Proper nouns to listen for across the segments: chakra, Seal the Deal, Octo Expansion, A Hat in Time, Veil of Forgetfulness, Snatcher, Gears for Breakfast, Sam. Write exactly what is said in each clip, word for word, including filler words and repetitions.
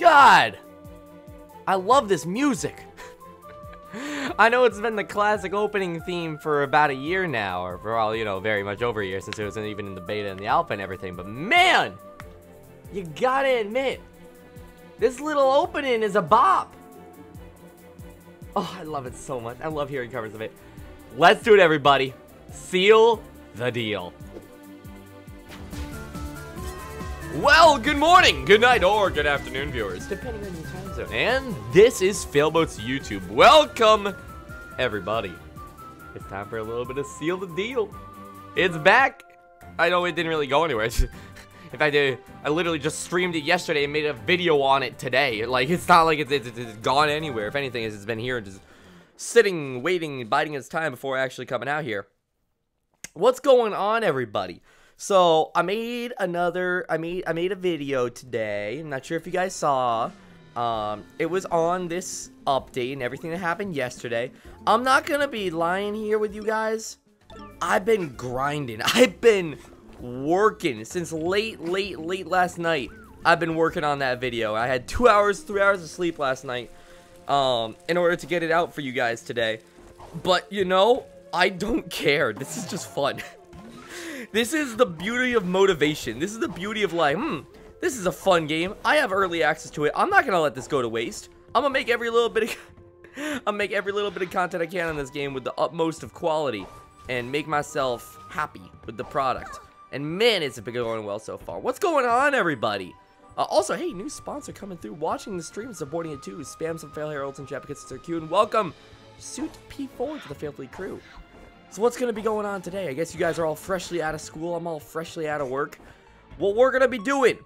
God! I love this music. I know it's been the classic opening theme for about a year now, or for all, you know, very much over a year since it wasn't even in the beta and the alpha and everything, but man! You gotta admit, this little opening is a bop! Oh, I love it so much. I love hearing covers of it. Let's do it, everybody. Seal the Deal. Well, good morning, good night, or good afternoon, viewers, depending on your time zone. And this is Failboat's YouTube. Welcome, everybody. It's time for a little bit of Seal the Deal. It's back. I know it didn't really go anywhere. In fact, I, I literally just streamed it yesterday and made a video on it today. Like, it's not like it's, it's, it's gone anywhere. If anything, it's been here just sitting, waiting, biding its time before actually coming out here. What's going on, everybody? So, I made another, I made, I made a video today. I'm not sure if you guys saw. Um, it was on this update and everything that happened yesterday. I'm not gonna be lying here with you guys. I've been grinding. I've been working since late late late last night. I've been working on that video. I had two hours three hours of sleep last night um in order to get it out for you guys today, but you know, I don't care. This is just fun. This is the beauty of motivation. This is the beauty of like, hmm this is a fun game. I have early access to it. I'm not gonna let this go to waste. I'm gonna make every little bit of I'll make every little bit of content I can on this game with the utmost of quality and make myself happy with the product. And man, it's been going well so far. What's going on, everybody? Uh, also, hey, new sponsor coming through, watching the stream and supporting it too. Spam some Fail Heralds and chat because it's their queue. And welcome, Suit P four, to the Fail Free crew. So what's going to be going on today? I guess you guys are all freshly out of school. I'm all freshly out of work. What we're going to be doing.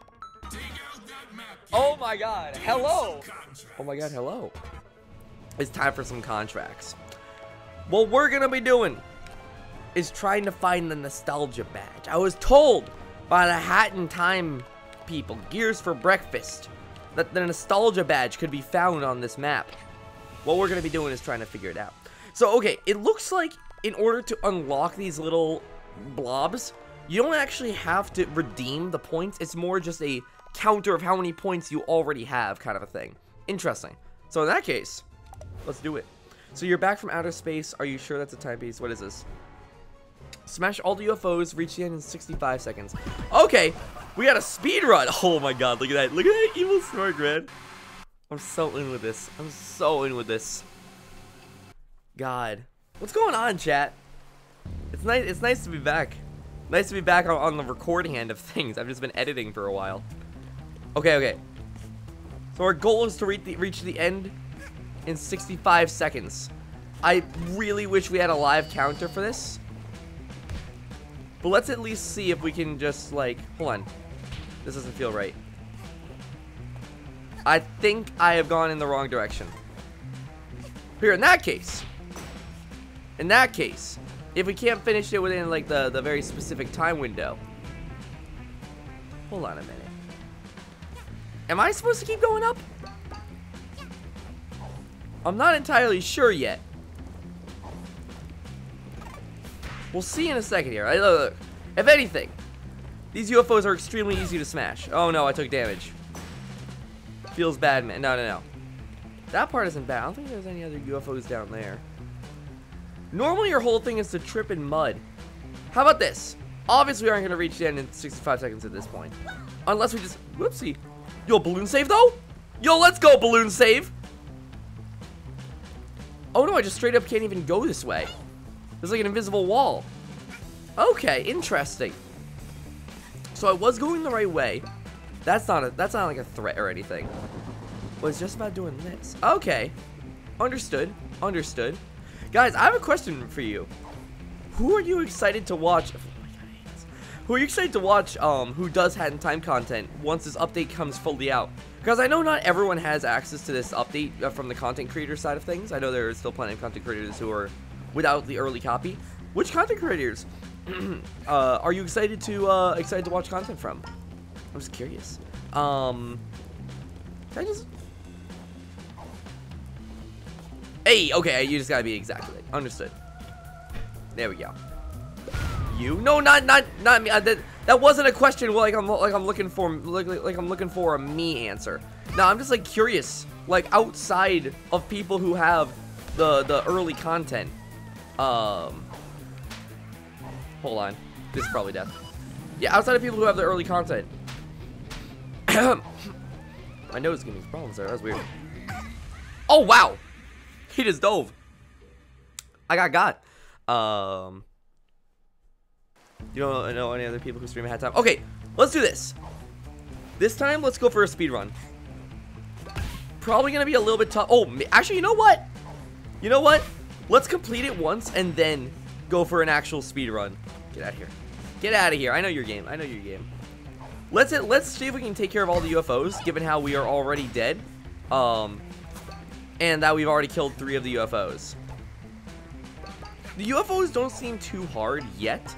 Oh my god, hello. Oh my god, hello. It's time for some contracts. What we're going to be doing is trying to find the nostalgia badge. I was told by the Hat in Time people, Gears for Breakfast, that the nostalgia badge could be found on this map. What we're gonna be doing is trying to figure it out. So okay, it looks like in order to unlock these little blobs, you don't actually have to redeem the points. It's more just a counter of how many points you already have, kind of a thing. Interesting. So in that case, let's do it. So you're back from outer space. Are you sure that's a timepiece? What is this? Smash all the U F Os, reach the end in sixty-five seconds. Okay, we got a speed run. Oh my god, look at that. Look at that evil smirk, man. I'm so in with this. I'm so in with this. God. What's going on, chat? It's nice it's nice to be back. Nice to be back on, on the recording end of things. I've just been editing for a while. Okay, okay. So our goal is to reach the, reach the end in sixty-five seconds. I really wish we had a live counter for this. But let's at least see if we can just, like, hold on. This doesn't feel right. I think I have gone in the wrong direction. Here, in that case. In that case. If we can't finish it within, like, the, the very specific time window. Hold on a minute. Am I supposed to keep going up? I'm not entirely sure yet. We'll see in a second here. I, look, look. If anything, these U F Os are extremely easy to smash. Oh no, I took damage. Feels bad, man. No, no, no. That part isn't bad. I don't think there's any other U F Os down there. Normally, your whole thing is to trip in mud. How about this? Obviously, we aren't going to reach the end in sixty-five seconds at this point. Unless we just... Whoopsie. Yo, balloon save, though? Yo, let's go, balloon save. Oh no, I just straight up can't even go this way. There's like an invisible wall. Okay, interesting. So I was going the right way. That's not a, that's not like a threat or anything. Was just about doing this. Okay. Understood. Understood. Guys, I have a question for you. Who are you excited to watch? Oh my God, I hate this. Who are you excited to watch um who does Hat in Time content once this update comes fully out? Because I know not everyone has access to this update uh, from the content creator side of things. I know there are still plenty of content creators who are without the early copy. Which content creators uh, are you excited to uh, excited to watch content from? I'm just curious. Um, can I just? Hey, okay, you just gotta be exactly like. Understood. There we go. You? No, not not not me. I, that, That wasn't a question. Like I'm, like I'm looking for, like, like I'm looking for a me answer. No, I'm just like curious, like outside of people who have the the early content. Um, hold on, this is probably death. Yeah, outside of people who have the early content. My nose is giving me problems there. That's weird. Oh wow, he just dove. I got got. Um. You don't know any other people who stream ahead of time? Okay, let's do this. This time, let's go for a speed run. Probably gonna be a little bit tough. Oh, actually, you know what? You know what? Let's complete it once and then go for an actual speed run. Get out of here. Get out of here. I know your game. I know your game. Let's hit, let's see if we can take care of all the U F Os, given how we are already dead, um, and that we've already killed three of the U F Os. The U F Os don't seem too hard yet.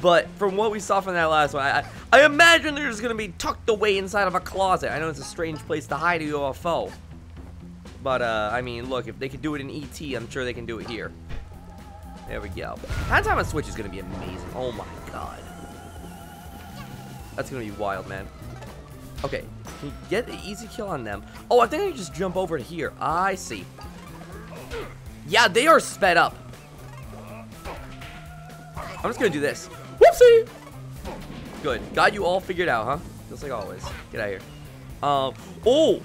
But from what we saw from that last one, I, I imagine they're just going to be tucked away inside of a closet. I know it's a strange place to hide a U F O. But, uh, I mean, look, if they could do it in E T, I'm sure they can do it here. There we go. That time on Switch is going to be amazing. Oh, my God. That's going to be wild, man. Okay. Can you get the easy kill on them? Oh, I think I can just jump over to here. I see. Yeah, they are sped up. I'm just going to do this. Whoopsie! Good. Got you all figured out, huh? Just like always. Get out of here. Um, oh!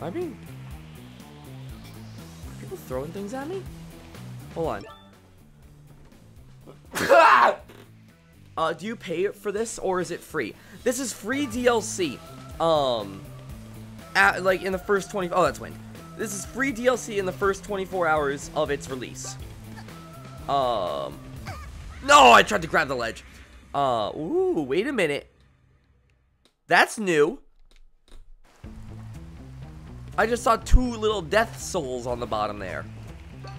I mean... Are people throwing things at me? Hold on. uh, do you pay for this, or is it free? This is free D L C. Um, at, like, in the first twenty... Oh, that's wind. This is free D L C in the first twenty-four hours of its release. Um... No, I tried to grab the ledge. Uh, ooh, wait a minute. That's new. I just saw two little death souls on the bottom there.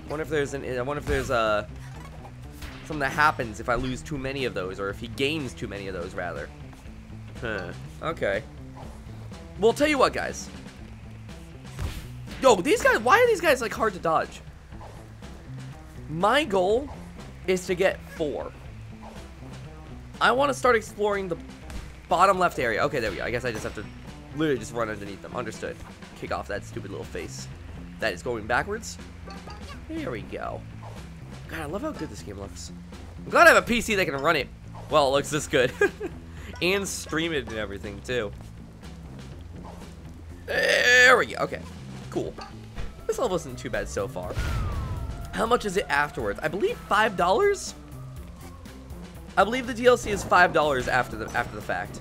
Wonder if there's an. I wonder if there's a something that happens if I lose too many of those, or if he gains too many of those, rather. Huh. Okay. Well, tell you what, guys. Yo, these guys. Why are these guys like hard to dodge? My goal is to get four. I want to start exploring the bottom left area. Okay, there we go. I guess I just have to literally just run underneath them. Understood. Kick off that stupid little face. That is going backwards. There we go. God, I love how good this game looks. I'm glad I have a P C that can run it. Well, it looks this good. And stream it and everything, too. There we go. Okay. Cool. This level isn't too bad so far. How much is it afterwards? I believe five dollars? I believe the D L C is five dollars after the after the fact.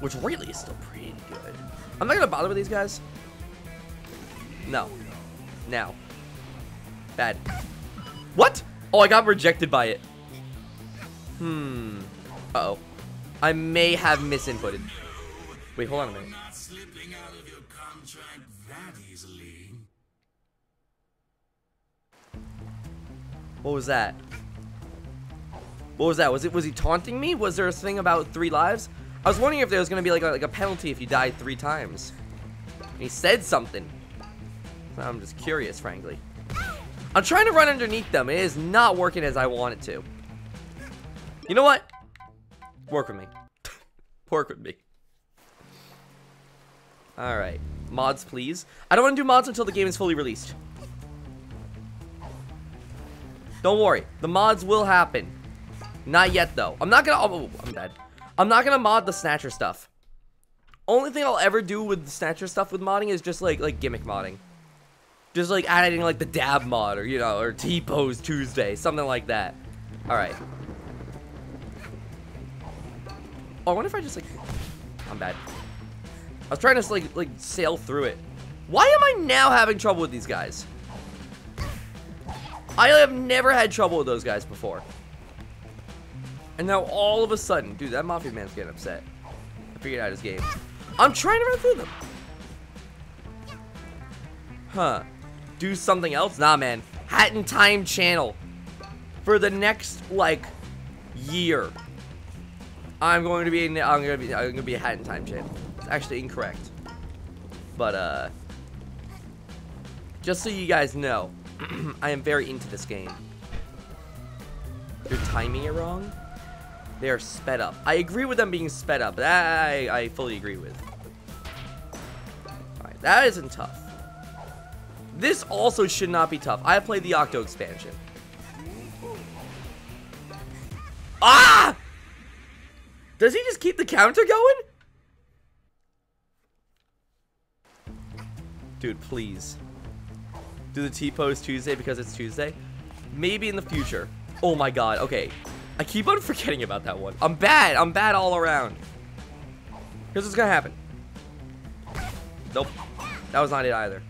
Which really is still pretty good. I'm not going to bother with these guys. No. Now. Bad. What? Oh, I got rejected by it. Hmm. Uh-oh. I may have misinputted. Wait, hold on a minute. What was that? What was that? Was it? Was he taunting me? Was there a thing about three lives? I was wondering if there was gonna be like a, like a penalty if you died three times. And he said something. So I'm just curious, frankly. I'm trying to run underneath them. It is not working as I want it to. You know what? Work with me. Work with me. All right, mods, please. I don't want to do mods until the game is fully released. Don't worry, the mods will happen. Not yet, though. I'm not gonna. Oh, I'm dead. I'm not gonna mod the Snatcher stuff. Only thing I'll ever do with the Snatcher stuff with modding is just like like gimmick modding, just like adding like the dab mod or you know or T-pose Tuesday, something like that. All right. Oh, I wonder if I just like. I'm bad. I was trying to like like sail through it. Why am I now having trouble with these guys? I have never had trouble with those guys before. And now all of a sudden, dude, that Mafia man's getting upset. I figured out his game. I'm trying to run through them. Huh. Do something else? Nah, man. Hat in Time channel. For the next, like, year. I'm going to be, I'm going to be, I'm going to be a Hat in Time channel. It's actually incorrect. But, uh. Just so you guys know. I am very into this game. You're timing it wrong? They are sped up. I agree with them being sped up. That I, I fully agree with. Alright, that isn't tough. This also should not be tough. I played the Octo Expansion. Ah! Does he just keep the counter going? Dude, please. Do the T-Pose Tuesday because it's Tuesday? Maybe in the future. Oh my god, okay. I keep on forgetting about that one. I'm bad. I'm bad all around. Here's what's gonna happen. Nope. That was not it either.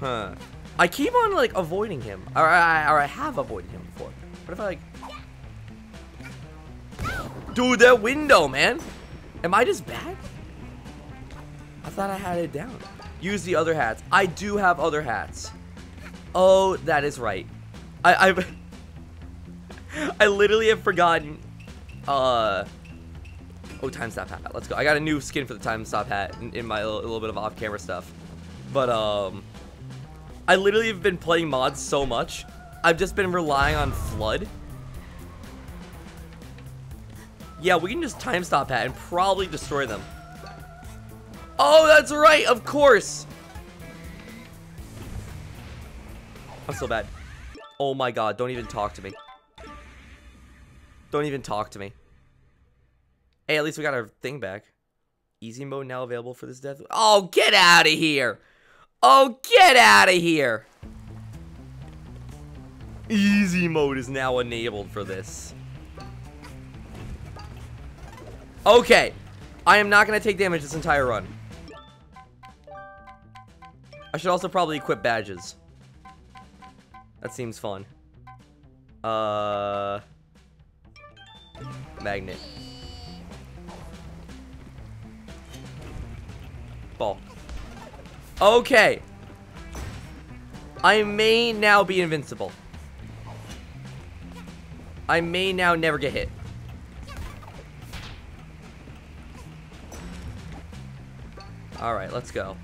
Huh. I keep on, like, avoiding him. Or I, or I have avoided him before. What if I, like... Dude, that window, man. Am I just bad? I thought I had it down. Use the other hats. I do have other hats. Oh, that is right. I, I've... I literally have forgotten. Uh, oh, time stop hat. Let's go. I got a new skin for the time stop hat in, in my little, little bit of off-camera stuff. But um, I literally have been playing mods so much. I've just been relying on Flood. Yeah, we can just time stop hat and probably destroy them. Oh, that's right. Of course. I'm so bad. Oh my god! Don't even talk to me. Don't even talk to me. Hey, at least we got our thing back. Easy mode now available for this death. Oh, get out of here! Oh, get out of here! Easy mode is now enabled for this. Okay. I am not going to take damage this entire run. I should also probably equip badges. That seems fun. Uh... Magnet. Ball. Okay. I may now be invincible. I may now never get hit. Alright, let's go.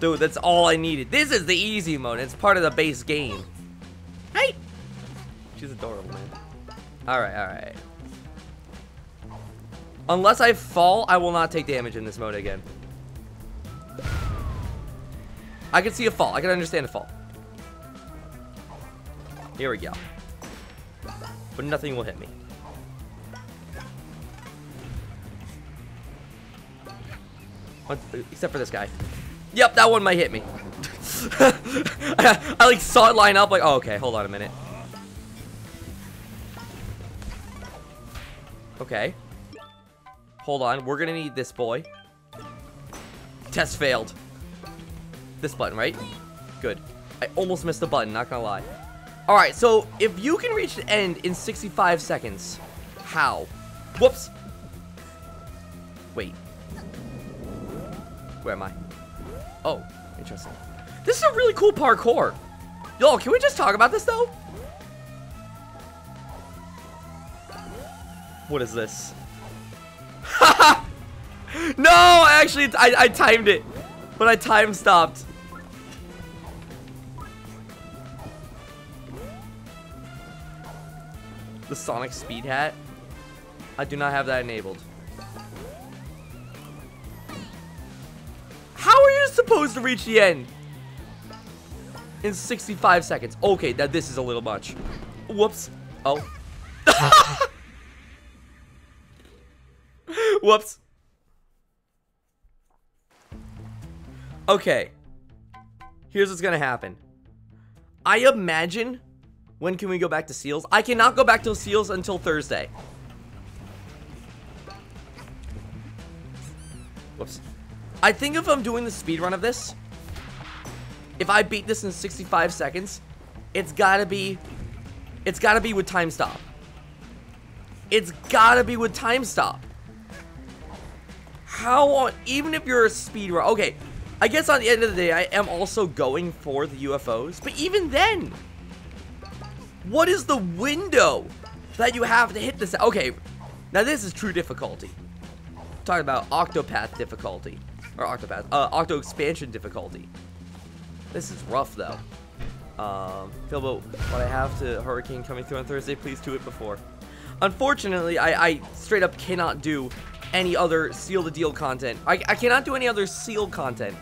Dude, that's all I needed. This is the easy mode. It's part of the base game. Hey! She's adorable, man. Alright, alright. Unless I fall, I will not take damage in this mode again. I can see a fall. I can understand a fall. Here we go. But nothing will hit me. Except for this guy. Yep, that one might hit me. I, I like saw it line up like, oh, okay, hold on a minute. Okay. Hold on. We're gonna need this boy. Test failed. This button, right? Good. I almost missed the button, not gonna lie. Alright, so if you can reach the end in sixty-five seconds, how? Whoops. Wait. Where am I? Oh, interesting. This is a really cool parkour. Yo, can we just talk about this, though? What is this? Haha! No, I actually, I, I timed it, but I time stopped. The Sonic Speed Hat? I do not have that enabled. How are you supposed to reach the end? In sixty-five seconds. Okay, now this is a little much. Whoops. Oh. Whoops. Okay. Here's what's gonna happen. I imagine... When can we go back to Seals? I cannot go back to Seals until Thursday. Whoops. I think if I'm doing the speedrun of this... If I beat this in sixty-five seconds... It's gotta be... It's gotta be with time stop. It's gotta be with time stop. How on, even if you're a speedrunner, okay, I guess on the end of the day, I am also going for the U F Os, but even then, what is the window that you have to hit this? Okay, now this is true difficulty. I'm talking about Octopath difficulty, or Octopath, uh, Octo Expansion difficulty. This is rough, though. Um, Phil, but what I have to Hurricane coming through on Thursday, please do it before. Unfortunately, I, I straight up cannot do any other Seal the Deal content. I, I cannot do any other Seal content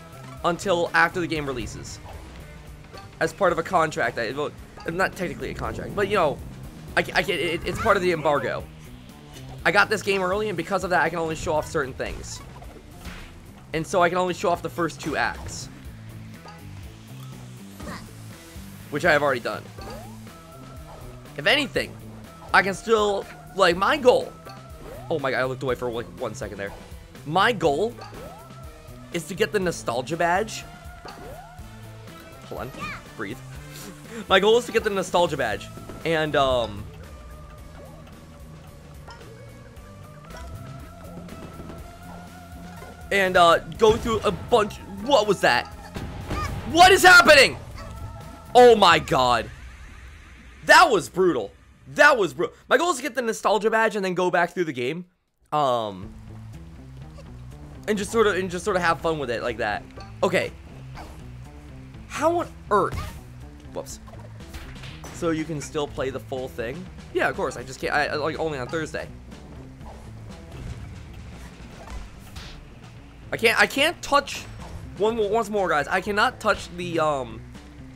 until after the game releases. As part of a contract. I, well, not technically a contract, but you know, I, I, it, it's part of the embargo. I got this game early, and because of that, I can only show off certain things. And so I can only show off the first two acts. Which I have already done. If anything, I can still, like, my goal. Oh my god, I looked away for like one second there. My goal is to get the nostalgia badge. Hold on, breathe. My goal is to get the nostalgia badge. And, um... and, uh, go through a bunch... What was that? What is happening? Oh my god. That was brutal. That was brutal. My goal is to get the nostalgia badge and then go back through the game. Um... And just sort of, and just sort of have fun with it like that. Okay. How on earth? Whoops. So you can still play the full thing? Yeah, of course. I just can't. I, like, only on Thursday. I can't. I can't touch. One once more, guys. I cannot touch the um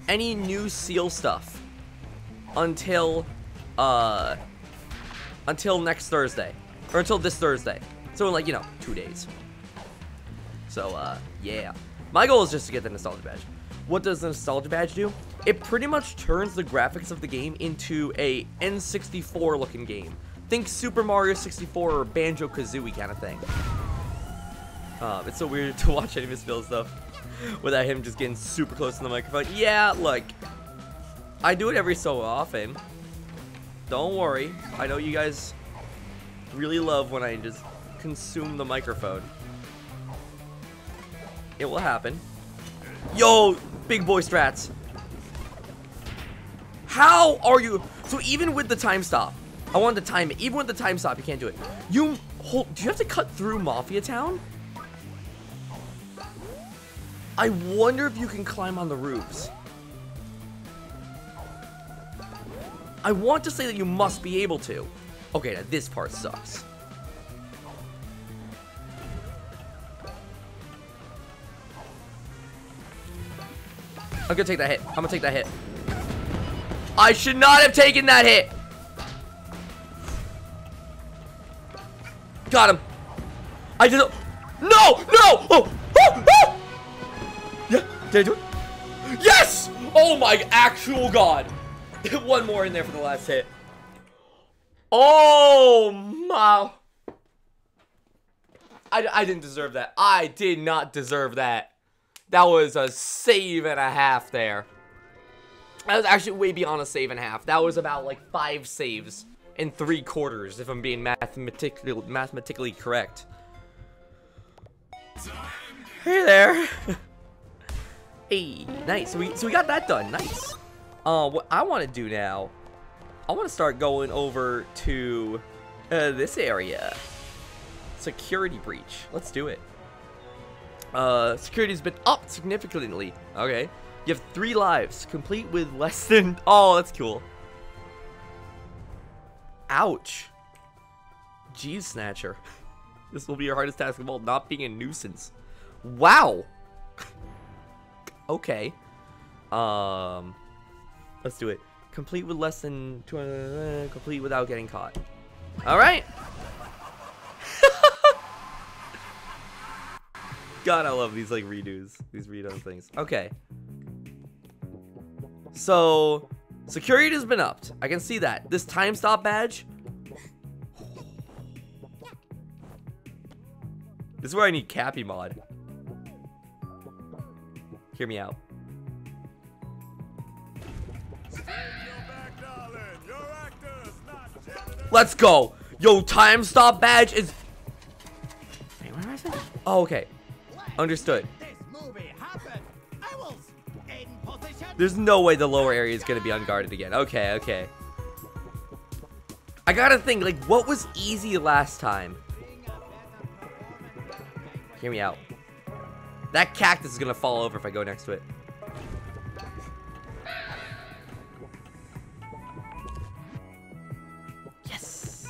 any new Seal stuff until uh until next Thursday or until this Thursday. So in, like, you know, two days. So, uh, yeah. My goal is just to get the Nostalgia Badge. What does the Nostalgia Badge do? It pretty much turns the graphics of the game into a N sixty-four looking game. Think Super Mario sixty-four or Banjo-Kazooie kind of thing. Um, it's so weird to watch any of his build stuff without him just getting super close to the microphone. Yeah, like, I do it every so often. Don't worry. I know you guys really love when I just consume the microphone. It will happen. Yo, big boy strats. How are you? So even with the time stop, I wanted to time it. Even with the time stop, you can't do it. You hold, do you have to cut through Mafia Town? I wonder if you can climb on the roofs. I want to say that you must be able to. Okay, now this part sucks. I'm gonna take that hit. I'm gonna take that hit. I should not have taken that hit. Got him. I did it. No! No! Oh! Oh! Oh! Yeah. Did I do it? Yes! Oh my actual god. One more in there for the last hit. Oh my. I, I didn't deserve that. I did not deserve that. That was a save and a half there. That was actually way beyond a save and a half. That was about like five saves and three quarters, if I'm being mathematically, mathematically correct. Hey there. Hey, nice. So we, so we got that done. Nice. Uh, what I want to do now, I want to start going over to uh, this area. Security breach. Let's do it. Uh, security's been up significantly. Okay. You have three lives, complete with less than... Oh, that's cool. Ouch. Jeez, Snatcher. This will be your hardest task of all, not being a nuisance. Wow. Okay. Um, let's do it. Complete with less than... two hundred, complete without getting caught. Alright. God, I love these, like, redos. These redo things. Okay. So, security has been upped. I can see that. This time stop badge. This is where I need Cappy Mod. Hear me out. Let's go. Yo, time stop badge is... Wait, what am I saying? Oh, okay. Understood. There's no way the lower area is going to be unguarded again. Okay, okay. I gotta think, like, what was easy last time? Hear me out. That cactus is going to fall over if I go next to it. Yes.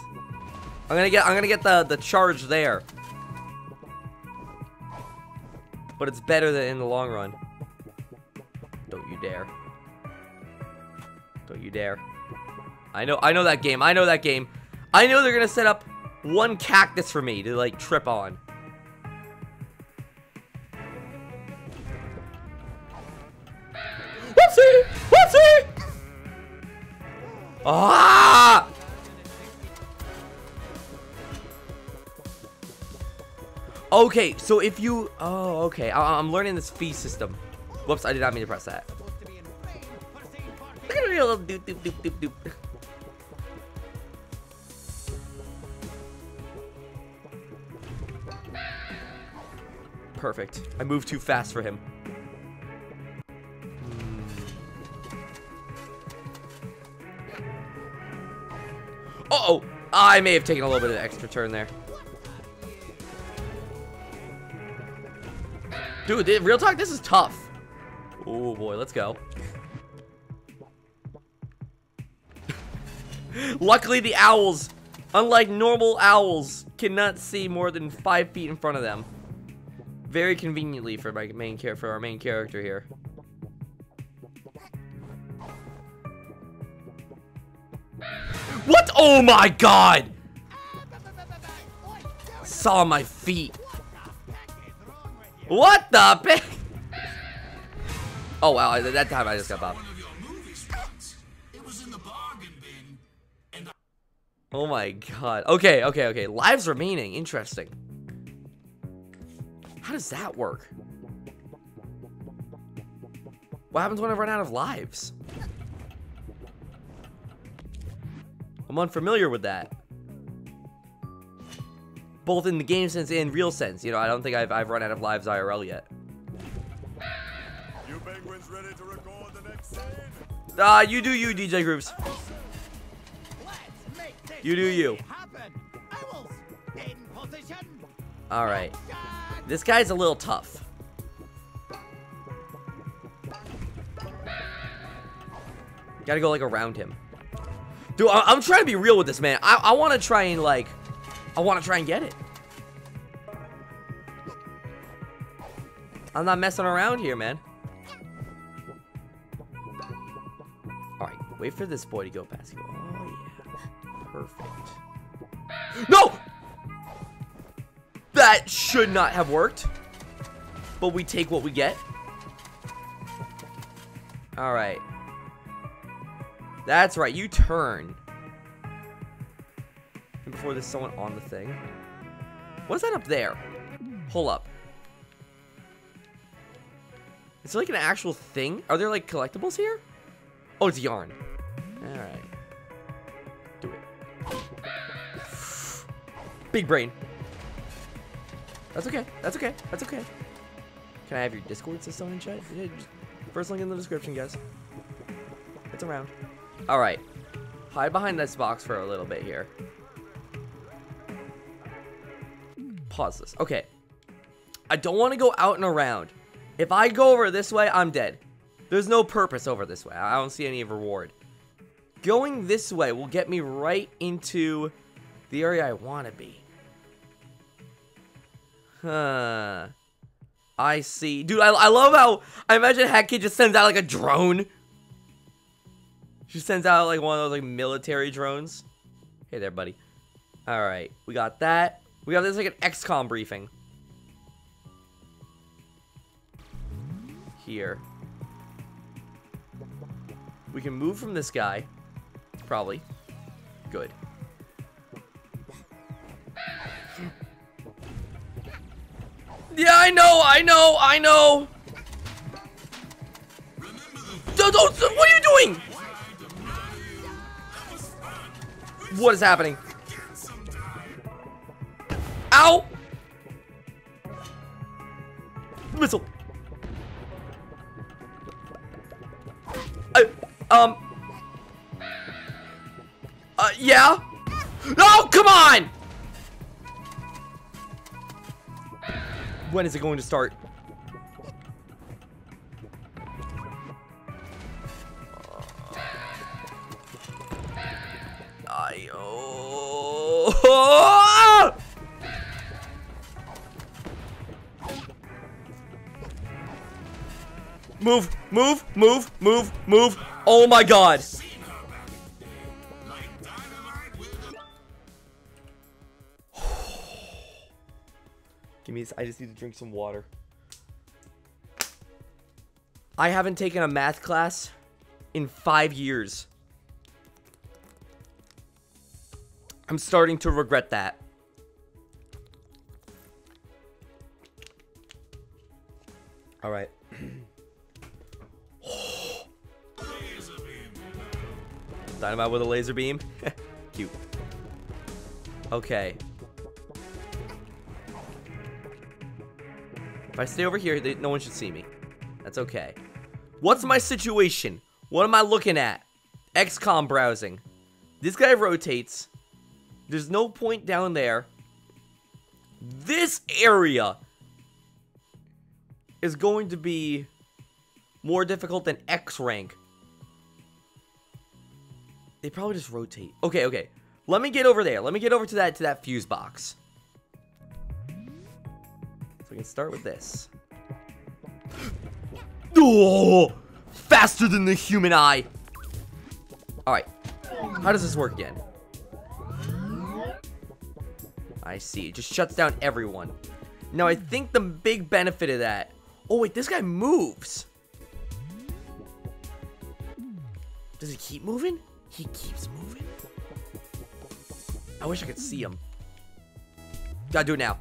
I'm gonna get I'm gonna get the the charge there. But it's better than in the long run. Don't you dare. Don't you dare. I know I know that game. I know that game. I know they're gonna set up one cactus for me to like trip on. Whoopsie! Whoopsie! Ah! Okay, so if you... Oh, okay. I, I'm learning this fee system. Whoops, I did not mean to press that. Look at me, little doop doop doop doop doop. Perfect. I moved too fast for him. Uh-oh! I may have taken a little bit of an extra turn there. Dude, real talk, this is tough. Oh boy, let's go. Luckily, the owls, unlike normal owls, cannot see more than five feet in front of them. Very conveniently for my main char- for our main character here. What? Oh my God! Saw my feet. What the pick? Oh wow, that time I just got popped. Oh my God. Okay, okay, okay. Lives remaining. Interesting. How does that work? What happens when I run out of lives? I'm unfamiliar with that. Both in the game sense and real sense. You know, I don't think I've, I've run out of lives I R L yet. You penguins ready to record the next scene? Ah, you do you, D J Groups. You do you. Alright. This guy's a little tough. Gotta go, like, around him. Dude, I I'm trying to be real with this, man. I, I want to try and, like... I want to try and get it. I'm not messing around here, man. Alright, wait for this boy to go past. Oh, yeah. Perfect. No! That should not have worked. But we take what we get. Alright. That's right, you turn. Before there's someone on the thing. What is that up there? Hold up. Is there like an actual thing? Are there like collectibles here? Oh, it's yarn. Alright. Do it. Big brain. That's okay. That's okay. That's okay. Can I have your Discord system in chat? Yeah, first link in the description, guys. It's around. Alright. Hide behind this box for a little bit here. Pause this. Okay. I don't want to go out and around. If I go over this way, I'm dead. There's no purpose over this way. I don't see any reward. Going this way will get me right into the area I want to be. Huh. I see. Dude, I, I love how I imagine Hat Kid just sends out like a drone. She sends out like one of those like military drones. Hey there, buddy. Alright. We got that. We got this like an X COM briefing. Here. We can move from this guy. Probably. Good. Yeah, I know, I know, I know. Don't, don't, what are you doing? What is happening? Ow! Missile. I, um. Uh, yeah. No, come on. When is it going to start? I oh. Oh! Move, move, move, move, move. Oh my god. Give me this. I just need to drink some water. I haven't taken a math class in five years. I'm starting to regret that. All right. Dynamite with a laser beam. Cute. Okay. If I stay over here, they, no one should see me. That's okay. What's my situation? What am I looking at? X COM browsing. This guy rotates. There's no point down there. This area is going to be more difficult than X rank. They probably just rotate. Okay, okay. Let me get over there. Let me get over to that to that fuse box. So we can start with this. Oh, faster than the human eye. All right. How does this work again? I see. It just shuts down everyone. Now, I think the big benefit of that. Oh, wait. This guy moves. Does he keep moving? He keeps moving. I wish I could see him. Gotta do it now.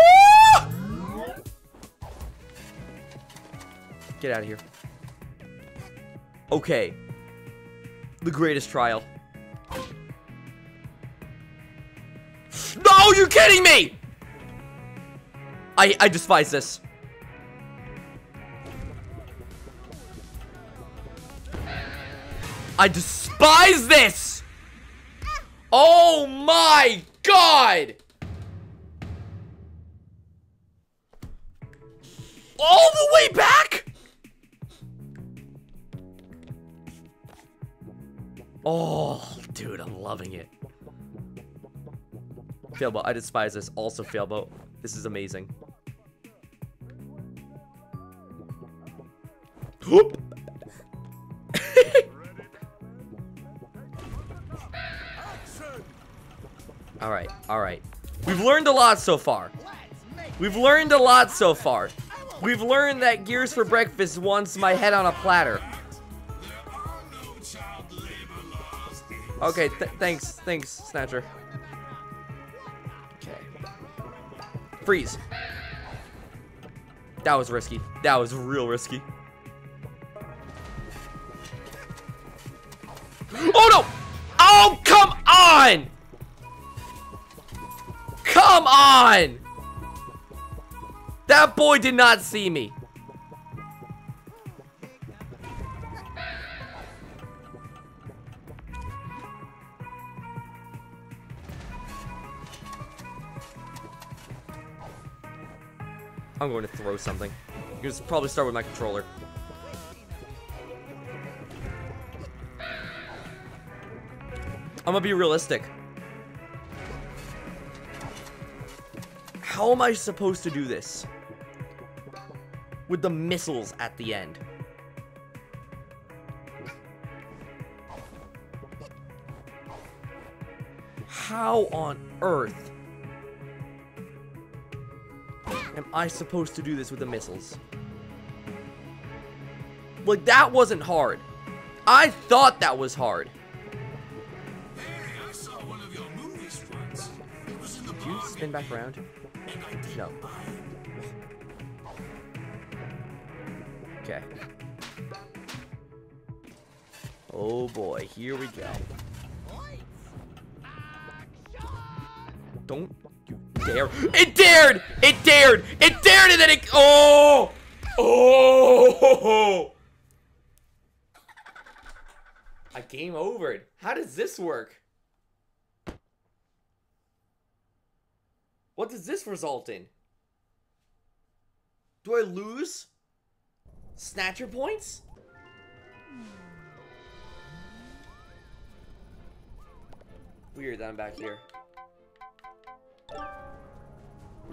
Ah! Get out of here. Okay. The greatest trial. No, you're kidding me! I, I despise this. I despise this! Oh my god! All the way back? Oh, dude, I'm loving it. Failboat, I despise this. Also, Failboat, this is amazing. Whoop! All right, all right. We've learned a lot so far. We've learned a lot so far. We've learned that Gears for Breakfast wants my head on a platter. Okay, th thanks, thanks, Snatcher. Okay. Freeze. That was risky. That was real risky. Oh no! Oh, come on! Come on! That boy did not see me. I'm going to throw something. You can probably start with my controller. I'm gonna be realistic. How am I supposed to do this? With the missiles at the end. How on earth am I supposed to do this with the missiles? Like, that wasn't hard. I thought that was hard. Hey, I saw one of your movies once. It was in the Did you spin back around? No. Okay. Oh boy, here we go. Don't you dare. It dared! It dared! It dared and then it. Oh! Oh! I game overed. How does this work? What does this result in? Do I lose Snatcher points? Weird that I'm back here.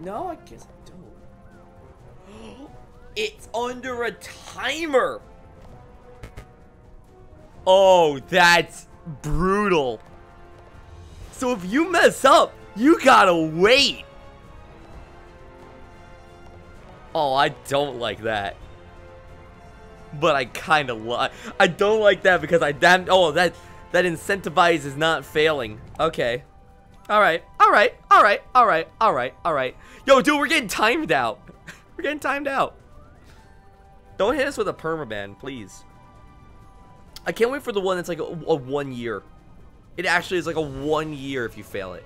No, I guess I don't. It's under a timer! Oh, that's brutal. So if you mess up, you gotta wait. Oh, I don't like that. But I kind of like. I don't like that because I damn. Oh, that that incentivizes not failing. Okay. All right. All right. All right. All right. All right. All right. Yo, dude, we're getting timed out. We're getting timed out. Don't hit us with a permaban, please. I can't wait for the one that's like a, a one year. It actually is like a one year if you fail it.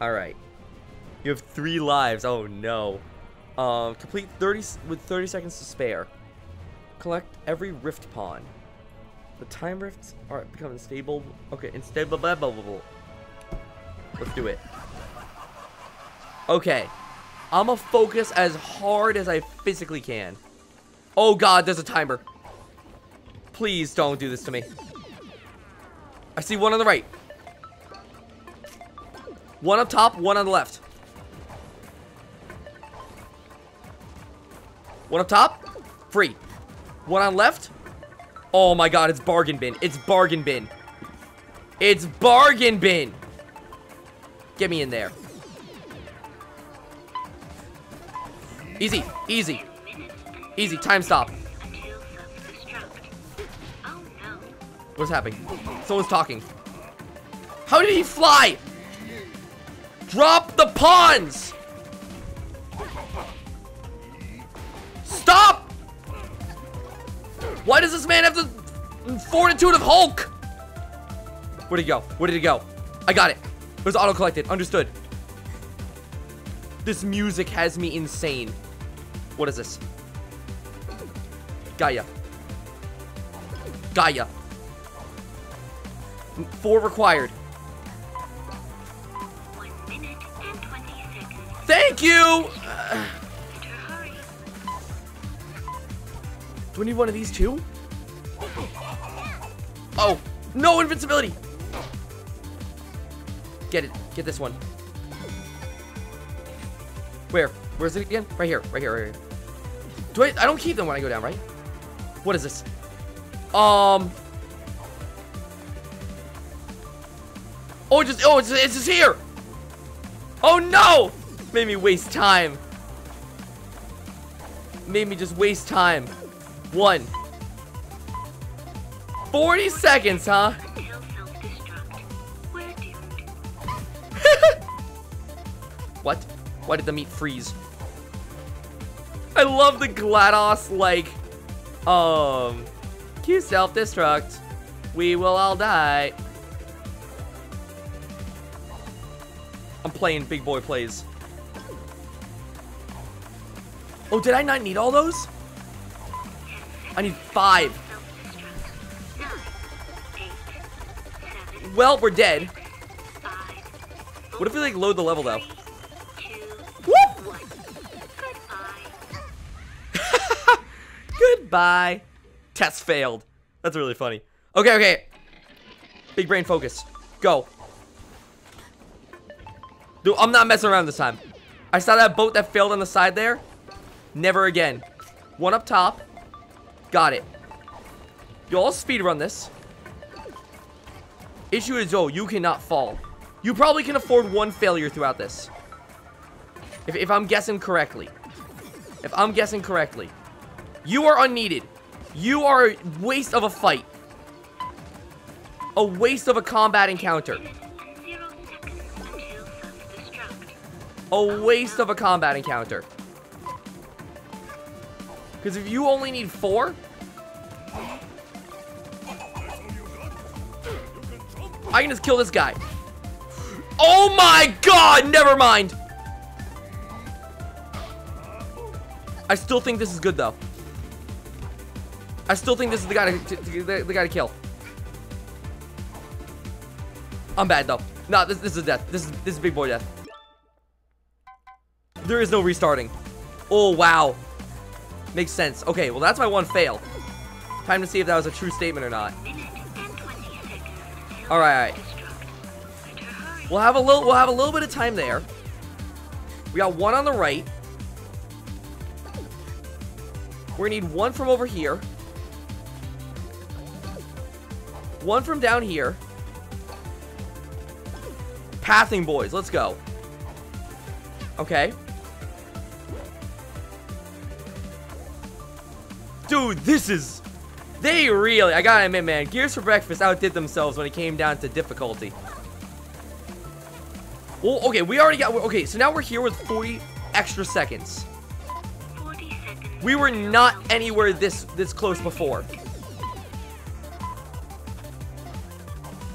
All right. You have three lives. Oh no. Um, complete thirty with thirty seconds to spare. Collect every rift pawn. The time rifts are become unstable. Okay, unstable. Blah, blah, blah, blah. Let's do it. Okay, I'ma focus as hard as I physically can. Oh God, there's a timer. Please don't do this to me. I see one on the right. One up top, one on the left. One up top, free. One on left. Oh my God, it's bargain bin. It's bargain bin. It's bargain bin. Get me in there. Easy, easy. Easy, time stop. What's happening? Someone's talking. How did he fly? Drop the pawns! Stop! Why does this man have the fortitude of Hulk? Where'd he go? Where did he go? I got it. It was auto-collected. Understood. This music has me insane. What is this? Gaia. Gaia. Four required. One minute and twenty seconds. Thank you! Do we need one of these two? Oh, no invincibility. Get it. Get this one. Where? Where's it again? Right here. Right here. Right here. Do I? I don't keep them when I go down, right? What is this? Um. Oh, it just. Oh, it's, it's just here. Oh no! Made me waste time. Made me just waste time. One. forty seconds, huh? What? Why did the meat freeze? I love the GLaDOS, like, um, cue self-destruct. We will all die. I'm playing big boy plays. Oh, did I not need all those? I need five. Well, we're dead. What if we like load the level though? Whoop! Goodbye. Goodbye. Test failed. That's really funny. Okay, okay. Big brain focus. Go. Dude, I'm not messing around this time. I saw that boat that failed on the side there. Never again. One up top. Got it. Yo, I'll speedrun this. Issue is, yo, you cannot fall. You probably can afford one failure throughout this. If, if I'm guessing correctly. If I'm guessing correctly. You are unneeded. You are a waste of a fight. A waste of a combat encounter. A waste of a combat encounter. Because if you only need four, I can just kill this guy. Oh my God, never mind. I still think this is good though. I still think this is the guy to, to, the, the guy to kill. I'm bad though. No, this, this is death. This is, this is big boy death. There is no restarting. Oh, wow. Makes sense. Okay, well that's my one fail. Time to see if that was a true statement or not. All right. We'll have a little. We'll have a little bit of time there. We got one on the right. We're gonna need one from over here. One from down here. Pathing boys, let's go. Okay. Dude, this is... They really... I gotta admit, man. Gears for Breakfast outdid themselves when it came down to difficulty. Well, okay, we already got... Okay, so now we're here with forty extra seconds. forty seconds. We were not anywhere this, this close before.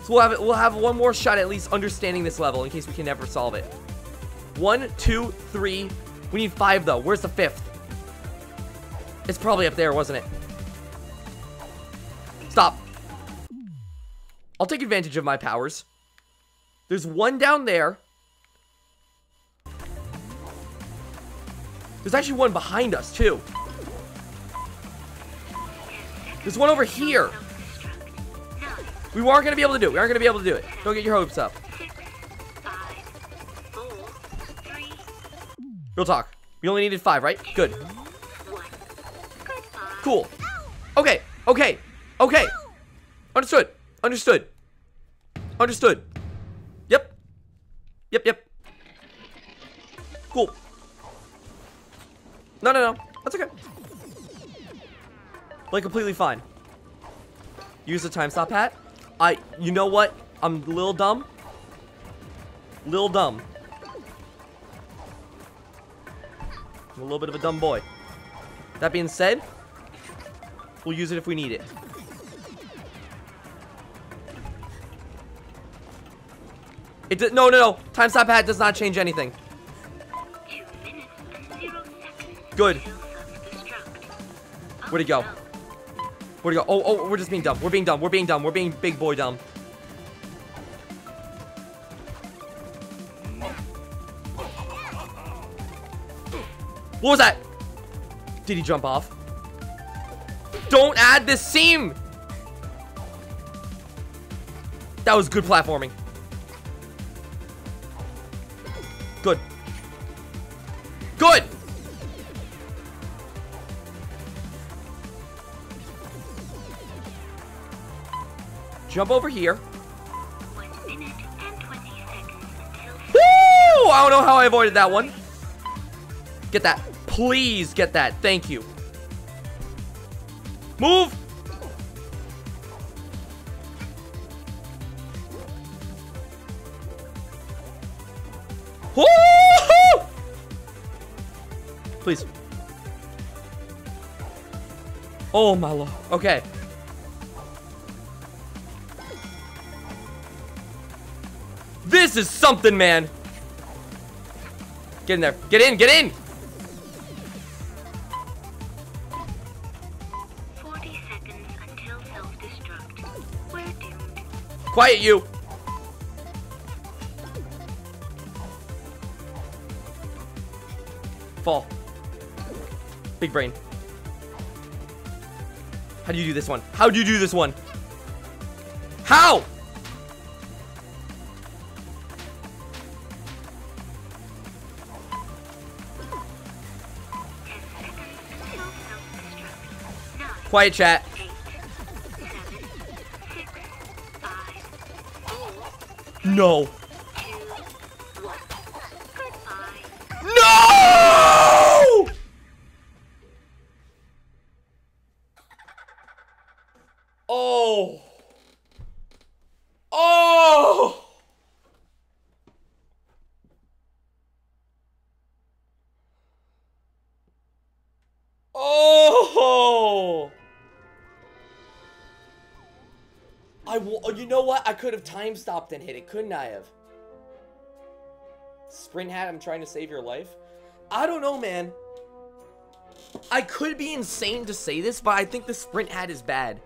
So we'll have, it, we'll have one more shot at least understanding this level in case we can never solve it. One, two, three. We need five, though. Where's the fifth? It's probably up there, wasn't it? Stop. I'll take advantage of my powers. There's one down there. There's actually one behind us, too. There's one over here. We weren't going to be able to do it. We aren't going to be able to do it. Don't get your hopes up. Real talk. We only needed five, right? Good. Cool. Okay. Okay. Okay. Understood. Understood. Understood. Yep. Yep, yep. Cool. No, no, no. That's okay. Like, completely fine. Use the time stop hat. I, you know what? I'm a little dumb. Little dumb. I'm a little bit of a dumb boy. That being said, we'll use it if we need it. It does, no, no, no. Time stop hat does not change anything. Good. Where'd it go? Where'd it go? Oh, oh, we're just being dumb. We're being dumb. We're being dumb. We're being big boy dumb. What was that? Did he jump off? Don't add this seam! That was good platforming. Good. Good! Jump over here. One minute and twenty seconds until... Woo! I don't know how I avoided that one. Get that. Please get that. Thank you. Move! Woo-hoo! Please. Oh my lord. Okay. This is something, man. Get in there. Get in. Get in. Quiet you! Fall. Big brain. How do you do this one? How do you do this one? How? Quiet chat. No. No! Oh. Oh. Oh. I will, you know what? I could have time stopped and hit it, couldn't I have? Sprint hat, I'm trying to save your life. I don't know, man. I could be insane to say this, but I think the sprint hat is bad.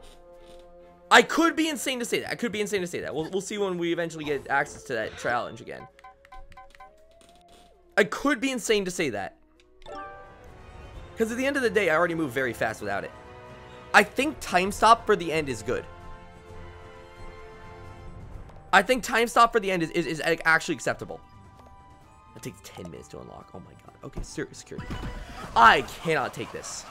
I could be insane to say that. I could be insane to say that. We'll, we'll see when we eventually get access to that challenge again. I could be insane to say that. Because at the end of the day, I already moved very fast without it. I think time stop for the end is good. I think time stop for the end is, is, is actually acceptable. That takes ten minutes to unlock. Oh my god. Okay, serious security. I cannot take this.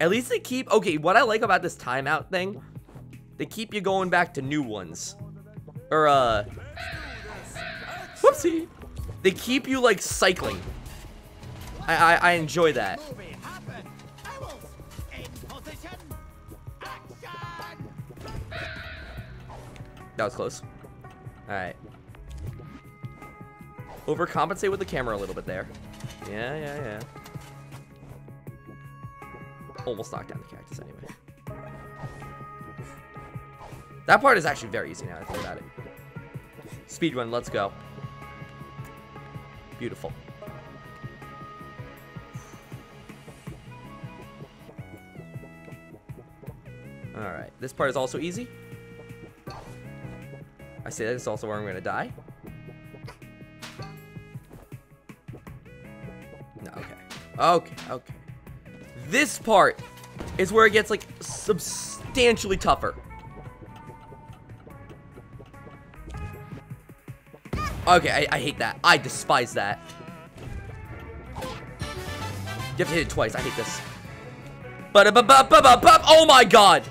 At least they keep... Okay, what I like about this timeout thing, they keep you going back to new ones. Or, uh... whoopsie! They keep you, like, cycling. I, I, I enjoy that. That was close. Alright. Overcompensate with the camera a little bit there. Yeah, yeah, yeah. Almost knocked down the cactus anyway. That part is actually very easy now that I think about it. Speedrun, let's go. Beautiful. Alright, this part is also easy. I say that it's also where I'm gonna die. No, okay. Okay, okay. This part is where it gets, like, substantially tougher. Okay, I, I hate that. I despise that. You have to hit it twice. I hate this. Ba-da-ba-ba-ba-ba-ba- Oh my god!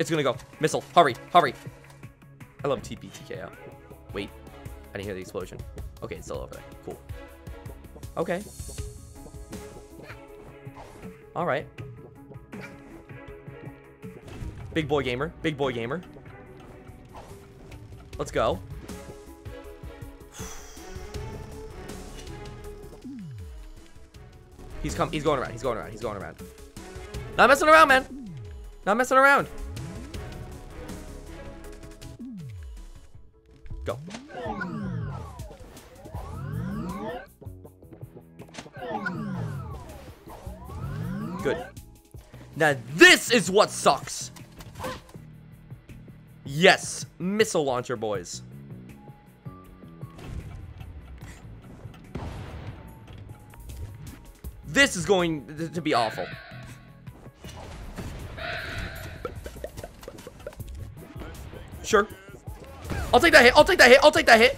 It's gonna go. Missile. Hurry, hurry. I love T P T K O. Wait. I didn't hear the explosion. Okay, it's still over there. Cool. Okay. All right. Big boy gamer. Big boy gamer. Let's go. He's come. He's going around. He's going around. He's going around. Not messing around, man. Not messing around. Go. Good. Now this is what sucks. Yes, missile launcher, boys. This is going to be awful. Sure. I'll take that hit. I'll take that hit. I'll take that hit.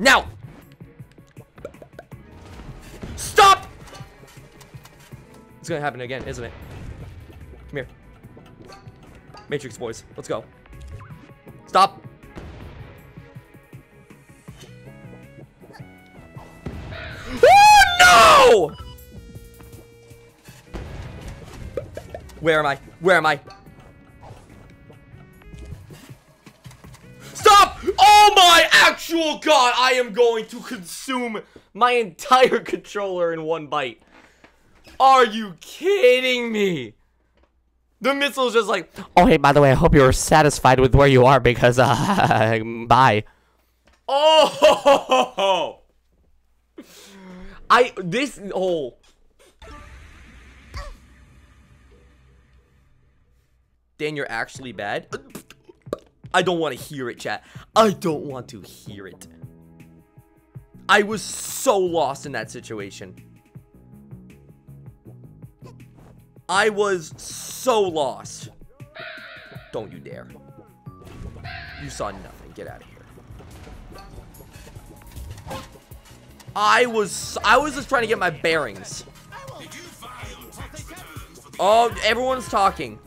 Now. Gonna happen again, isn't it? Come here, Matrix boys. Let's go. Stop. Oh no! Where am I? Where am I? Stop! Oh my actual god! I am going to consume my entire controller in one bite. Are you kidding me? The missile's just like, oh, hey, by the way, I hope you're satisfied with where you are because, uh, bye. Oh, ho, ho, ho. I, this, oh. Dan, you're actually bad. I don't want to hear it, chat. I don't want to hear it. I was so lost in that situation. I was so lost. Don't you dare. You saw nothing. Get out of here. I was I was just trying to get my bearings. Oh, everyone's talking.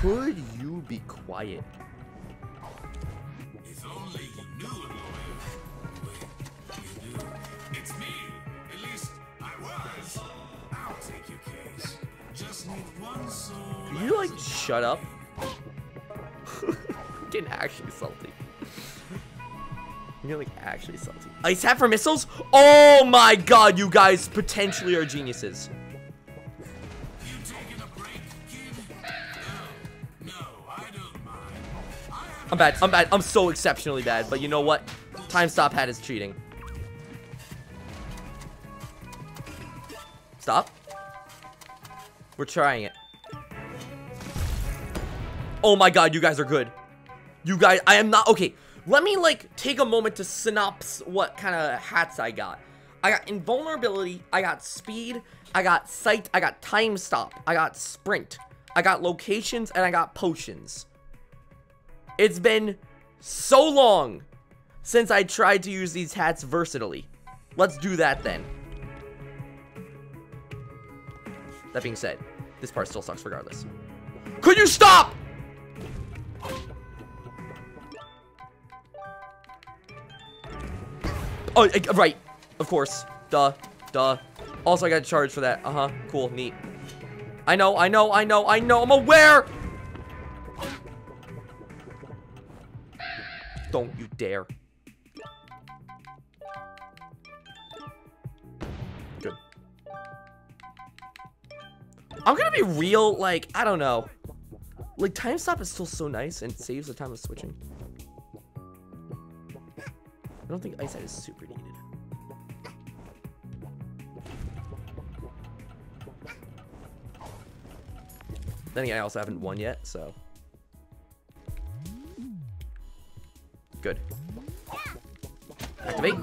Could you be quiet? You like shut up. Getting actually salty. You're like actually salty. Ice hat for missiles? Oh my god, you guys potentially are geniuses. You taking a break, kid? No, no, I don't mind. I have I'm bad. I'm bad. I'm so exceptionally bad. But you know what? Time Stop Hat is cheating. Stop. We're trying it. Oh my god, you guys are good. You guys, I am not, okay. Let me like take a moment to synopsis what kind of hats I got. I got invulnerability, I got speed, I got sight, I got time stop, I got sprint, I got locations, and I got potions. It's been so long since I tried to use these hats versatilely. Let's do that then. That being said, this part still sucks regardless. Could you stop? Oh, right. Of course. Duh. Duh. Also, I got charged for that. Uh-huh. Cool. Neat. I know. I know. I know. I know. I'm aware. Don't you dare. Good. I'm gonna be real, like, I don't know. Like, Time Stop is still so nice and saves the time of switching. I don't think Ice Hat is super needed. Then again, I also haven't won yet, so. Good. Activate.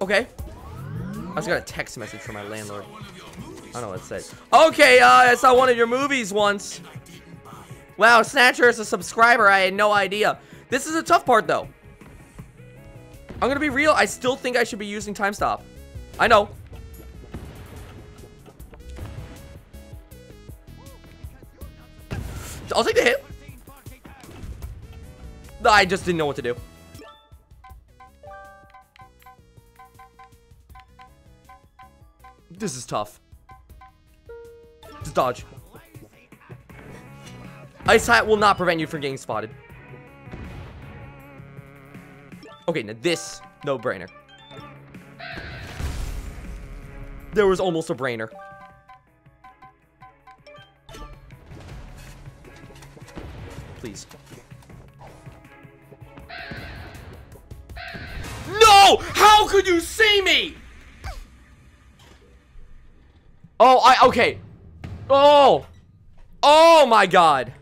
Okay. I just got a text message from my landlord. I don't know what it said. Okay, uh, I saw one of your movies once. Wow, Snatcher is a subscriber. I had no idea. This is a tough part, though. I'm going to be real. I still think I should be using Time Stop. I know. I'll take the hit. I just didn't know what to do. This is tough. Just dodge. Ice Hat will not prevent you from getting spotted. Okay, now this, no-brainer. There was almost a brainer. Please. No! How could you see me? Oh, I, okay. Oh! Oh my god!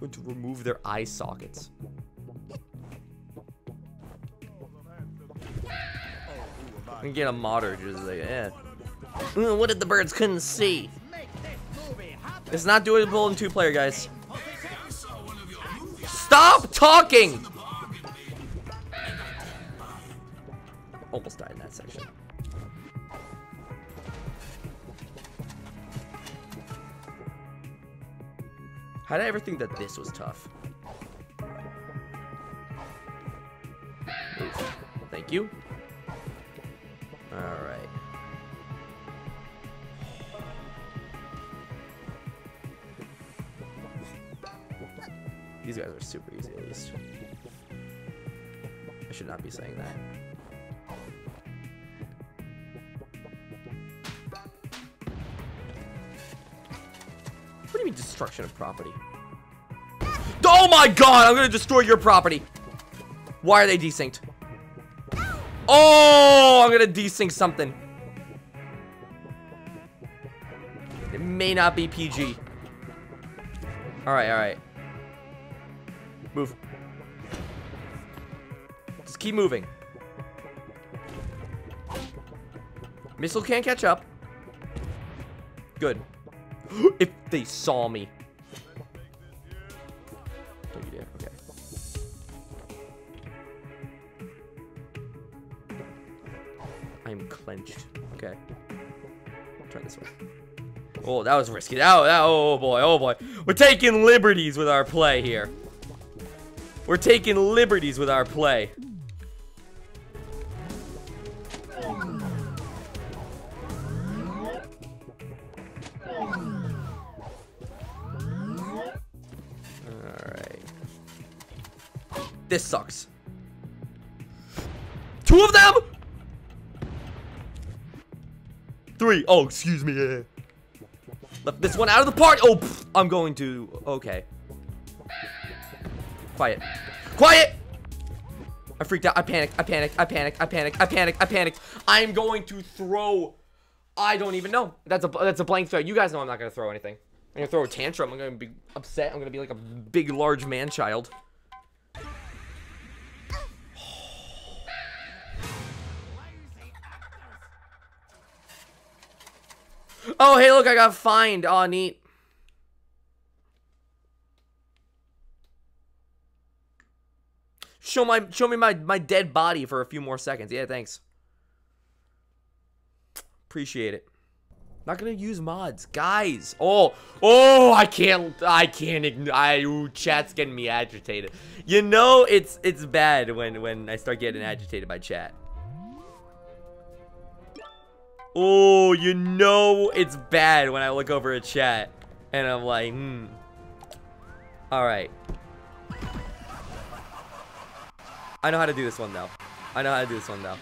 Going to remove their eye sockets. And get a modder just like, eh. Mm, what if the birds couldn't see? It's not doable in two player, guys. Stop talking! Almost died in that section. How did I ever think that this was tough? Oof. Thank you. All right. These guys are super easy, at least. I should not be saying that. What do you mean destruction of property? Oh my god, I'm gonna destroy your property. Why are they desynced? Oh, I'm gonna desync something. It may not be P G. Alright, alright. Move. Just keep moving. Missile can't catch up. Good. If they saw me. Don't you dare. Okay. I'm clenched. Okay. Try this way. Oh, that was risky. Oh, that, oh boy. Oh boy. We're taking liberties with our play here. We're taking liberties with our play. This sucks. Two Two of them? Three. Oh, excuse me. Left this one out of the party. Oh, pff, I'm going to. Okay. Quiet. Quiet! I freaked out. I panicked. I panicked. I panicked. I panicked. I panicked. I panicked. I am going to throw. I don't even know. That's a that's a blank throw. You guys know I'm not gonna throw anything. I'm gonna throw a tantrum. I'm gonna be upset. I'm gonna be like a big, large man child. Oh, hey, look, I got fined. Oh, neat. Show my, show me my, my dead body for a few more seconds. Yeah, thanks. Appreciate it. Not gonna use mods, guys. Oh, oh, I can't, I can't, ign I, ooh, chat's getting me agitated. You know, it's, it's bad when, when I start getting agitated by chat. Oh, you know it's bad when I look over at chat and I'm like, hmm. All right. I know how to do this one though. I know how to do this one though.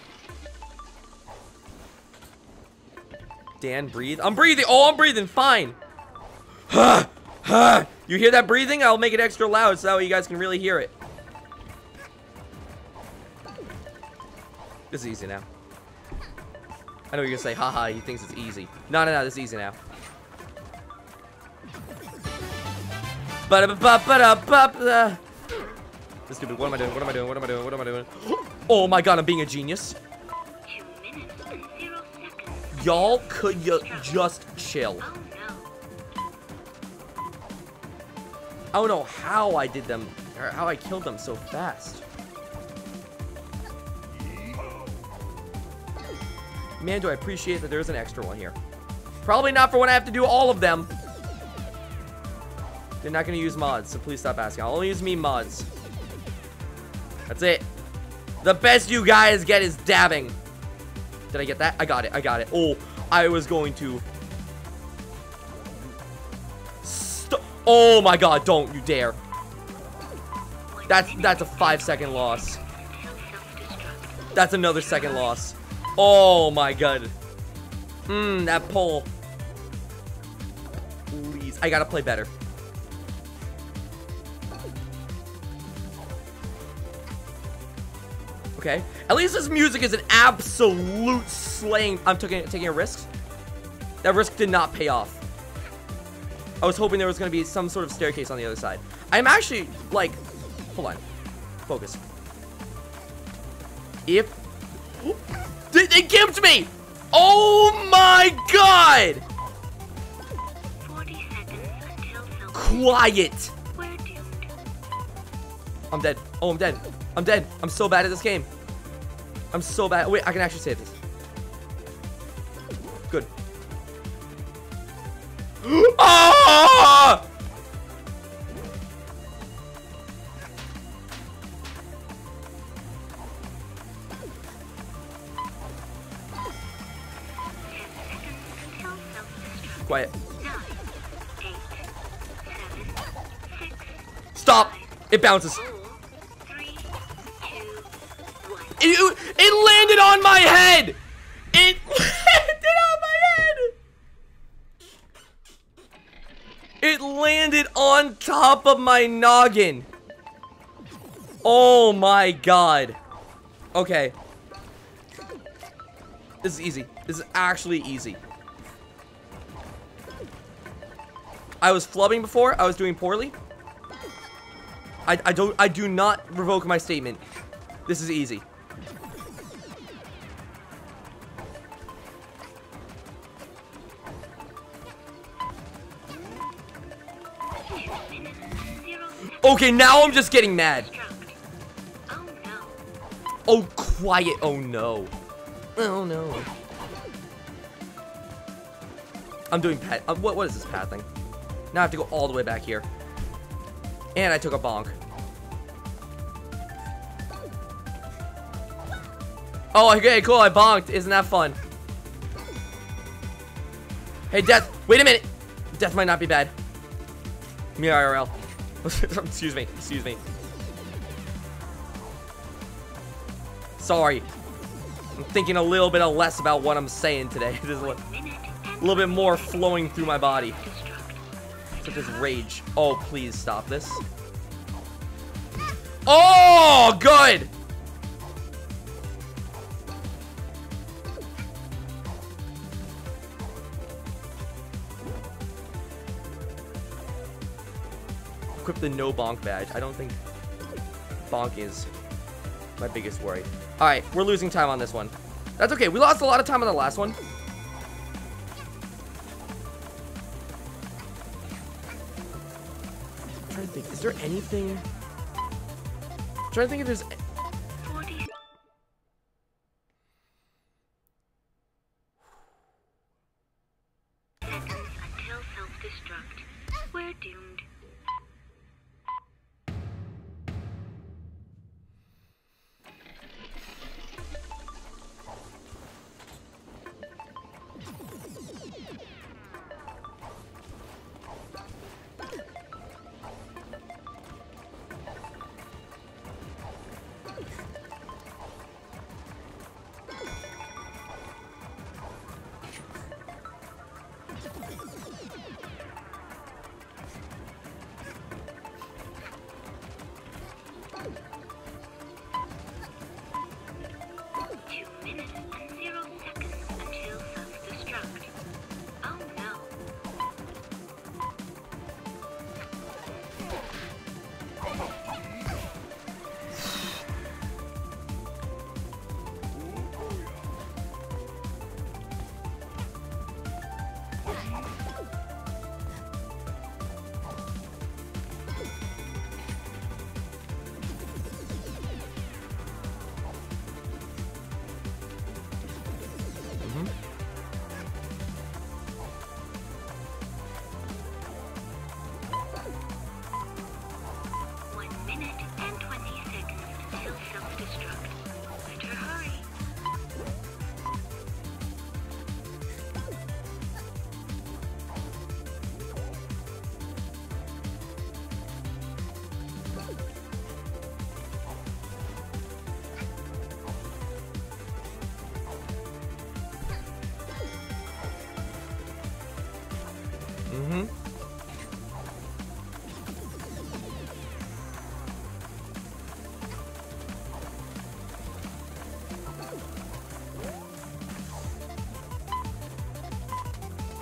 Dan, breathe. I'm breathing. Oh, I'm breathing. Fine. You hear that breathing? I'll make it extra loud so that way you guys can really hear it. This is easy now. I know you're gonna say, haha, he thinks it's easy. No, no, no, this is easy now. This stupid, what am I doing? What am I doing? What am I doing? What am I doing? Oh my god, I'm being a genius. Y'all, could you just chill? I don't know how I did them, or how I killed them so fast. Man, do I appreciate that there's an extra one here. Probably not for when I have to do all of them. They're not going to use mods, so please stop asking. I'll only use meme mods. That's it. The best you guys get is dabbing. Did I get that? I got it. I got it. Oh, I was going to. St oh my god, don't you dare. That's, that's a five second loss. That's another second loss. Oh my god. Mmm, that pole. Please. I gotta play better. Okay. At least this music is an absolute slaying. I'm taking taking a risk. That risk did not pay off. I was hoping there was gonna be some sort of staircase on the other side. I'm actually like, hold on. Focus. If whoop. They gimped me! Oh my god! Quiet! I'm dead. Oh, I'm dead. I'm dead. I'm so bad at this game. I'm so bad. Wait, I can actually save this. Good. Ah! Quiet. Stop! It bounces. It, it, it landed on my head! It landed on my head! It landed on top of my noggin. Oh my god. Okay. This is easy. This is actually easy. I was flubbing before. I was doing poorly. I, I don't. I do not revoke my statement. This is easy. Okay, now I'm just getting mad. Oh, quiet. Oh no. Oh no. I'm doing pat. Uh, what? What is this pat thing? Now I have to go all the way back here. And I took a bonk. Oh, okay, cool. I bonked. Isn't that fun? Hey, Death. Wait a minute. Death might not be bad. Me I R L. Excuse me. Excuse me. Sorry. I'm thinking a little bit less about what I'm saying today. There's a little bit more flowing through my body. Such as rage. Oh, please stop this. Oh, good! Equip the no bonk badge. I don't think bonk is my biggest worry. All right, we're losing time on this one. That's okay. We lost a lot of time on the last one. I'm trying to think. Is there anything? I'm trying to think if there's.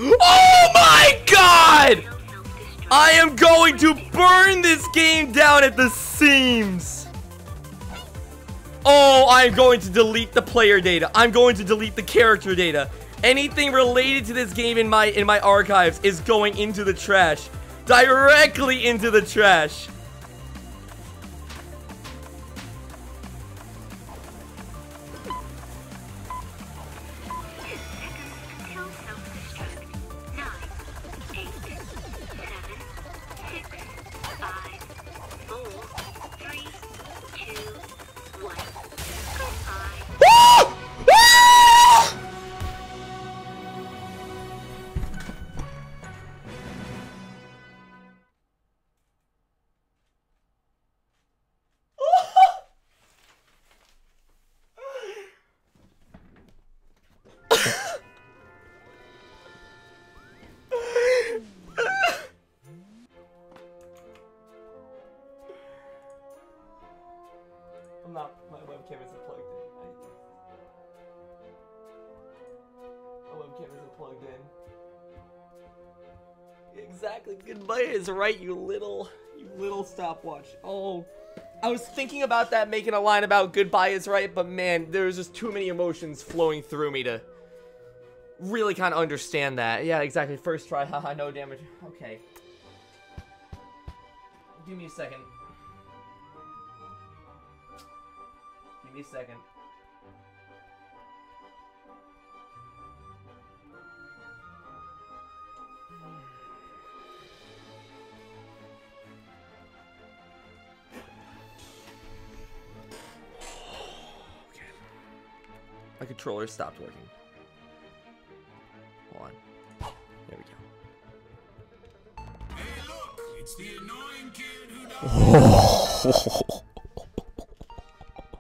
Oh my god! I am going to burn this game down at the seams. Oh, I'm going to delete the player data. I'm going to delete the character data. Anything related to this game in my in my archives is going into the trash. Directly into the trash. Goodbye is right, you little, you little stopwatch. Oh, I was thinking about that, making a line about goodbye is right, but man, there's just too many emotions flowing through me to really kind of understand that. Yeah, exactly. First try, haha, no damage. Okay. Give me a second. Give me a second. My controller stopped working. Hold on. There we go. Hey, look! It's the annoying kid who died.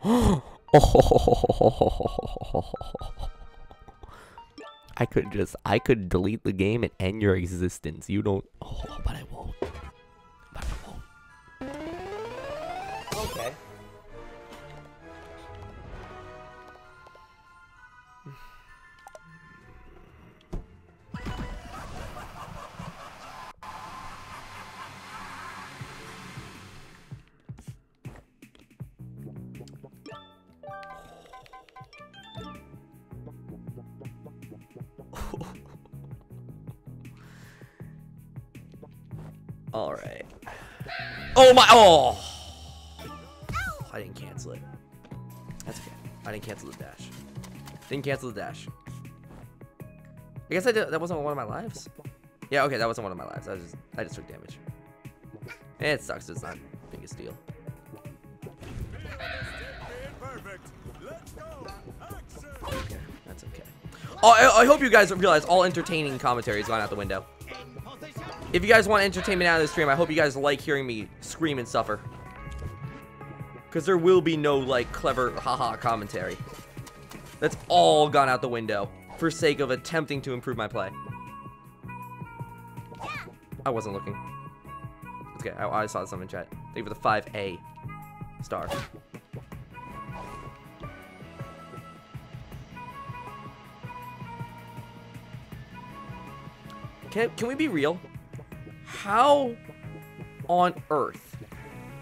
Oh. Oh. I could just, I could delete the game and end your existence. You don't, oh, but I won't. But I won't. Okay. Alright. Oh my, oh! I didn't cancel it. That's okay. I didn't cancel the dash. Didn't cancel the dash. I guess I did, that wasn't one of my lives. Yeah, okay, that wasn't one of my lives. I was just, I just took damage. It sucks, it's not the biggest deal. Okay, that's okay. Oh, I, I hope you guys realize all entertaining commentary has gone out the window. If you guys want entertainment out of this stream, I hope you guys like hearing me scream and suffer. Because there will be no, like, clever haha commentary. That's all gone out the window for sake of attempting to improve my play. I wasn't looking. Okay, I, I saw something in chat. Thank you for the five A star. Can, can we be real? How on earth,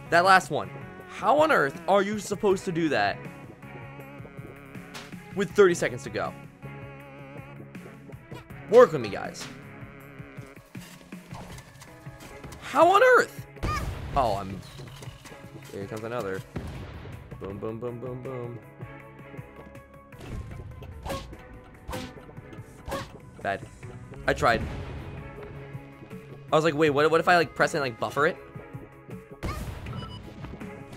that last one, how on earth are you supposed to do that with thirty seconds to go? Work with me, guys. How on earth? Oh, I'm, here comes another. Boom, boom, boom, boom, boom. Bad. I tried. I was like, wait, what, what if I like press it and like buffer it?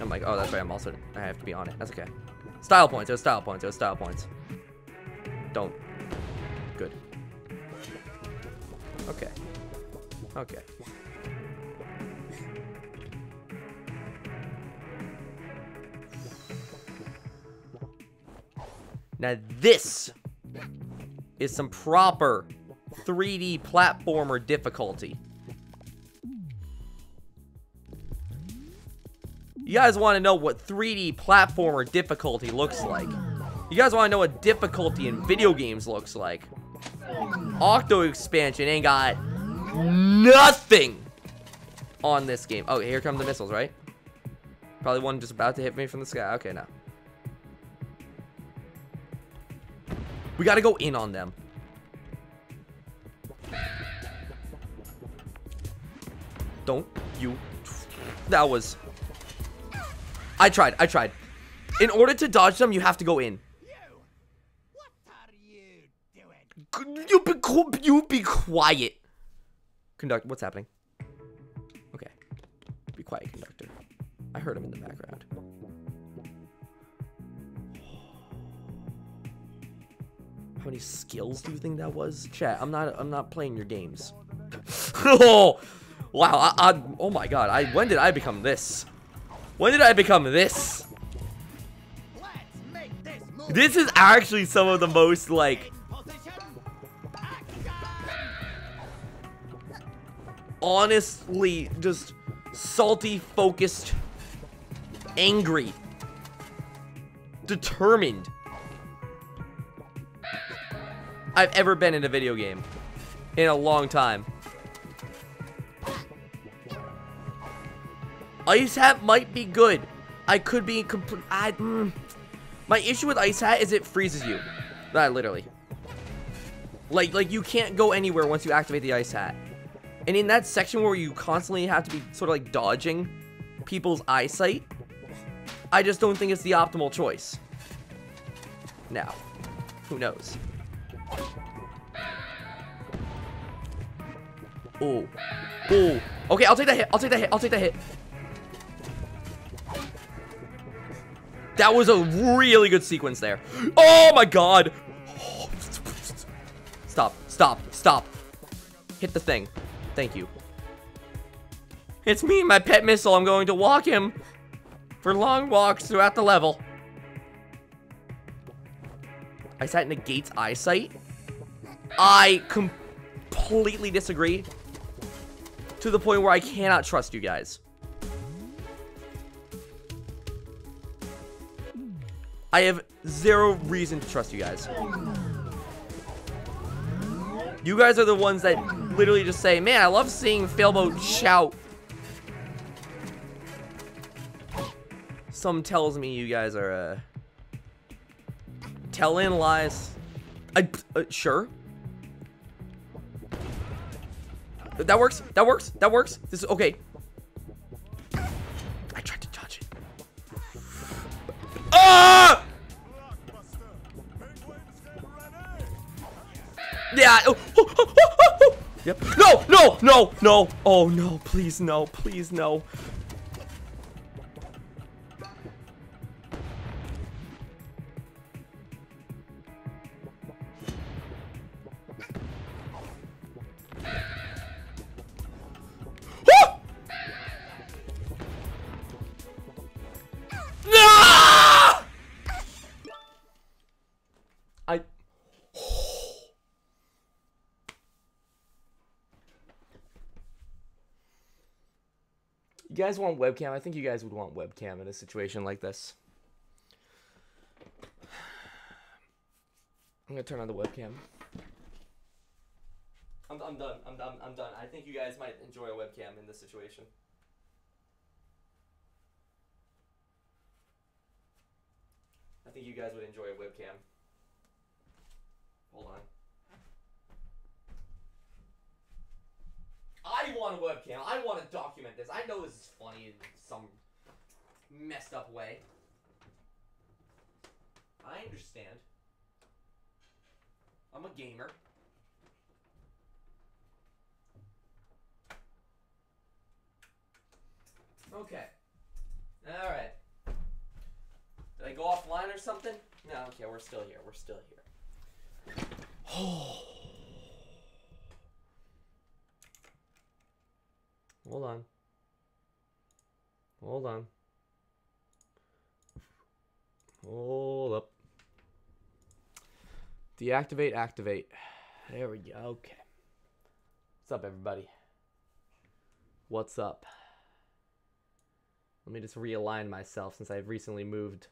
I'm like, oh, that's right, I'm also, I have to be on it. That's okay. Style points, it was style points, it was style points. Don't. Good. Okay. Okay. Now this is some proper three D platformer difficulty. You guys want to know what three D platformer difficulty looks like. You guys want to know what difficulty in video games looks like. Octo Expansion ain't got nothing on this game. Oh, here come the missiles, right? Probably one just about to hit me from the sky. Okay, now. We got to go in on them. Don't you. That was. I tried, I tried. In order to dodge them, you have to go in. You, what are you doing? You be, you be quiet. Conductor, what's happening? Okay. Be quiet, conductor. I heard him in the background. How many skills do you think that was? Chat, I'm not I'm not playing your games. Oh, wow, I, I, oh my god, I when did I become this? When did I become this? Let's make this move. This is actually some of the most, like, honestly, just salty, focused, angry, determined I've ever been in a video game in a long time. Ice Hat might be good. I could be complete. I, mm. My issue with Ice Hat is it freezes you. That literally. Like, like you can't go anywhere once you activate the Ice Hat. And in that section where you constantly have to be sort of like dodging people's eyesight, I just don't think it's the optimal choice. Now, who knows? Oh, oh. Okay, I'll take that hit. I'll take that hit. I'll take that hit. That was a really good sequence there. Oh my god. Oh. Stop, stop, stop. Hit the thing. Thank you. It's me, my pet missile. I'm going to walk him for long walks throughout the level. I sat in a gate's eyesight. I completely disagree, to the point where I cannot trust you guys. I have zero reason to trust you guys. You guys are the ones that literally just say, man, I love seeing Failboat shout. Some tells me you guys are, uh... telling lies. I, uh, sure. That works. That works. That works. This is okay. I tried to dodge it. Ah! Yeah. Oh, oh, oh, oh, oh. Yep. No, no, no, no. Oh, no. Please, no. Please, no. You guys want webcam? I think you guys would want webcam in a situation like this. I'm gonna turn on the webcam. I'm, I'm done. I'm done. I'm done. I think you guys might enjoy a webcam in this situation. I think you guys would enjoy a webcam. Hold on. I want a webcam. I want to document this. I know this is funny in some messed up way. I understand. I'm a gamer. Okay. Alright. Did I go offline or something? No, okay, we're still here. We're still here. Oh. Hold on. Hold on. Hold up. Deactivate, activate. There we go. Okay. What's up, everybody? What's up? Let me just realign myself since I've recently moved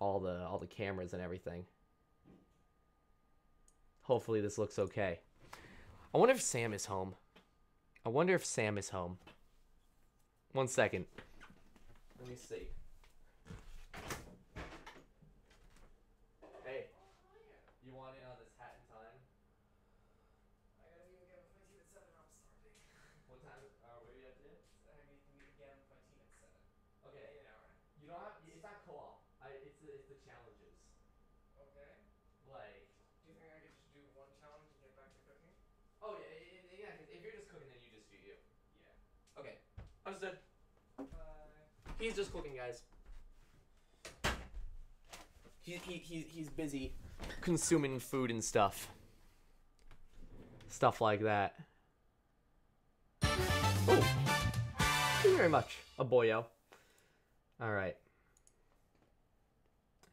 all the all the cameras and everything. Hopefully this looks okay. I wonder if Sam is home. I wonder if Sam is home. One second. Let me see. Hey, you want in on this Hat in Time? I gotta meet again with my team at seven. I'm starting. What time? Uh, what are you at today? I need to meet again with my team at seven. Okay. In an hour. You don't have. It's not co-op. I. It's the. It's the challenges. Okay. Like. Do you think I could just do one challenge and get back to cooking? Oh yeah. Understood. Bye. He's just cooking, guys. He, he, he, he's busy consuming food and stuff. Stuff like that. Oh. Thank you very much, a boyo. Alright.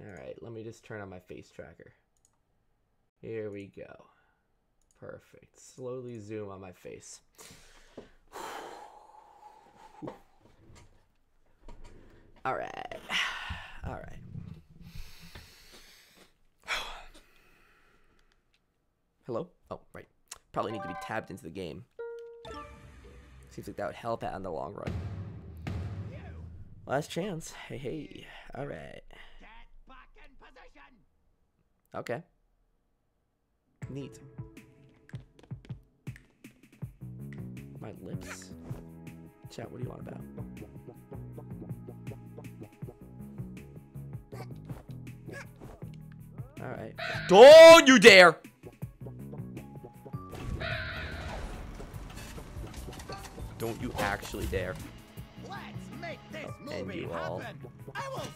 Alright, let me just turn on my face tracker. Here we go. Perfect. Slowly zoom on my face. All right, all right. Hello? Oh, right. Probably need to be tabbed into the game. Seems like that would help out in the long run. Last chance. Hey, hey. All right. Okay. Neat. My lips. Chat, what do you want about? All right. Don't you dare! Don't you actually dare! Let's make this movie happen. Owls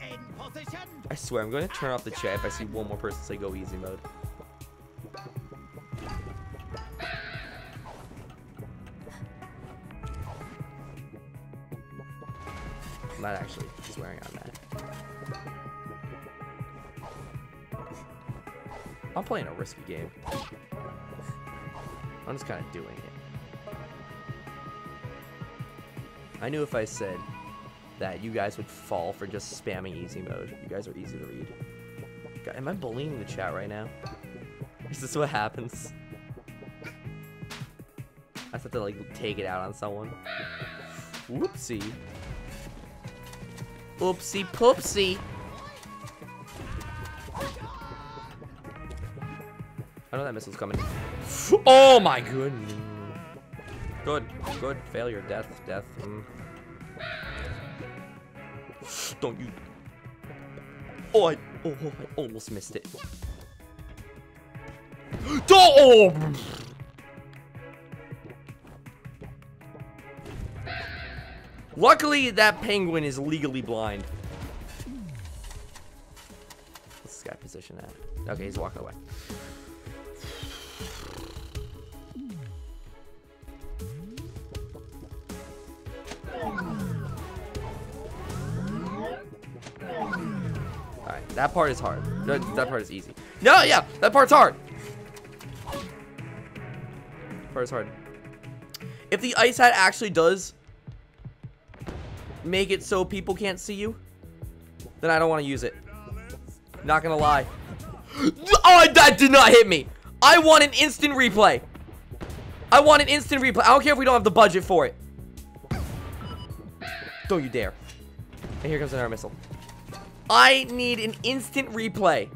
in position. I swear, I'm going to turn off the chat if I see one more person say "go easy mode." I'm not actually swearing on that. I'm playing a risky game. I'm just kind of doing it. I knew if I said that you guys would fall for just spamming easy mode. You guys are easy to read. God, am I bullying the chat right now? Is this what happens? I have to like take it out on someone. Whoopsie. Oopsie poopsie. I know that missile's coming. Oh my goodness. Good, good. Failure, death, death. Mm. Don't you. Oh, I, oh, oh, I almost missed it. Don't. Oh. Luckily, that penguin is legally blind. What's this guy position at? Okay, he's walking away. Alright, that part is hard. No, that part is easy. No, yeah, that part's hard. That part is hard. If the ice hat actually does make it so people can't see you, then I don't want to use it. Not gonna lie. Oh, that did not hit me. I want an instant replay. I want an instant replay. I don't care if we don't have the budget for it. Don't you dare. And here comes another missile. I need an instant replay.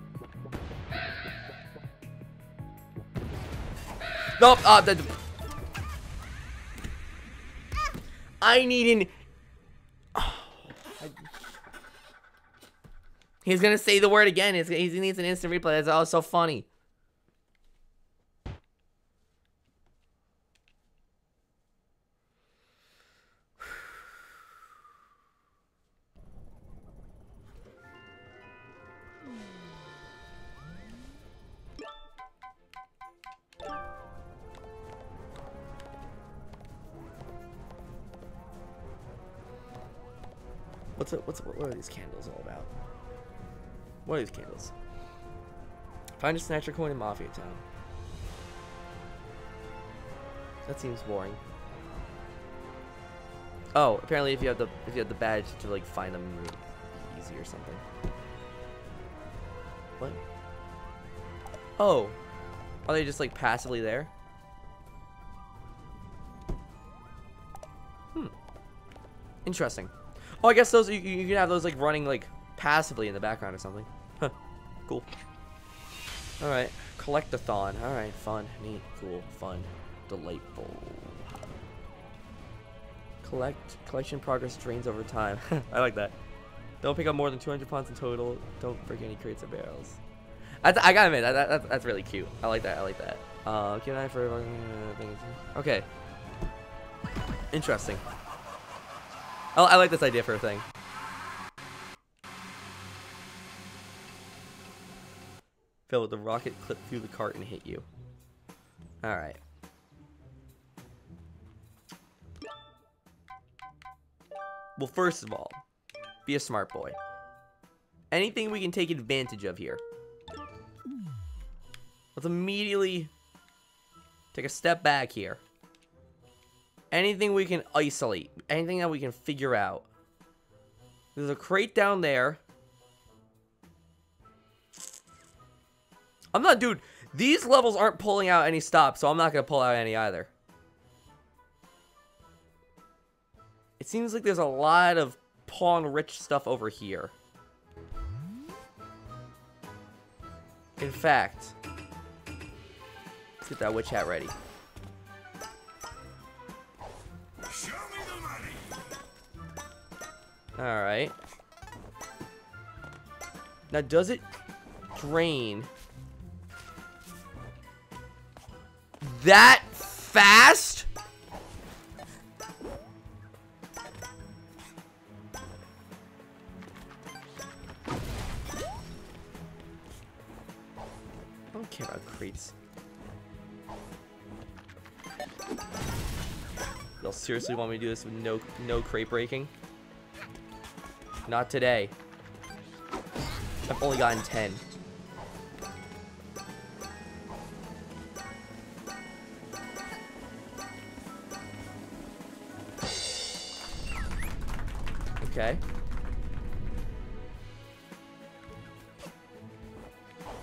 Nope. Uh, that, I need an... He's gonna say the word again. It's, he needs an instant replay. That's all so funny. What's it, what's what are these candles all about? What are these candles? Find a Snatcher coin in Mafia Town. That seems boring. Oh, apparently if you have the if you have the badge to like find them easy or something. What? Oh, are they just like passively there? Hmm. Interesting. Oh, I guess those you, you can have those like running like passively in the background or something. Huh. Cool. Alright. Collect-a-thon. Alright. Fun. Neat. Cool. Fun. Delightful. Collect. Collection progress drains over time. I like that. Don't pick up more than two hundred pounds in total. Don't break any crates or barrels. That's, I gotta admit, that, that, that, that's really cute. I like that. I like that. Uh, can I for... Okay. Interesting. I, I like this idea for a thing. Phil, the rocket clipped through the cart and hit you. Alright. Well, first of all, be a smart boy. Anything we can take advantage of here. Let's immediately take a step back here. Anything we can isolate. Anything that we can figure out. There's a crate down there. I'm not, dude, these levels aren't pulling out any stops, so I'm not going to pull out any either. It seems like there's a lot of pawn-rich stuff over here. In fact, let's get that witch hat ready. Show me the money. All right. Now, does it drain that fast? I don't care about crates. Y'all seriously want me to do this with no no crate breaking? Not today. I've only gotten ten. Okay.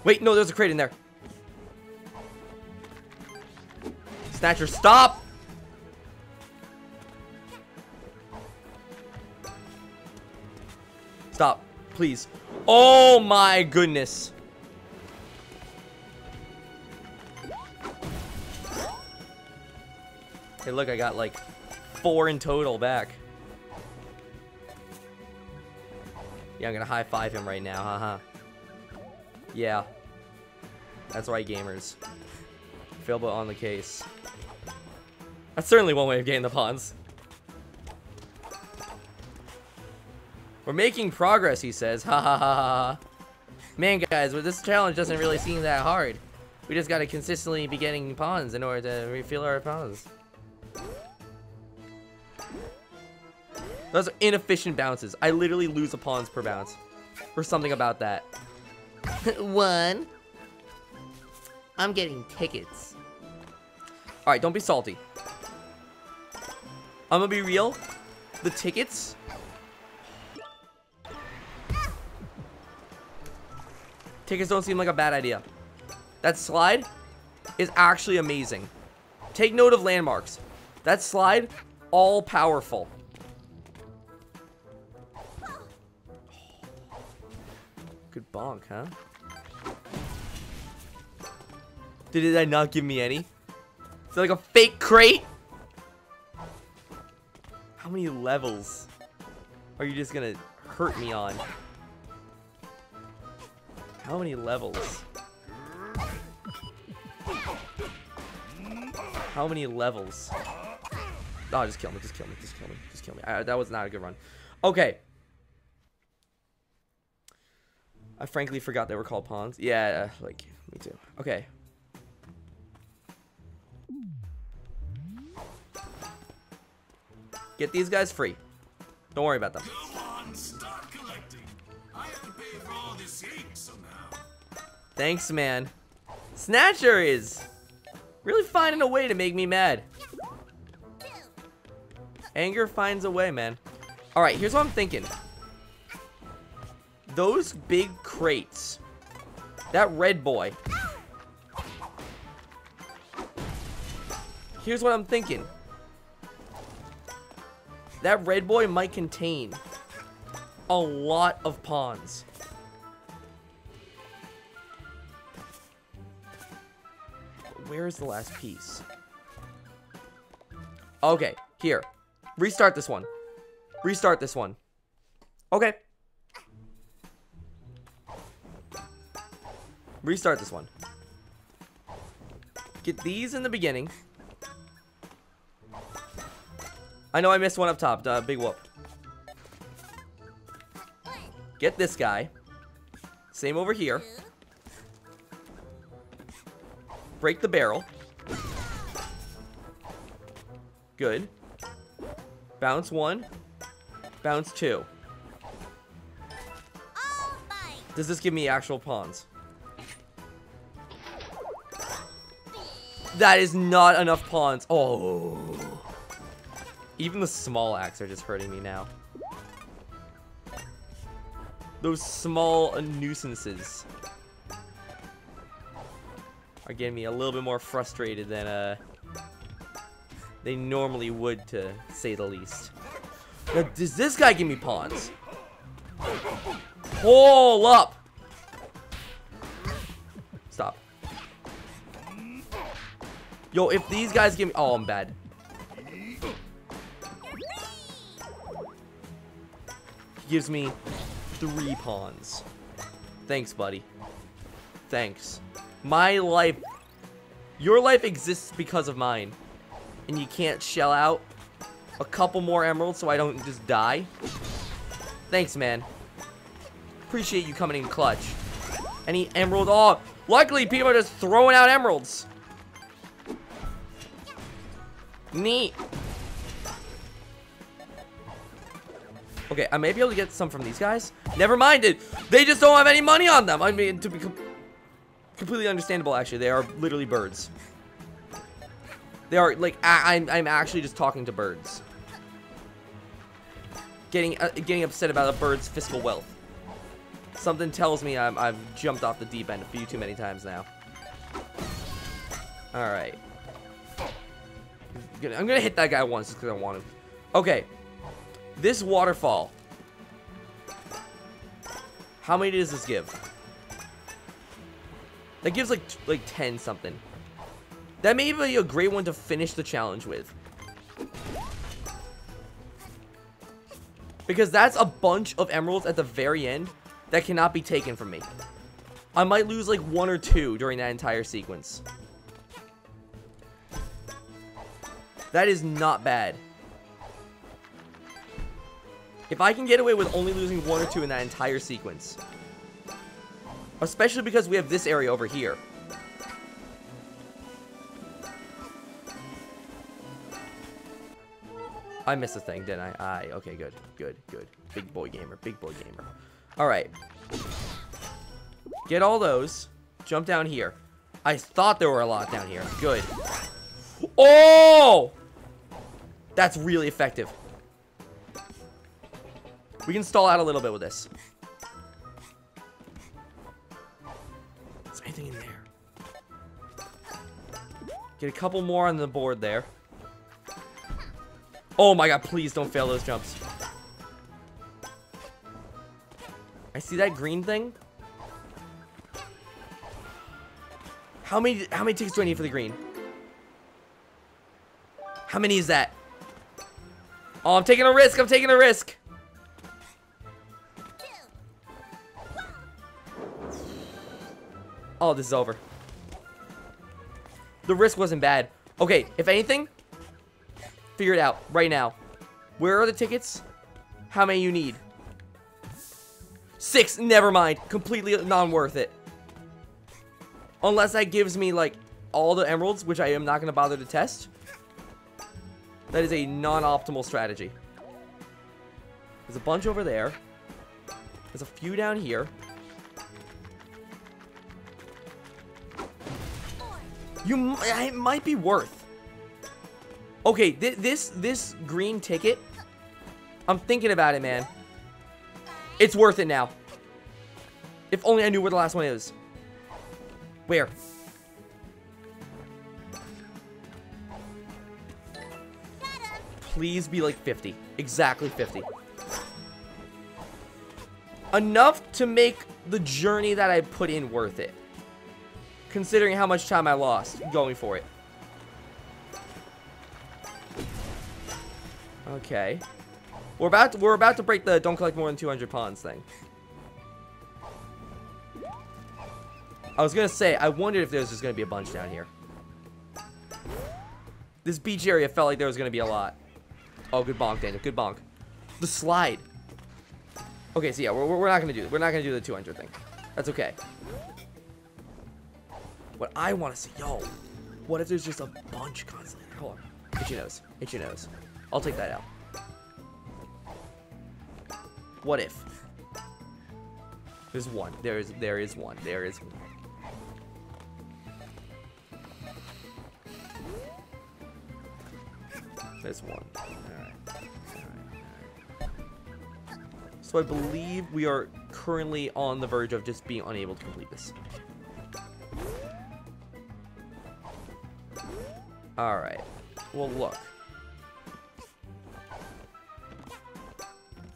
Wait, no, there's a crate in there. Snatcher, stop! Stop, please. Oh my goodness. Hey, look, I got like four in total back. Yeah, I'm gonna high five him right now, haha. Yeah. That's right, gamers. Philba on the case. That's certainly one way of getting the pawns. We're making progress, he says. Ha ha ha ha. Man, guys, well, this challenge doesn't really seem that hard. We just gotta consistently be getting pawns in order to refill our pawns. Those are inefficient bounces. I literally lose a pawns per bounce. Or something about that. One. I'm getting tickets. Alright, don't be salty. I'm gonna be real. The tickets... Tickets don't seem like a bad idea. That slide is actually amazing. Take note of landmarks. That slide, all powerful. Good bonk, huh? Did that not give me any? Is that like a fake crate? How many levels are you just gonna hurt me on? How many levels? How many levels? Oh, just kill me, just kill me, just kill me, just kill me. I, that was not a good run. Okay. I frankly forgot they were called pawns. Yeah, like, me too. Okay. Get these guys free. Don't worry about them. Go on, start collecting. I have to pay for all this heat somehow. Thanks, man. Snatcher is really finding a way to make me mad. Anger finds a way, man. Alright, here's what I'm thinking. Those big crates. That red boy. Here's what I'm thinking. That red boy might contain a lot of pawns. Where is the last piece? Okay, here. Restart this one. Restart this one. Okay. Restart this one. Get these in the beginning. I know I missed one up top. Uh, big whoop. Get this guy. Same over here. Break the barrel. Good. Bounce one. Bounce two. Does this give me actual pawns? That is not enough pawns. Oh. Even the small acts are just hurting me now. Those small nuisances are getting me a little bit more frustrated than uh, they normally would, to say the least. Now, does this guy give me pawns? Hold up! Stop. Yo, if these guys give me... Oh, I'm bad. He gives me three pawns. Thanks, buddy. Thanks. My life, your life exists because of mine, and you can't shell out a couple more emeralds so I don't just die. Thanks, man. Appreciate you coming in clutch. Any emerald? Oh, luckily people are just throwing out emeralds. Neat. Okay, I may be able to get some from these guys. Never mind it. They just don't have any money on them. I mean, to be com completely understandable, actually. They are literally birds. They are, like, I I'm, I'm actually just talking to birds. getting uh, getting upset about a bird's fiscal wealth. Something tells me I'm, I've jumped off the deep end a few too many times now. All right. I'm gonna hit that guy once just because I want him. Okay. This waterfall. How many does this give? That gives like like ten something. That may be a great one to finish the challenge with. Because that's a bunch of emeralds at the very end that cannot be taken from me. I might lose like one or two during that entire sequence. That is not bad. If I can get away with only losing one or two in that entire sequence. Especially because we have this area over here. I missed a thing, didn't I? Aye, okay, good, good, good. Big boy gamer, big boy gamer. All right. Get all those. Jump down here. I thought there were a lot down here. Good. Oh! That's really effective. We can stall out a little bit with this. Is there anything in there? Get a couple more on the board there. Oh my god, please don't fail those jumps. I see that green thing. How many how many ticks do I need for the green? How many is that? Oh, I'm taking a risk. I'm taking a risk. Oh, this is over. The risk wasn't bad. Okay, if anything, figure it out right now. Where are the tickets? How many you need? Six. Never mind. Completely non-worth it. Unless that gives me, like, all the emeralds, which I am not going to bother to test. That is a non-optimal strategy. There's a bunch over there. There's a few down here. You, it might be worth. Okay, th this this green ticket. I'm thinking about it, man. It's worth it now. If only I knew where the last one is. Where? Please be like fifty. Exactly fifty. Enough to make the journey that I put in worth it. Considering how much time I lost going for it. Okay. We're about to, we're about to break the don't collect more than two hundred pawns thing. I was going to say, I wondered if there was just going to be a bunch down here. This beach area felt like there was going to be a lot. Oh, good bonk, Daniel. Good bonk. The slide. Okay, so yeah, we're, we're not going to do We're not going to do the two hundred thing. That's okay. What I want to see, yo, what if there's just a bunch constantly? Hold on, hit your nose, hit your nose. I'll take that out. What if? There's one, there is, there is one, there is one. There's one, all right, all right, all right. So I believe we are currently on the verge of just being unable to complete this. Alright, well look.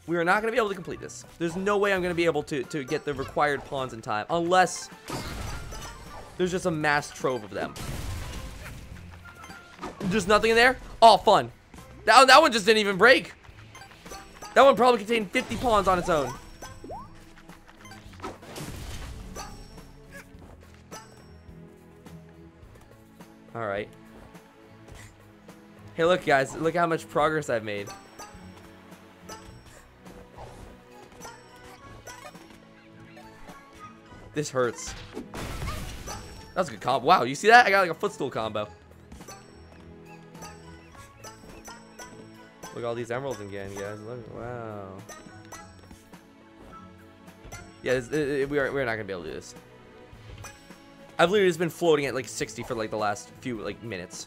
We are not going to be able to complete this. There's no way I'm going to be able to, to get the required pawns in time. Unless there's just a mass trove of them. There's nothing in there? Oh, fun. That, that one just didn't even break. That one probably contained fifty pawns on its own. Alright. Hey, look, guys. Look how much progress I've made. This hurts. That was a good combo. Wow, you see that? I got like a footstool combo. Look at all these emeralds again, guys. Look, wow. Yeah, it, it, we are, we're not going to be able to do this. I've literally just been floating at like sixty for like the last few like minutes.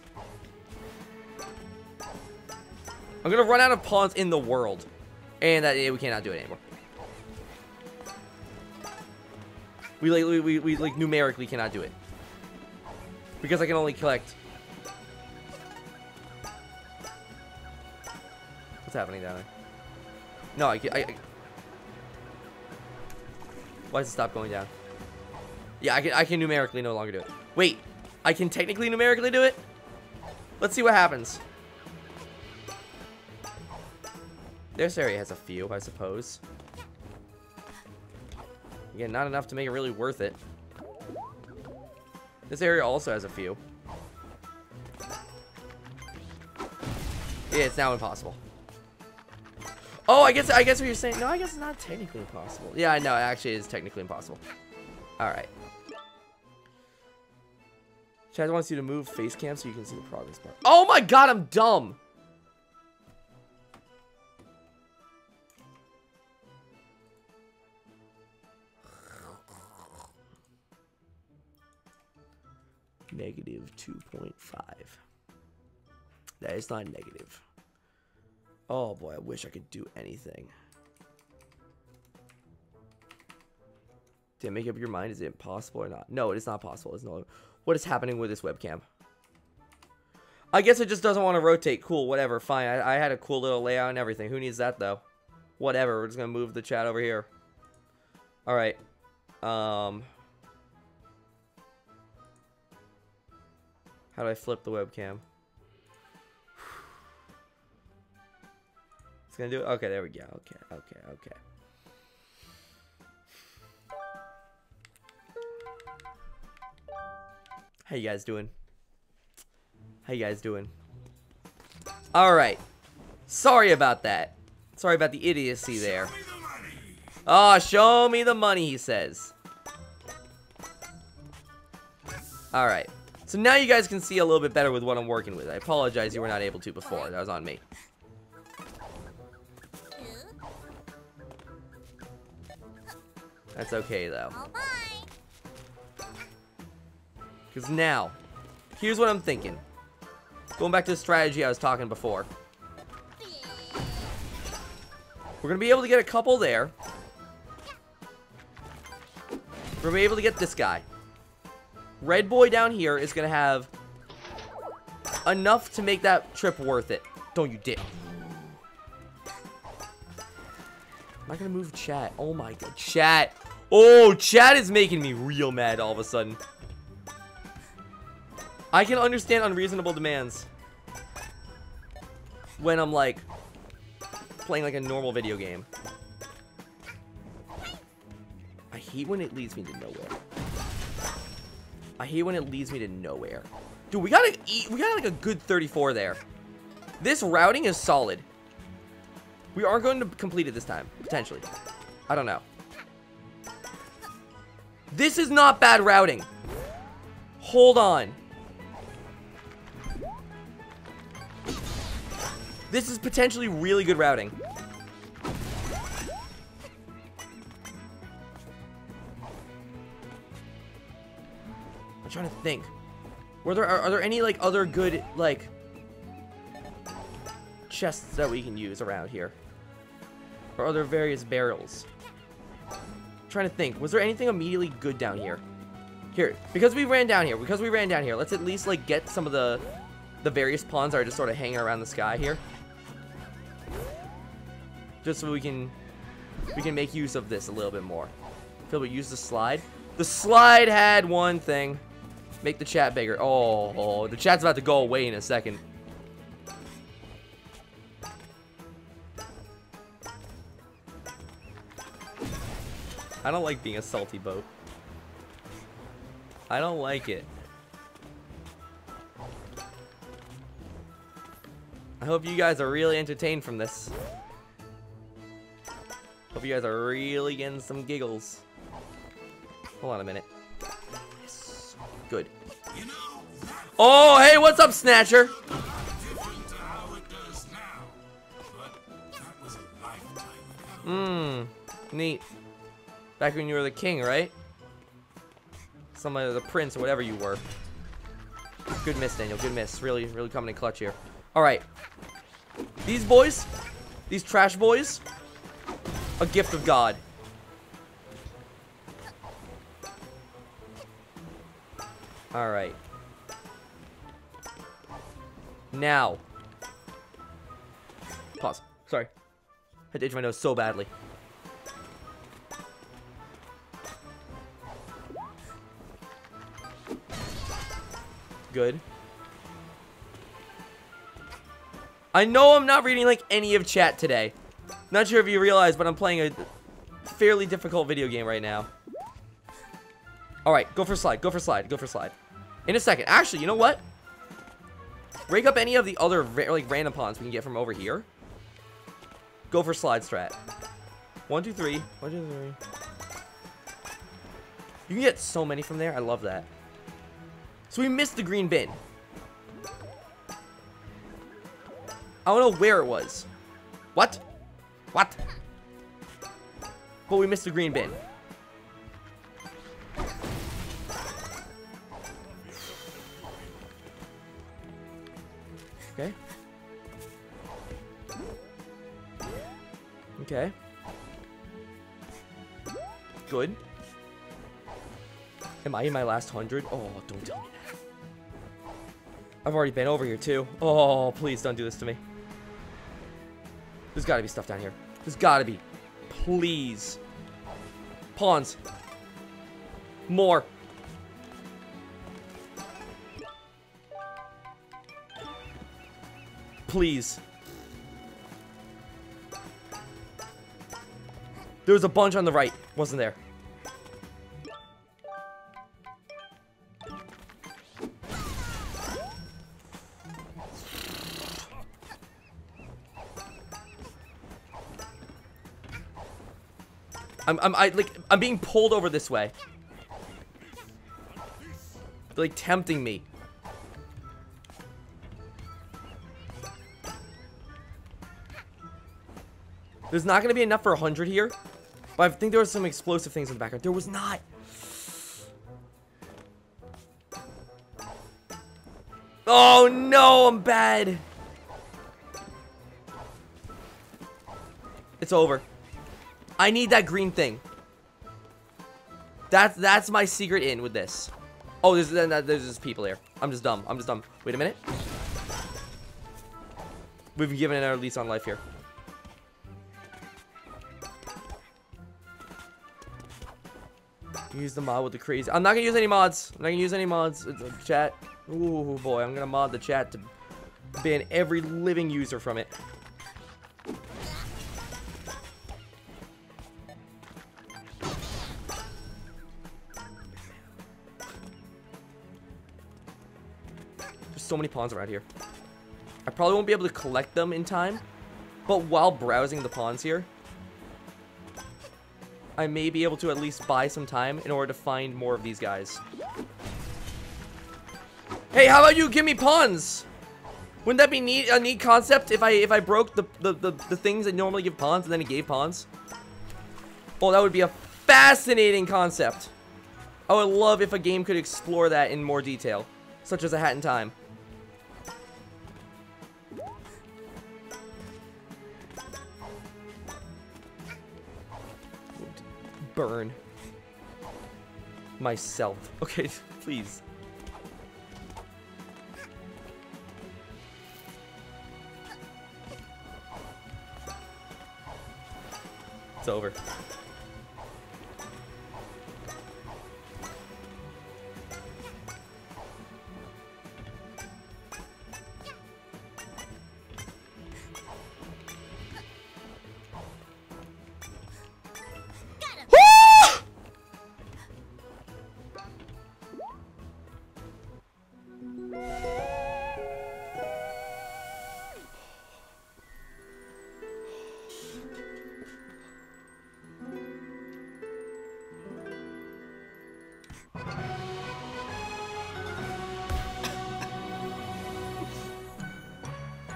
I'm gonna run out of pawns in the world. And that we cannot do it anymore. We like we, we, we like numerically cannot do it. Because I can only collect. What's happening down there? No, I can't. I, I... Why does it stop going down? Yeah, I can, I can numerically no longer do it. Wait, I can technically numerically do it? Let's see what happens. This area has a few, I suppose. Again, not enough to make it really worth it. This area also has a few. Yeah, it's now impossible. Oh, I guess I guess what you're saying. No, I guess it's not technically impossible. Yeah, I know. It actually is technically impossible. All right. Chad wants you to move face cam so you can see the progress bar. Oh my God, I'm dumb. negative two point five. That is not negative. Oh boy, I wish I could do anything. Did I make up your mind? Is it impossible or not? No, it is not possible. It's not. What is happening with this webcam? I guess it just doesn't want to rotate. Cool, whatever, fine. I, I had a cool little layout and everything. Who needs that though? Whatever, we're just gonna move the chat over here. Alright. Um How do I flip the webcam? It's gonna do it? Okay, there we go. Okay, okay, okay. How you guys doing? How you guys doing? Alright. Sorry about that. Sorry about the idiocy there. Ah, show me the money, he says. Alright. So now you guys can see a little bit better with what I'm working with. I apologize you were not able to before. That was on me. That's okay, though. Because now, here's what I'm thinking. Going back to the strategy I was talking before. We're going to be able to get a couple there. We're going to be able to get this guy. Red boy down here is going to have enough to make that trip worth it. Don't you dare. I'm not going to move chat. Oh my God. Chat. Oh, chat is making me real mad all of a sudden. I can understand unreasonable demands when I'm like playing like a normal video game. I hate when it leads me to nowhere. I hate when it leads me to nowhere. Dude, we gotta eat. We got like a good thirty-four there. This routing is solid. We are going to complete it this time, potentially. I don't know. This is not bad routing. Hold on. This is potentially really good routing. I'm trying to think. Were there are, are there any like other good like chests that we can use around here? Or other various barrels. I'm trying to think. Was there anything immediately good down here? Here, because we ran down here, because we ran down here, let's at least like get some of the the various pawns that are just sort of hanging around the sky here. Just so we can we can make use of this a little bit more. Phil, we use the slide. The slide had one thing. Make the chat bigger. Oh, oh, the chat's about to go away in a second. I don't like being a salty boat. I don't like it. I hope you guys are really entertained from this. Hope you guys are really getting some giggles. Hold on a minute. Yes. Good. Oh, hey, what's up, Snatcher? Mmm, neat. Back when you were the king, right? Somebody, the prince or whatever you were. Good miss, Daniel. Good miss. Really, really coming in clutch here. All right. These boys, these trash boys, a gift of God. All right. Now. Pause. Sorry. I had to itch my nose so badly. Good. I know I'm not reading like any of chat today. Not sure if you realize, but I'm playing a fairly difficult video game right now. All right, go for slide, go for slide, go for slide. In a second. Actually, you know what? Rake up any of the other like random pawns we can get from over here. Go for slide strat. One, two, three. One, two, three. You can get so many from there. I love that. So we missed the green bin. I don't know where it was. What? What? But we missed the green bin. Okay. Okay. Good. Am I in my last hundred? Oh, don't tell me that. I've already been over here too. Oh, please don't do this to me. There's gotta be stuff down here. There's gotta be. Please. Pawns. More. Please. There was a bunch on the right, wasn't there? I'm, I'm, I, like, I'm being pulled over this way. They're, like, tempting me. There's not going to be enough for a hundred here. But I think there was some explosive things in the background. There was not. Oh, no, I'm bad. It's over. I need that green thing. That's that's my secret in with this. Oh, there's there's just people here. I'm just dumb. I'm just dumb. Wait a minute. We've been given another lease on life here. Use the mod with the crazy. I'm not gonna use any mods. I'm not gonna use any mods. It's a chat. Ooh boy, I'm gonna mod the chat to ban every living user from it. So many pawns around here. I probably won't be able to collect them in time, but while browsing the pawns here, I may be able to at least buy some time in order to find more of these guys. Hey, how about you give me pawns? Wouldn't that be neat, a neat concept if I if I broke the, the, the, the things that normally give pawns and then it gave pawns? Oh, that would be a fascinating concept. I would love if a game could explore that in more detail, such as A Hat in Time. Burn myself. Okay, please. It's over.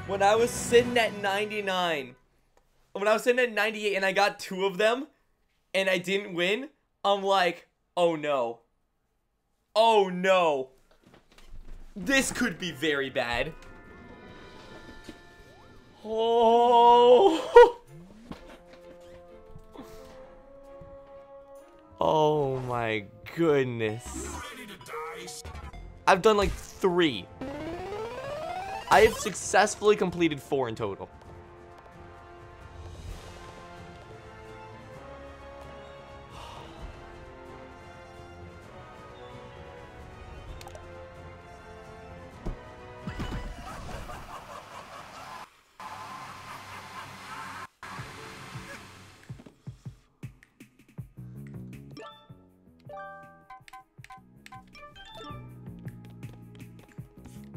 When I was sitting at ninety-nine, when I was sitting at ninety-eight and I got two of them and I didn't win, I'm like, oh no. Oh no. This could be very bad. Oh. Oh my goodness. I've done like three. I have successfully completed four in total.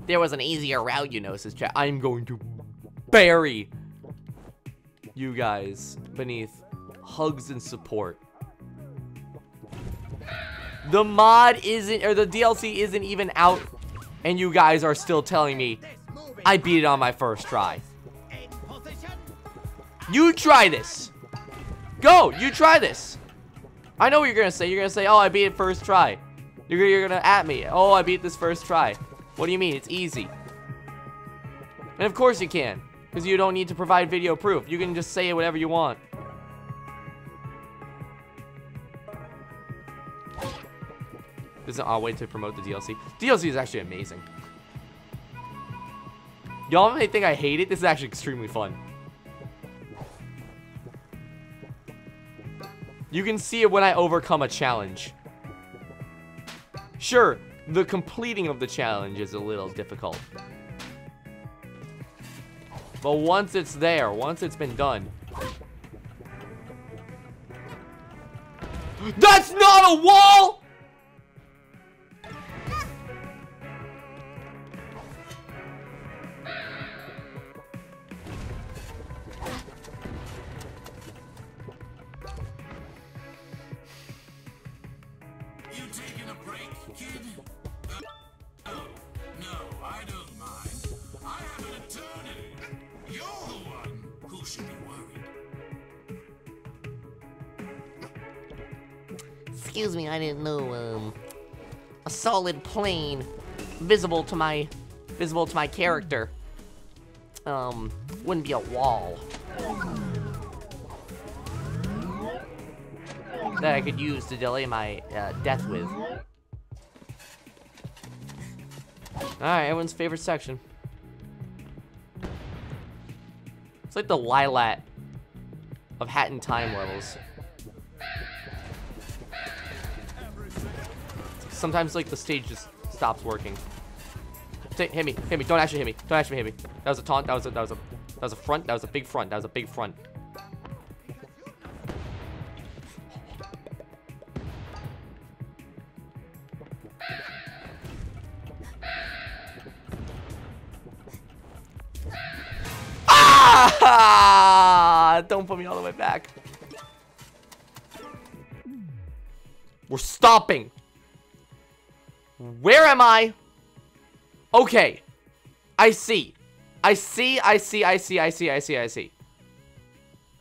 There was an easier route, you know, says chat. I'm going to bury you guys beneath hugs and support. The mod isn't, or the D L C isn't even out, and you guys are still telling me I beat it on my first try. You try this. Go, you try this. I know what you're gonna say. You're gonna say, oh, I beat it first try. You're, you're gonna at me. Oh, I beat this first try. What do you mean? It's easy. And of course you can, because you don't need to provide video proof. You can just say it whatever you want. This is our way to promote the D L C. D L C is actually amazing. Y'all may think I hate it. This is actually extremely fun. You can see it when I overcome a challenge. Sure. The completing of the challenge is a little difficult. But once it's there, once it's been done. That's not a wall! You taking a break, kid? Excuse me, I didn't know, um, a solid plane visible to my, visible to my character, um, wouldn't be a wall that I could use to delay my, uh, death with. Alright, everyone's favorite section. It's like the Lilat of Hat in Time levels. Sometimes, like, the stage just stops working. T hit me, hit me, don't actually hit me, don't actually hit me. That was a taunt, that was a, that was a, that was a front, that was a big front, that was a big front. Ah! Don't put me all the way back. We're stopping. Where am I? Okay. I see. I see, I see, I see, I see, I see, I see.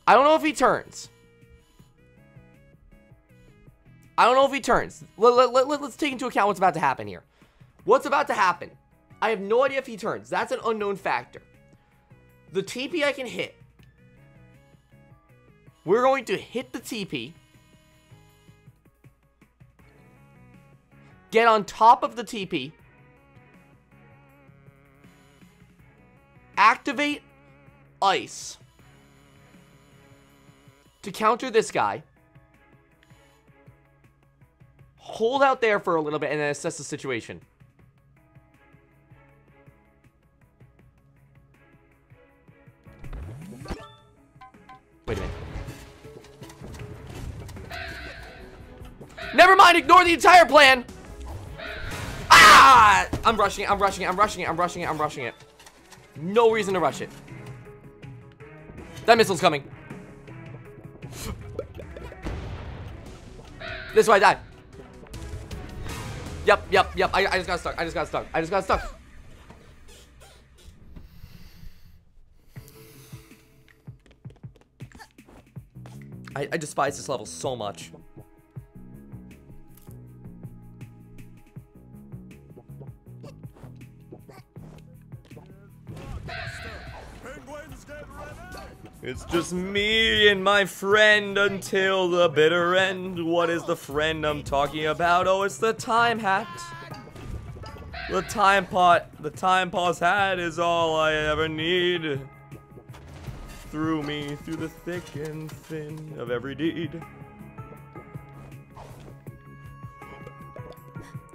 I don't know if he turns. I don't know if he turns. Let, let, let, let's take into account what's about to happen here. What's about to happen? I have no idea if he turns. That's an unknown factor. The T P I can hit. We're going to hit the T P. Get on top of the T P. Activate ice to counter this guy. Hold out there for a little bit and then assess the situation. Wait a minute. Never mind, ignore the entire plan. Ah! I'm rushing it, I'm rushing it, I'm rushing it, I'm rushing it, I'm rushing it. No reason to rush it. That missile's coming. This way I die. Yep, yep, yep, I, I just got stuck, I just got stuck, I just got stuck. I, I despise this level so much. It's just me and my friend until the bitter end. What is the friend I'm talking about? Oh, it's the time hat. The time pot, the time pause hat is all I ever need. Through me, through the thick and thin of every deed.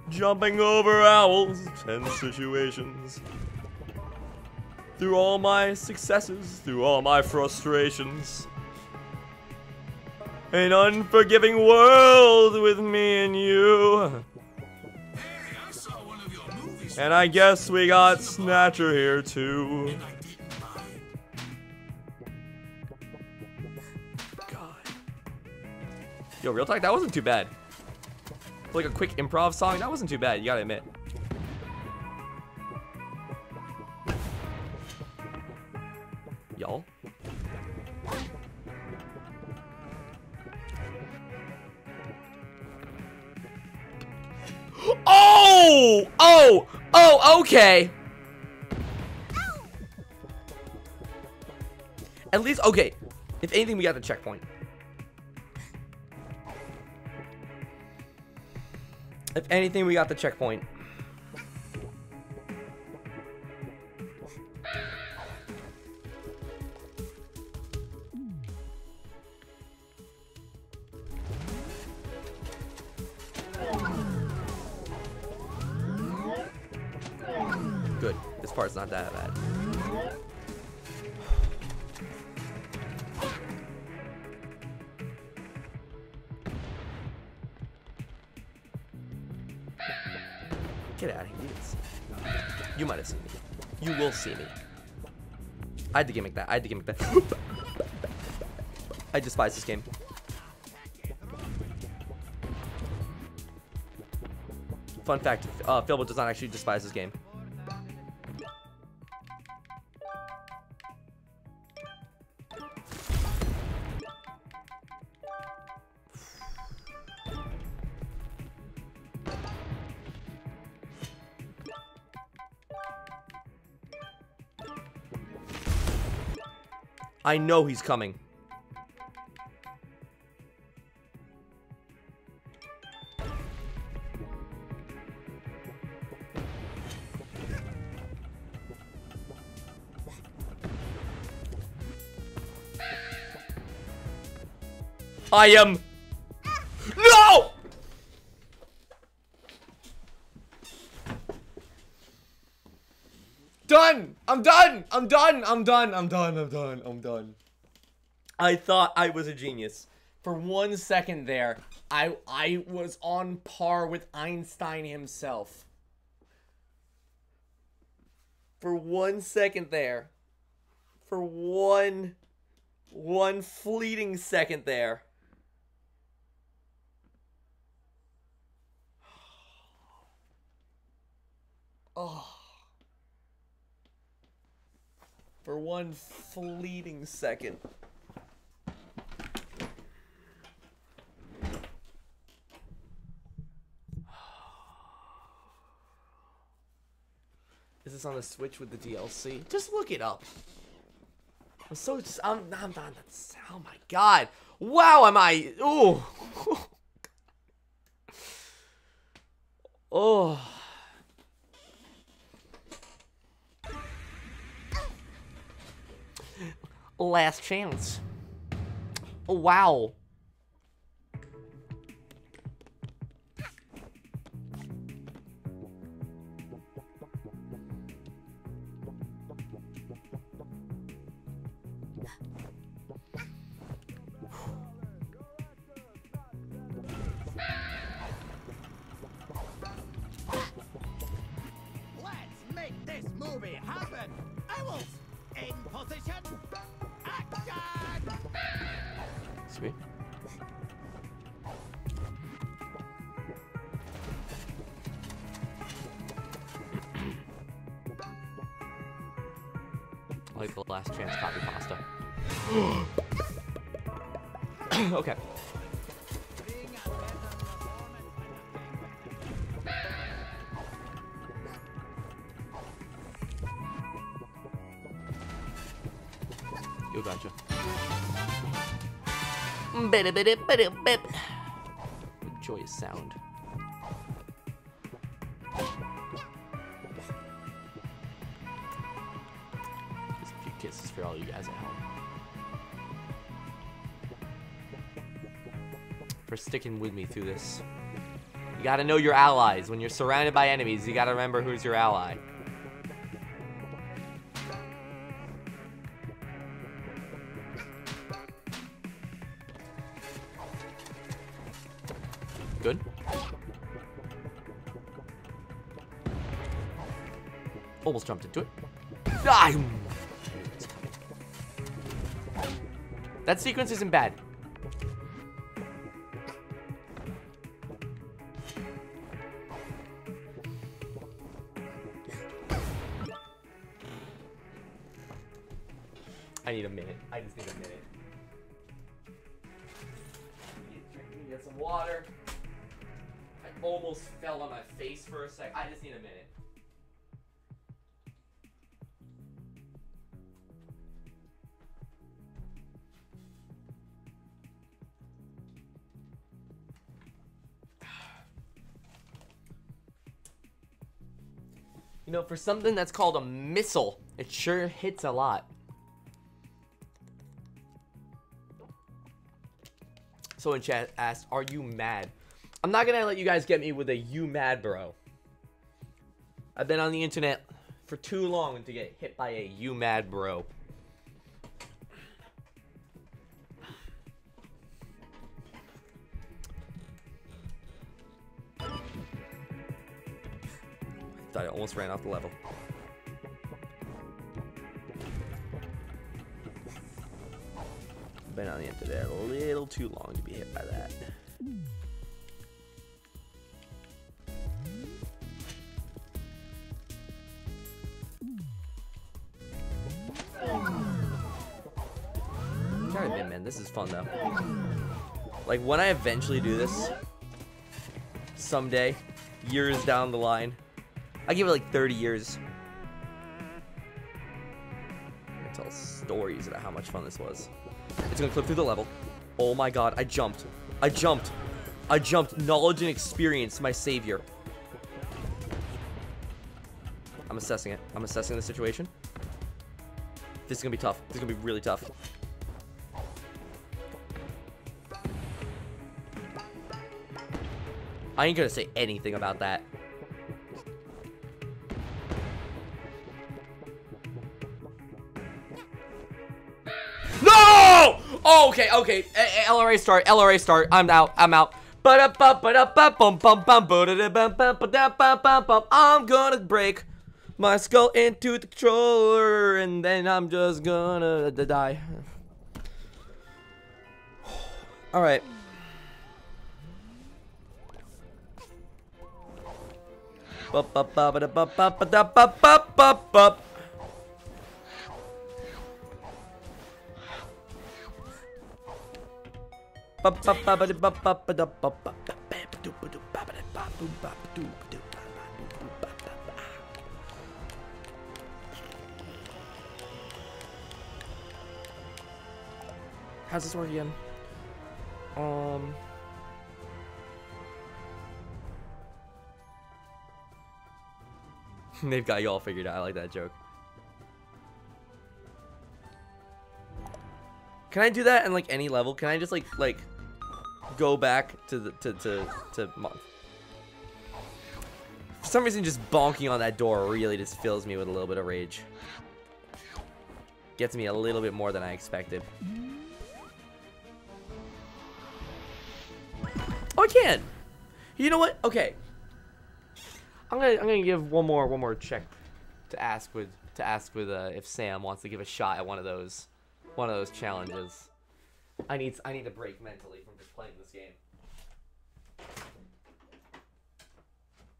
Jumping over owls and situations. Through all my successes, through all my frustrations. An unforgiving world with me and you. Hey, I saw one of your movies. And I guess we got Snatcher here too. God. Yo, real talk, that wasn't too bad. Like a quick improv song, that wasn't too bad, you gotta admit. Y'all. Oh! Oh! Oh, okay! At least, okay. If anything, we got the checkpoint. If anything, we got the checkpoint. Good. This part's not that bad. Get out of here. You might have seen me. You will see me. I had to gimmick that. I had to gimmick that. I despise this game. Fun fact, uh, Philbo does not actually despise this game. I know he's coming. I am... No! Done! I'm done! I'm done! I'm done! I'm done! I'm done! I'm done! I thought I was a genius. For one second there, I I was on par with Einstein himself. For one second there. For one... One fleeting second there. Oh... For one fleeting second. Is this on the Switch with the D L C? Just look it up. I'm so just, I'm, I'm not, that's, oh my god. Wow, am I, ooh. Oh. Last chance. Oh, wow. Let's make this movie happen. I will in position. Sweet. I like the last chance copy pasta. Okay. Io calcio. The joyous sound. Just a few kisses for all you guys at home. For sticking with me through this. You gotta know your allies. When you're surrounded by enemies, you gotta remember who's your ally. Good. Almost jumped into it. Ah! That sequence isn't bad. I need a minute. I just need a minute. Get some water. I almost fell on my face for a sec. I just need a minute. You know, for something that's called a missile, it sure hits a lot. So in chat asked, are you mad? I'm not gonna let you guys get me with a "you mad, bro." I've been on the internet for too long to get hit by a "you mad, bro." I thought I almost ran off the level. Been on the internet a little too long to be hit by that. Sorry, man, man, this is fun though. Like when I eventually do this, someday, years down the line, I give it like thirty years. I tell stories about how much fun this was. It's gonna clip through the level. Oh my god, I jumped. I jumped. I jumped. Knowledge and experience, my savior. I'm assessing it. I'm assessing the situation. This is gonna be tough. This is gonna be really tough. I ain't gonna say anything about that. Oh, okay, okay. L R A start. L R A start. I'm out. I'm out. I'm gonna break my skull into the controller, and then I'm just gonna die. All right. How's this work again? Um. They've got you all figured out. I like that joke. Can I do that in like any level? Can I just like like. Go back to the to to to month. For some reason, just bonking on that door really just fills me with a little bit of rage. Gets me a little bit more than I expected. Oh, I can. You know what? Okay. I'm gonna I'm gonna give one more one more check to ask with to ask with uh, if Sam wants to give a shot at one of those one of those challenges. I need I need a break mentally from just playing this game.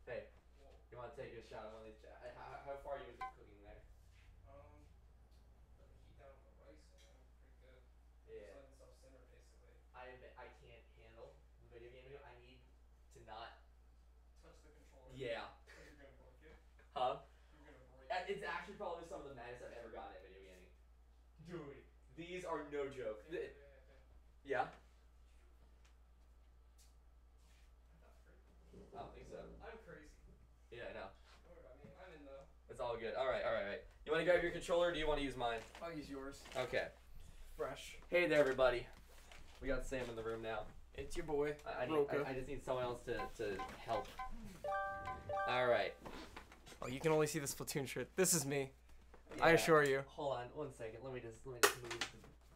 Hey, you want to take a shot at one of these? How, how far are you cooking there? Um, heat down the rice and pretty good. Yeah. It's like self-centered basically. I I can't handle the video game. I need to not touch the controller. Yeah. You're gonna break it. Huh? You're gonna break it. It's actually probably some of the maddest I've ever gotten at video gaming. Dude, These are no joke. The, yeah? I don't think so. I'm crazy. Yeah, I know. Don't worry about me. I'm in though. It's all good. All right, all right, all right. You want to grab your controller or do you want to use mine? I'll use yours. Okay. Fresh. Hey there, everybody. We got Sam in the room now. It's your boy. I, I, need, I, I just need someone else to, to help. All right. Oh, you can only see the Splatoon shirt. This is me. Yeah. I assure you. Hold on one second. Let me just, let me just move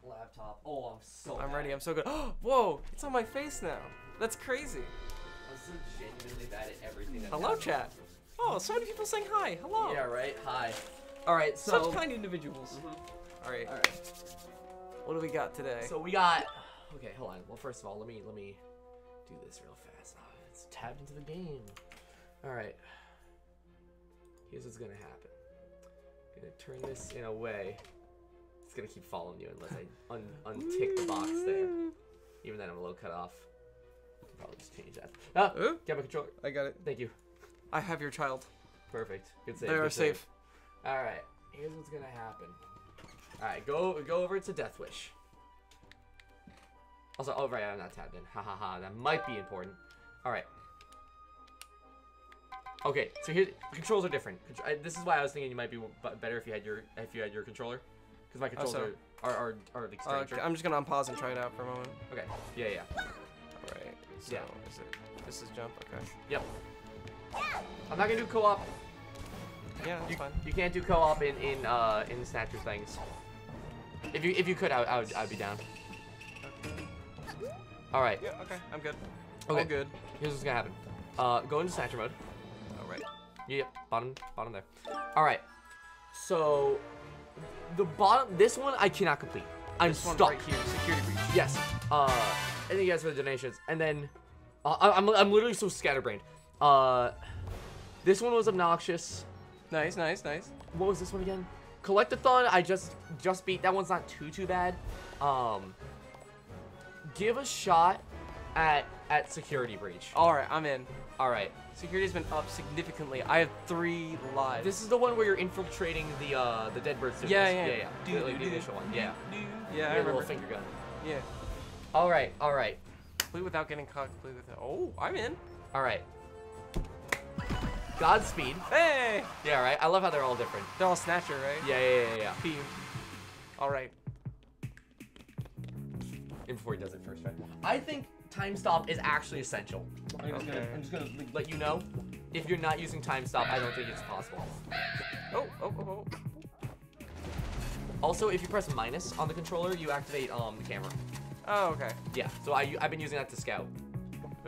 the laptop. Oh, I'm so I'm bad. ready. I'm so good. Whoa, it's on my face now. That's crazy. I'm so genuinely bad at everything. That Hello, chat. Oh, so many people saying hi. Hello. Yeah, right? Hi. All right, so. Such kind individuals. Mm-hmm. All right. All right. What do we got today? So we got. Okay, hold on. Well, first of all, let me let me do this real fast. Oh, it's tapped into the game. All right. Here's what's gonna happen. I'm gonna turn this in a way. It's gonna keep following you unless I un untick the box there. Even then, I'm a little cut off. I can probably just change that. Ah, do you have a controller? I got it. Thank you. I have your child. Perfect. Good save. They are safe. All right. Here's what's gonna happen. All right. Go go over to Death Wish. Also, oh right, I'm not tapped in. Ha ha ha. That might be important. All right. Okay, so here controls are different. Contro I, this is why I was thinking you might be better if you had your if you had your controller, because my controls oh, are are are, are uh, okay, I'm just gonna unpause and try it out for a moment. Okay. Yeah, yeah. All right. So yeah. Is it? This is jump. Okay. Yep. I'm not gonna do co-op. Yeah, that's you, fine. You can't do co-op in in uh in Snatcher things. If you if you could, I, I would I'd be down. All right. Yeah, okay, I'm good. Okay, all good. Here's what's gonna happen. Uh, go into Snatcher mode. All right. Yep. Bottom, bottom there. All right. So the bottom, this one I cannot complete. I'm this stuck. One right here, security breach. Yes. Uh, and then you guys for the donations, and then uh, I, I'm I'm literally so scatterbrained. Uh, this one was obnoxious. Nice, nice, nice. What was this one again? Collectathon. I just just beat. That one's not too too bad. Um. Give a shot at at security breach. All right, I'm in. All right, security's been up significantly. I have three lives. This is the one where you're infiltrating the uh the dead bird students. Yeah, yeah, yeah. yeah. Do, the, like, do, the initial do, one. Do, yeah. Do. Yeah, yeah. I remember. Little finger gun. Yeah. All right, all right. Play without getting caught. Play without. Oh, I'm in. All right. Godspeed. Hey. Yeah, right. I love how they're all different. They're all Snatcher, right? Yeah, yeah, yeah, yeah. Theme. All right. Before he does it first, right? I think time stop is actually essential. I'm just gonna, I'm just gonna let you know. If you're not using time stop, I don't think it's possible. Oh, oh, oh, oh. Also, if you press minus on the controller, you activate um the camera. Oh, okay. Yeah. So I I've been using that to scout.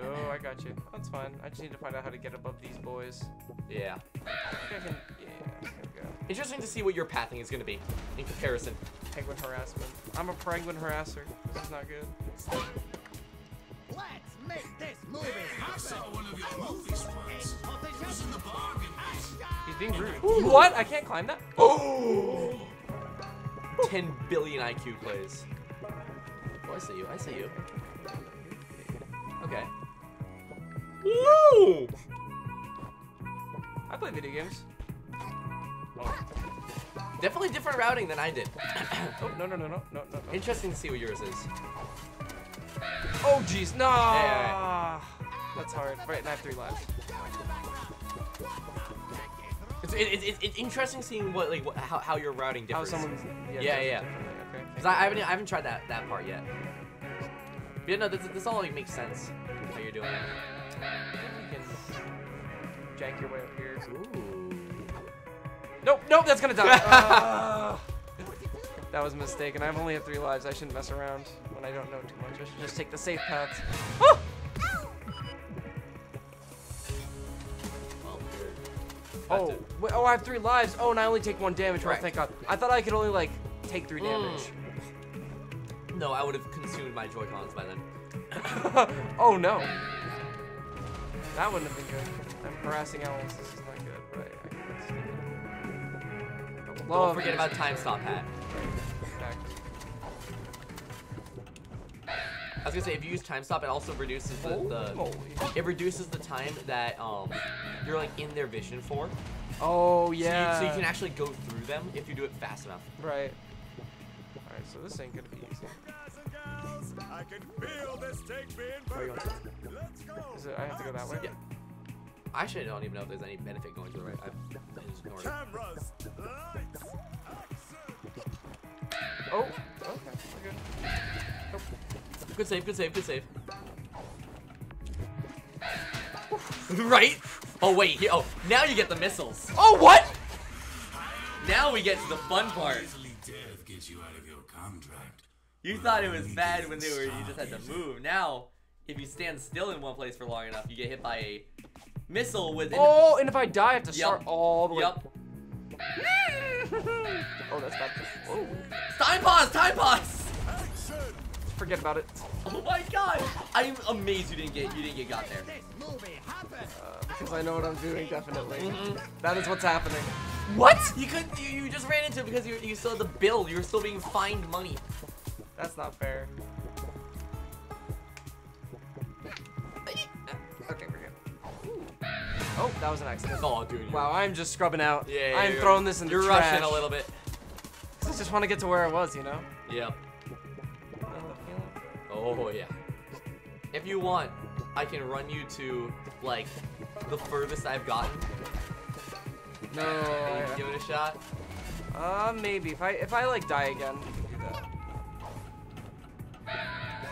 Oh, I got you. That's fine. I just need to find out how to get above these boys. Yeah. Yeah. There we go. Interesting to see what your pathing is gonna be in comparison. Penguin harassment. I'm a penguin harasser. This is not good. Let's make this movie happen. I saw one of your movies once. It was in the bargain. He's being rude. Ooh, what? I can't climb that? Oh! ten billion I Q plays. Oh, I see you. I see you. Okay. Woo! I play video games. Oh. Definitely different routing than I did. Oh, no, no, no, no, no, no. Interesting to see what yours is. Oh, jeez, no! Hey, right. That's hard. Right, and I have three lives. It's, it, it, it's interesting seeing what, like, what, how, how your routing differs. How someone's, yeah, yeah. yeah. Okay, because I, I haven't, I haven't tried that, that part yet. But yeah, no, this, this all like, makes sense. How you're doing it. I think you can jank your way up here. Ooh. Nope, nope, that's gonna die. uh, that was a mistake, and I've only had three lives. I shouldn't mess around when I don't know too much. I should just take the safe paths. Oh! Oh, wait, oh, I have three lives. Oh, and I only take one damage. Right. Oh, thank God. I thought I could only, like, take three damage. Mm. No, I would have consumed my Joy-Cons by then. Oh, no. That wouldn't have been good. I'm harassing owls. This is not good, but I, I can't. Don't forget about time stop hat. I was gonna say if you use time stop, it also reduces the, the it reduces the time that um you're like in their vision for. Oh yeah. So you, so you can actually go through them if you do it fast enough. Right. Alright, so this ain't gonna be easy. Guys and gals, I can feel this take being perfect. Let's go. Is it, I have to go that way? Yeah. I actually don't even know if there's any benefit going to the right. I just ignored it. Cameras, lights, action. Oh, okay, we're good. Oh. Good save, good save, good save. Right? Oh wait, here, oh, now you get the missiles. Oh, what? Now we get to the fun part. Death gets you out of your contract. You thought it was bad when they were, you just had to move. Now, if you stand still in one place for long enough, you get hit by a missile with. Oh, and if I die, I have to yep. start all the way. Yep. Oh, that's bad. Oh. Time pause, time pause. Forget about it. Oh my god! I'm amazed you didn't get you didn't get got there. Uh, because I know what I'm doing, definitely. Mm-hmm. That is what's happening. What? You couldn't. You, you just ran into it because you you saw the bill. You were still being fined money. That's not fair. Okay, we're here. Oh, that was an accident. Oh, dude. Wow, I'm just scrubbing out. Yeah. I'm throwing this in the trash. You're rushing a little bit. I just want to get to where I was, you know. Yeah. Oh yeah. If you want, I can run you to like the furthest I've gotten. No, I, I, give it a shot. Uh, maybe if I if I like die again. You can do that.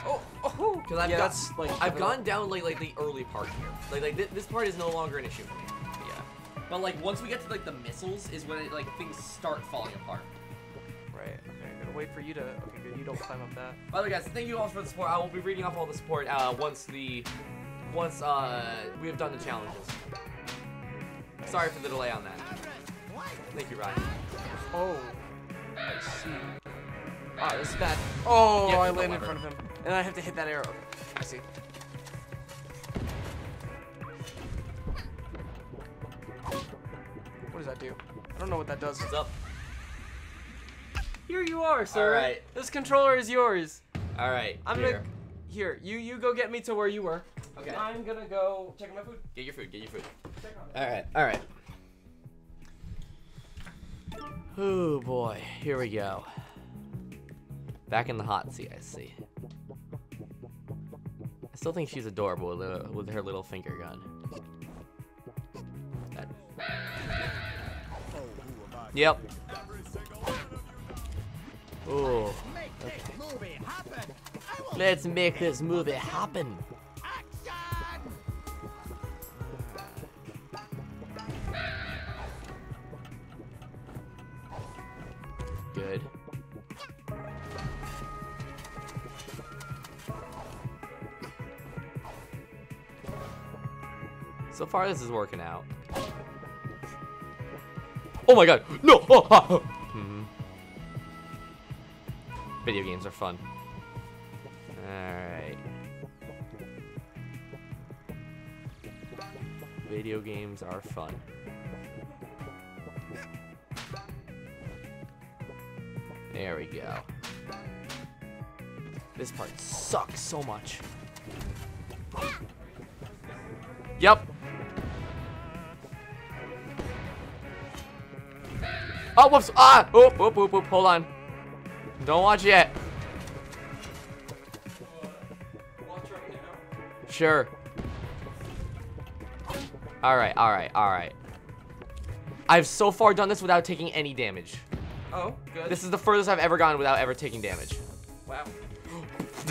Oh, oh, because I've yeah, got, like, I've gone down like like the early part here. Like like th this part is no longer an issue for me. Yeah. But like once we get to like the missiles is when it, like things start falling apart. Right. Okay. I'm gonna wait for you to. Okay, good. You don't climb up that. By the way, guys, thank you all for the support. I will be reading off all the support uh, once the once uh we have done the challenges. Sorry for the delay on that. Thank you, Ryan. Oh, I see. Ah, this is bad. Oh, yeah, I landed in front of him. And I have to hit that arrow. I see. What does that do? I don't know what that does. What's up? Here you are, sir. All right. This controller is yours. All right. I'm here. gonna. Here, you you go get me to where you were. Okay. I'm gonna go check on my food. Get your food. Get your food. Check on it. All right. All right. Oh boy, here we go. Back in the hot seat, I see. I still think she's adorable with, uh, with her little finger gun. That. Yep. Oh. Okay. Let's make this movie happen. Good. So far, this is working out. Oh my god! No! Oh, ah, oh. Mm-hmm. Video games are fun. Alright. Video games are fun. There we go. This part sucks so much. Yep. Oh, whoops. Ah! Oh, whoop, whoop, whoop. Hold on. Don't watch yet. Sure. Alright, alright, alright. I've so far done this without taking any damage. Oh, good. This is the furthest I've ever gone without ever taking damage. Wow.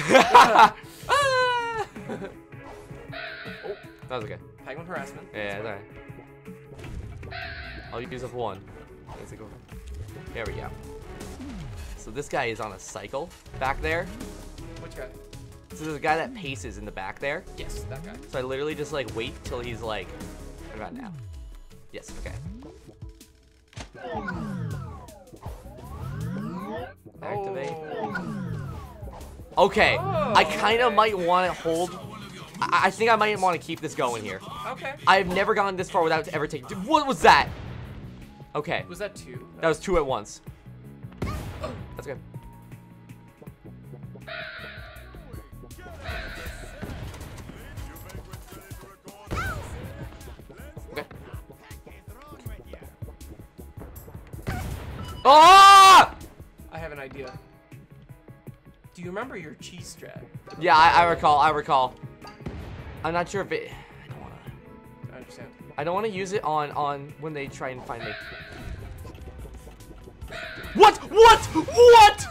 Ah! Oh, that was okay. Penguin harassment. Yeah, it's alright. I'll use up one. There we go. So this guy is on a cycle back there. Which guy? So there's a guy that paces in the back there. Yes, that guy. So I literally just like wait till he's like. What about now? Yes. Okay. Activate. Okay, oh, I kind of okay. might want to hold. I, I think I might want to keep this going here. Okay. I've never gone this far without ever taking. Dude, what was that? Okay. Was that two? That was two at once. Oh, that's good. Okay. Oh! I have an idea. Do you remember your cheese strat? Yeah, I, I recall. I recall. I'm not sure if it. I don't wanna. I understand. I don't wanna use it on on when they try and find me. What? What? What? What?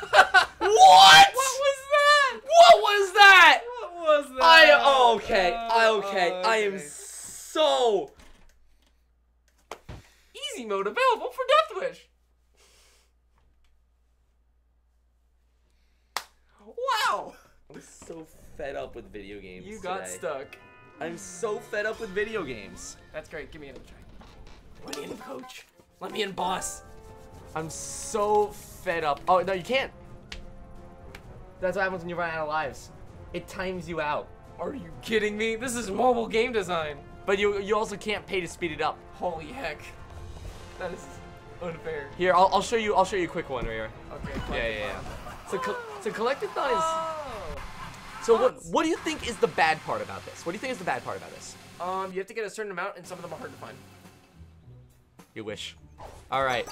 What? What was that? What was that? What was that? I okay. I okay. I am so. Easy mode available for Death Wish. Wow. I'm so fed up with video games. You got today. Stuck. I'm so fed up with video games. That's great. Give me another try. Let me in, coach. Let me in, boss. I'm so fed up. Oh no, you can't. That's what happens when you run out of lives. It times you out. Are you kidding me? This is mobile game design. But you you also can't pay to speed it up. Holy heck. That is unfair. Here, I'll, I'll show you. I'll show you a quick one right here. Okay. Yeah, yeah, yeah. So, co so collectathon is. So what? What do you think is the bad part about this? What do you think is the bad part about this? Um, you have to get a certain amount, and some of them are hard to find. You wish. All right.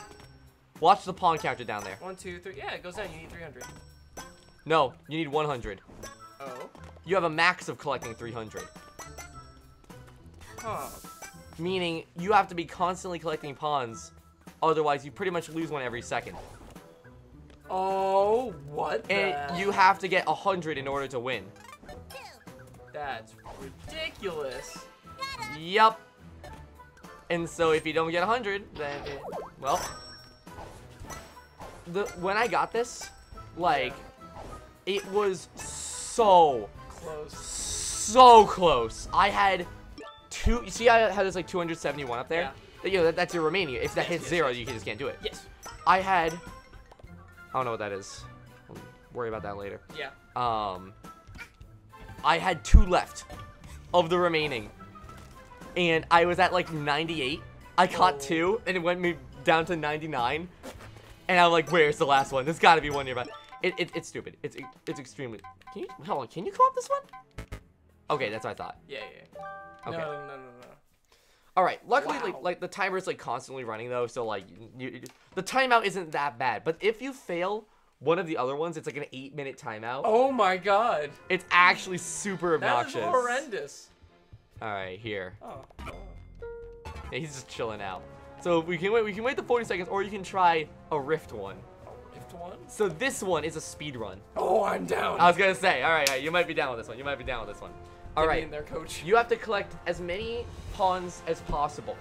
Watch the pawn counter down there. One, two, three. Yeah, it goes down. You need three hundred. No, you need one hundred. Oh. You have a max of collecting three hundred. Huh. Meaning, you have to be constantly collecting pawns, otherwise you pretty much lose one every second. Oh, what the? And you have to get one hundred in order to win. That's ridiculous. Yup. And so if you don't get one hundred, then, it, well. The, when I got this, like, yeah. It was so close. So close. I had... Two, you see how, how there's like two hundred seventy-one up there? Yeah. You know, that, that's your remaining. If that yes, hits yes, zero, yes. You just can't do it. Yes. I had... I don't know what that is. We'll worry about that later. Yeah. Um, I had two left of the remaining. And I was at like ninety-eight. I caught oh. two, and it went me down to ninety-nine. And I'm like, where's the last one? There's got to be one nearby. It, it, it's stupid. It's it's extremely... Can you, hold on, can you co-op this one? Okay, that's what I thought. Yeah, yeah. Okay. No, no, no, no. All right. Luckily, wow. like, like the timer's like constantly running though, so like you, you, the timeout isn't that bad. But if you fail one of the other ones, it's like an eight-minute timeout. Oh my god! It's actually super obnoxious. That is horrendous. All right, here. Oh. Yeah, he's just chilling out. So we can wait. We can wait the forty seconds, or you can try a Rift one. Rift one. So this one is a speed run. Oh, I'm down. I was gonna say. All right, all right, you might be down with this one. You might be down with this one. All right, in there, coach. You have to collect as many pawns as possible.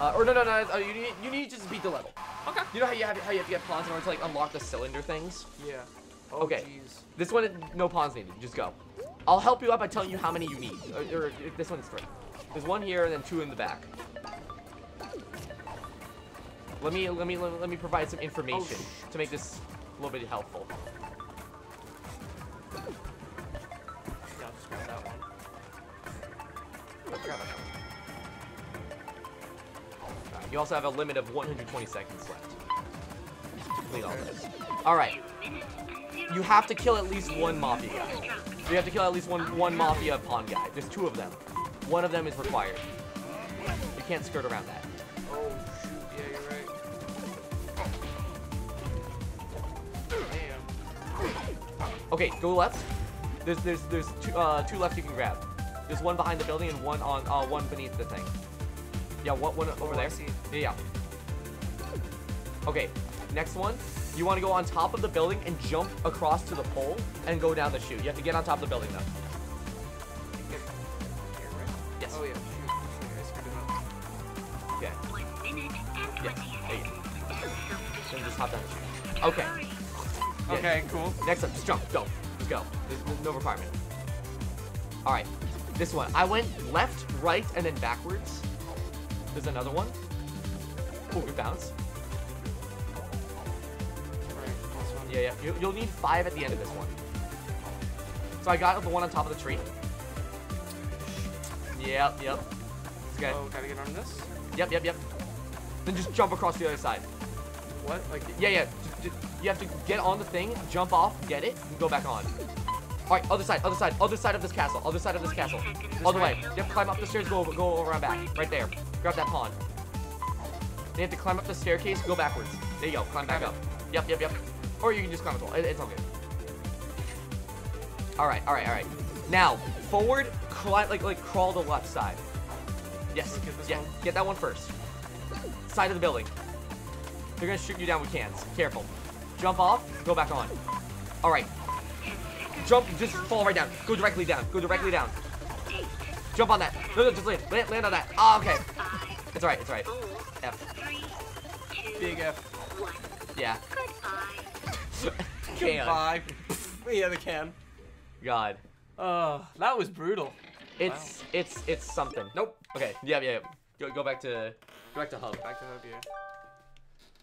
Uh, or no, no, no. Uh, you need, you need to just beat the level. Okay. You know how you have how you have to get pawns in order to like unlock the cylinder things. Yeah. Oh, okay. Geez. This one, no pawns needed. Just go. I'll help you out by telling you how many you need. Or, or this one's three. There's one here and then two in the back. Let me let me let me provide some information oh, to make this a little bit helpful. Yeah, I'll just grab that one. You also have a limit of one hundred twenty seconds left. Complete all this. Alright. You have to kill at least one mafia guy. You have to kill at least one one mafia pawn guy. There's two of them. One of them is required. You can't skirt around that. Oh shoot, yeah, you're right. Damn. Okay, go left. There's there's there's two uh two left you can grab. There's one behind the building and one on uh, one beneath the thing. Yeah, one, one over oh, there. Yeah, yeah. Okay, next one. You want to go on top of the building and jump across to the pole and go down the chute. You have to get on top of the building though. Yes. Oh yeah. Okay. Yes. Then just hop down the chute. Okay. Yeah. Okay. Cool. Next up, just jump. Go. Just go. There's no requirement. All right. This one. I went left, right, and then backwards. There's another one. Oh, good bounce. Yeah, yeah. You, you'll need five at the end of this one. So I got the one on top of the tree. Yep, yep. Okay. Oh, gotta get on this? Yep, yep, yep. Then just jump across the other side. What? Like? Yeah, yeah. You have to get on the thing, jump off, get it, and go back on. Alright, other side, other side, other side of this castle, other side of this castle. All the way. You have to climb up the stairs, go over, go around back. Right there. Grab that pawn. They have to climb up the staircase, go backwards. There you go, climb back up. Yep, yep, yep. Or you can just climb a wall. It's all good. All right, all right, all right. Now, forward, climb, like, like crawl to the left side. Yes, yeah, get that one first. Side of the building. They're gonna shoot you down with cans. Careful. Jump off, go back on. All right. Jump, just fall right down. Go directly down, go directly down. Jump on that. No, no, just land, land, land on that. Ah, oh, okay. It's all right, it's all right. F. Big F. Yeah. Can. Goodbye. Yeah, the can. God. Uh, that was brutal. It's wow. it's it's something. Nope. Okay. Yeah, yeah. yeah. Go go back to go back to hub. Back to hub here.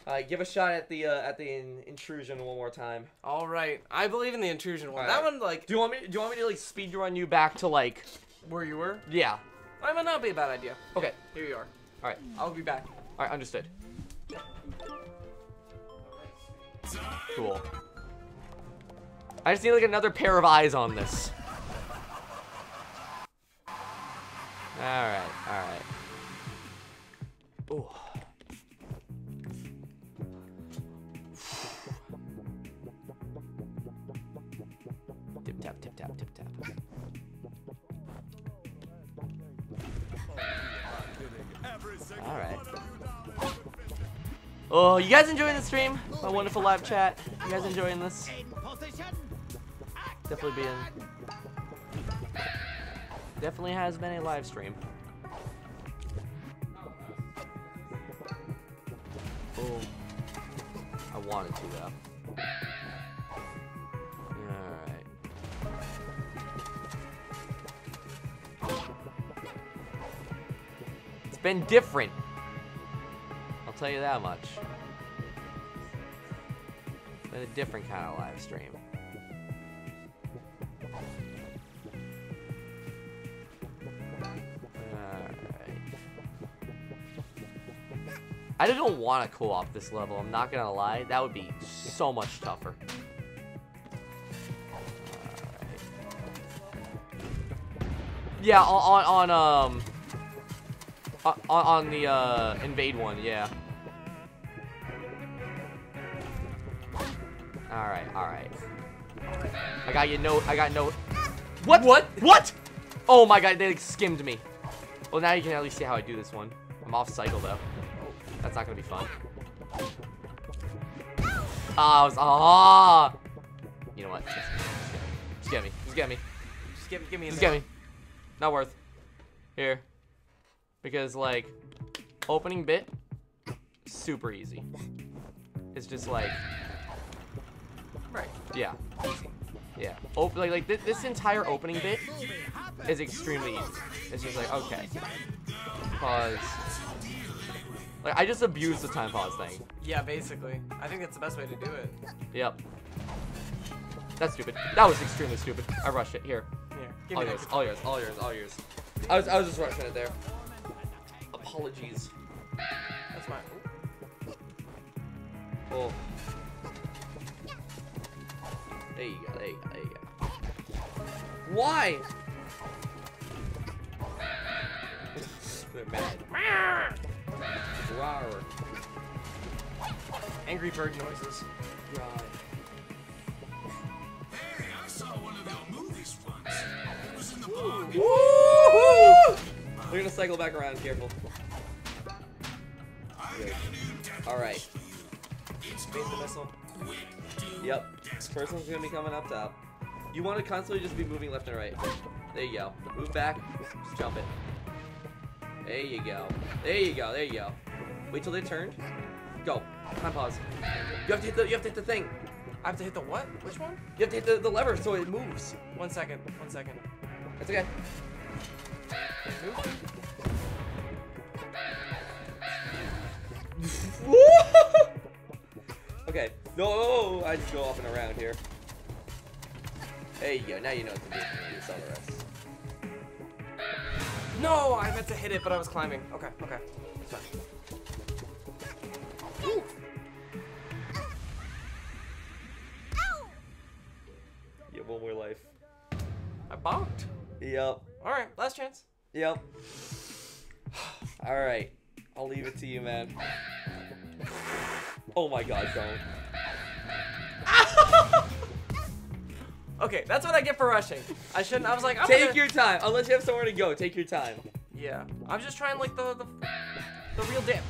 All right. Give a shot at the uh, at the in intrusion one more time. All right. I believe in the intrusion one. All that right. one like. Do you want me? Do you want me to like speed run you back to like where you were? Yeah. That might not be a bad idea. Okay. Here you are. All right. I'll be back. All right. Understood. Cool. I just need like another pair of eyes on this. Alright, alright. Oh. Tip tap, tip tap, tip tap. Alright. Oh, you guys enjoying the stream? My wonderful live chat? You guys enjoying this? Definitely been. Definitely has been a live stream. Oh, I wanted to though. Alright. It's been different. I'll tell you that much. It's been a different kind of live stream. I just don't want to co-op this level, I'm not gonna lie. That would be so much tougher. Right. Yeah, on, on, on, um... On, on the, uh, invade one, yeah. Alright, alright. I got you no- I got no- What? What? What? Oh my god, they like, skimmed me. Well, now you can at least see how I do this one. I'm off cycle, though. That's not gonna be fun. Ah, I was ah. You know what? Just get me. Just get me. Just get me. Just get, give me. Just get me. Not worth. Here, because like, opening bit, super easy. It's just like. Right. Yeah. Easy. Yeah. Open like like th this entire opening bit is extremely easy. It's just like okay. Pause. Like, I just abuse the time pause thing. Yeah, basically. I think that's the best way to do it. Yep. That's stupid. That was extremely stupid. I rushed it. Here. Here. All yours, all yours, all yours, all yours. I was, I was just rushing it there. Apologies. That's my... Oh. There you go, there you go, there you go. Why? They're mad. Rawr. Angry bird noises. God. Hey, I saw one of your movies once. It was in the barn. Woo! We're gonna cycle back around. Careful. Good. All right. Space the missile. Yep. First one's gonna be coming up top. You want to constantly just be moving left and right. There you go. Move back. Just jump it. There you go. There you go. There you go. Wait till they turn. Go. Time pause. You have to hit the. You have to hit the thing. I have to hit the what? Which one? You have to hit the, the lever so it moves. One second. One second. That's okay. Okay. No, I just go off and around here. There you go. Now you know what to do. You saw the rest. No, I meant to hit it, but I was climbing. Okay, okay. It's fine. Ooh. You have one more life. I bonked. Yep. Alright, last chance. Yep. Alright. I'll leave it to you, man. Oh my god, don't. Okay, that's what I get for rushing. I shouldn't. I was like, I'm take gonna... your time. Unless you have somewhere to go, take your time. Yeah, I'm just trying like the the, the real dance.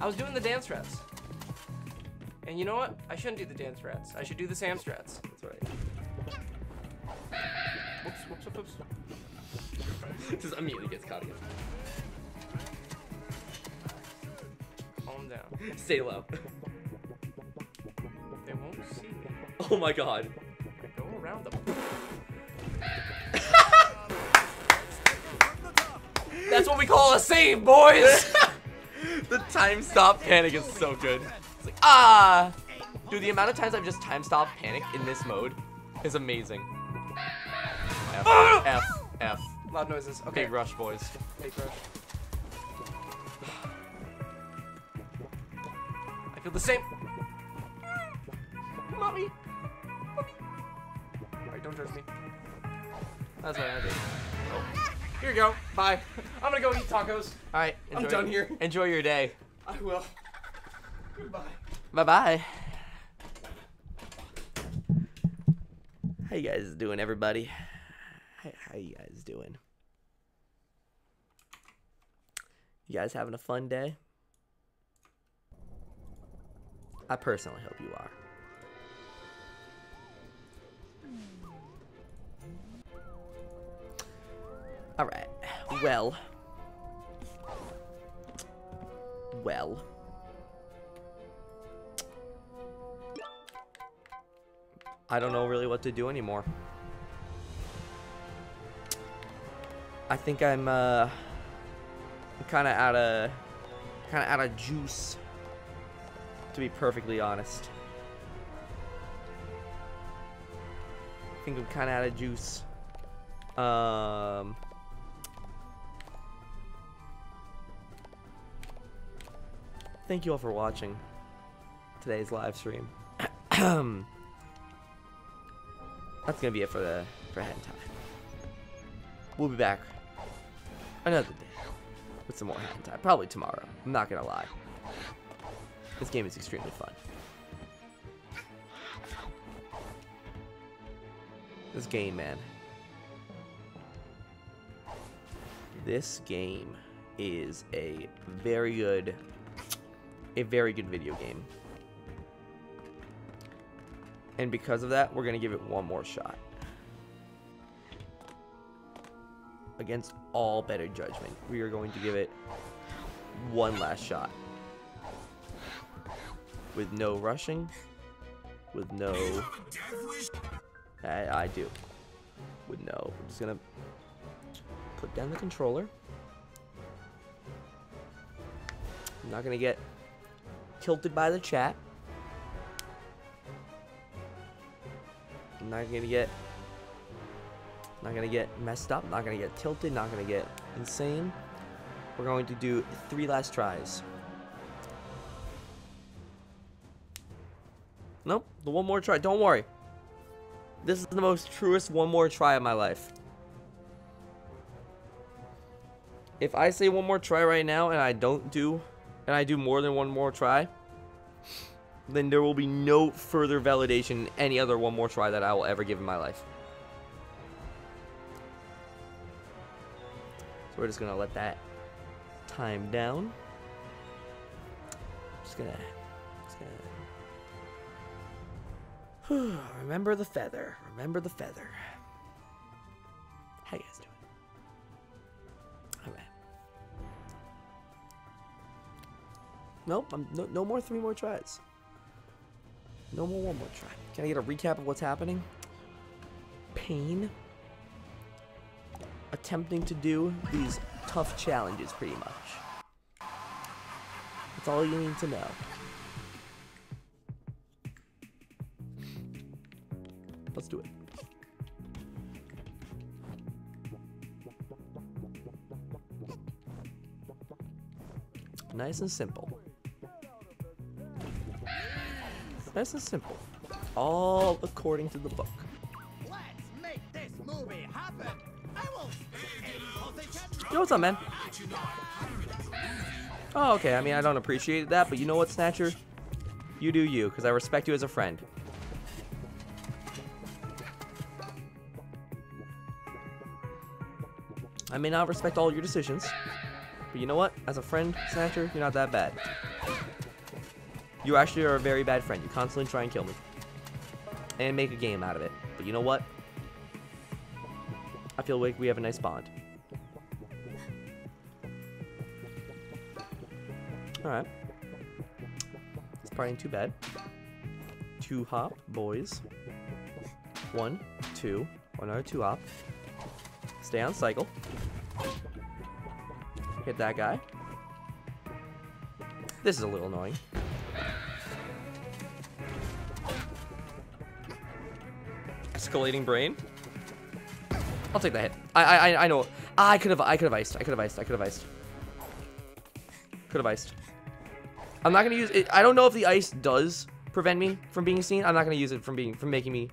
I was doing the dance strats. And you know what? I shouldn't do the dance strats. I should do the Sam strats. That's right. Whoops! Whoops! Whoops! Whoops! Just immediately gets caught again. Calm down. Stay low. They won't see me. Oh my god. Go around them. That's what we call a save, boys! The time stop panic is so good. It's like, ah! Dude, the amount of times I've just time stop panic in this mode is amazing. F, oh! F, F. Loud noises. Okay. Big rush, boys. Big rush. I feel the same. Mommy. Mommy. Alright, don't judge me. That's what I did. Oh. Here you go. Bye. I'm gonna go eat tacos. Alright. I'm done your, here. Enjoy your day. I will. Goodbye. Bye-bye. How you guys doing, everybody? How, how you guys doing? You guys having a fun day? I personally hope you are. Alright, well, well, I don't know really what to do anymore. I think I'm, uh, I'm kind of out of, kind of out of juice, to be perfectly honest. I think I'm kind of out of juice. Um... Thank you all for watching today's live stream. That's gonna be it for the for Hat in Time. We'll be back another day with some more Hat in Time. Probably tomorrow. I'm not gonna lie. This game is extremely fun. This game, man. This game is a very good. A very good video game, and because of that, we're gonna give it one more shot against all better judgment. We are going to give it one last shot with no rushing, with no I, I do with no I'm just gonna put down the controller. I'm not gonna get tilted by the chat. I'm not gonna get not gonna get messed up, not gonna get tilted, not gonna get insane. We're going to do three last tries. Nope, the one more try. Don't worry. This is the most truest one more try of my life. If I say one more try right now and I don't do and I do more than one more try, then there will be no further validation in any other one more try that I will ever give in my life. So we're just gonna let that time down. Just gonna, just gonna remember the feather. Remember the feather. How you guys doing? Nope, I'm, no, no more three more tries. No more one more try. Can I get a recap of what's happening? Pain. Attempting to do these tough challenges, pretty much. That's all you need to know. Let's do it. Nice and simple. Nice and simple. All according to the book. Let's make this movie happen. I will you know what's up, man? Oh, okay. I mean, I don't appreciate that, but you know what, Snatcher? You do you, because I respect you as a friend. I may not respect all your decisions, but you know what? As a friend, Snatcher, you're not that bad. You actually are a very bad friend. You constantly try and kill me. And make a game out of it. But you know what? I feel like we have a nice bond. Alright. This party ain't too bad. Two hop, boys. One, two, another two hop. Stay on cycle. Hit that guy. This is a little annoying. Escalating brain. I'll take that hit. I I I know. I could have I could have iced. I could have iced. I could have iced. Could have iced. I'm not gonna use it. I don't know if the ice does prevent me from being seen. I'm not gonna use it from being from making me.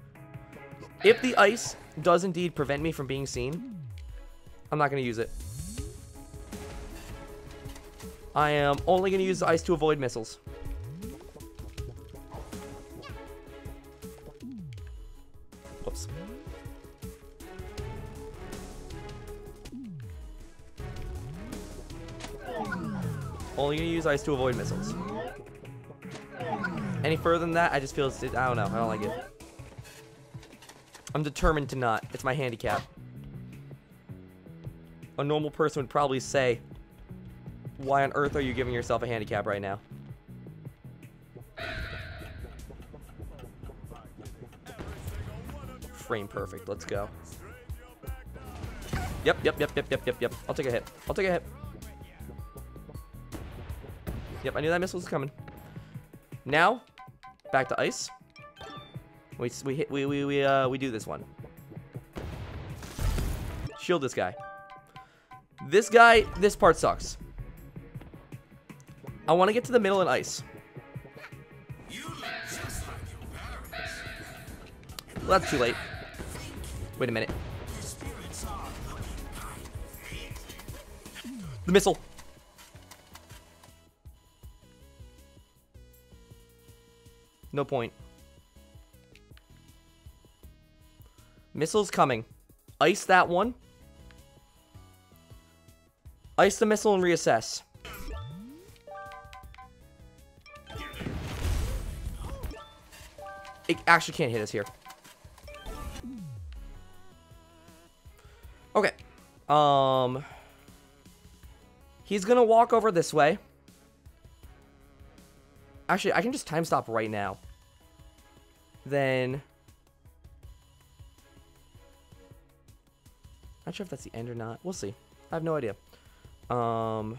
If the ice does indeed prevent me from being seen, I'm not gonna use it. I am only gonna use the ice to avoid missiles. Whoops. Only gonna use ice to avoid missiles. Any further than that, I just feel it's, I don't know, I don't like it. I'm determined to not. It's my handicap. A normal person would probably say, why on earth are you giving yourself a handicap right now? Frame perfect, let's go. Yep, yep, yep, yep, yep, yep, yep. I'll take a hit. I'll take a hit. Yep, I knew that missile was coming. Now, back to ice. We we hit we we we uh we do this one. Shield this guy. This guy, this part sucks. I want to get to the middle and ice. Well, that's too late. Wait a minute. The missile. No point. Missile's coming. Ice that one. Ice the missile and reassess. It actually can't hit us here. Okay. Um. He's gonna walk over this way. Actually, I can just time stop right now. Then... Not sure if that's the end or not. We'll see. I have no idea. Um,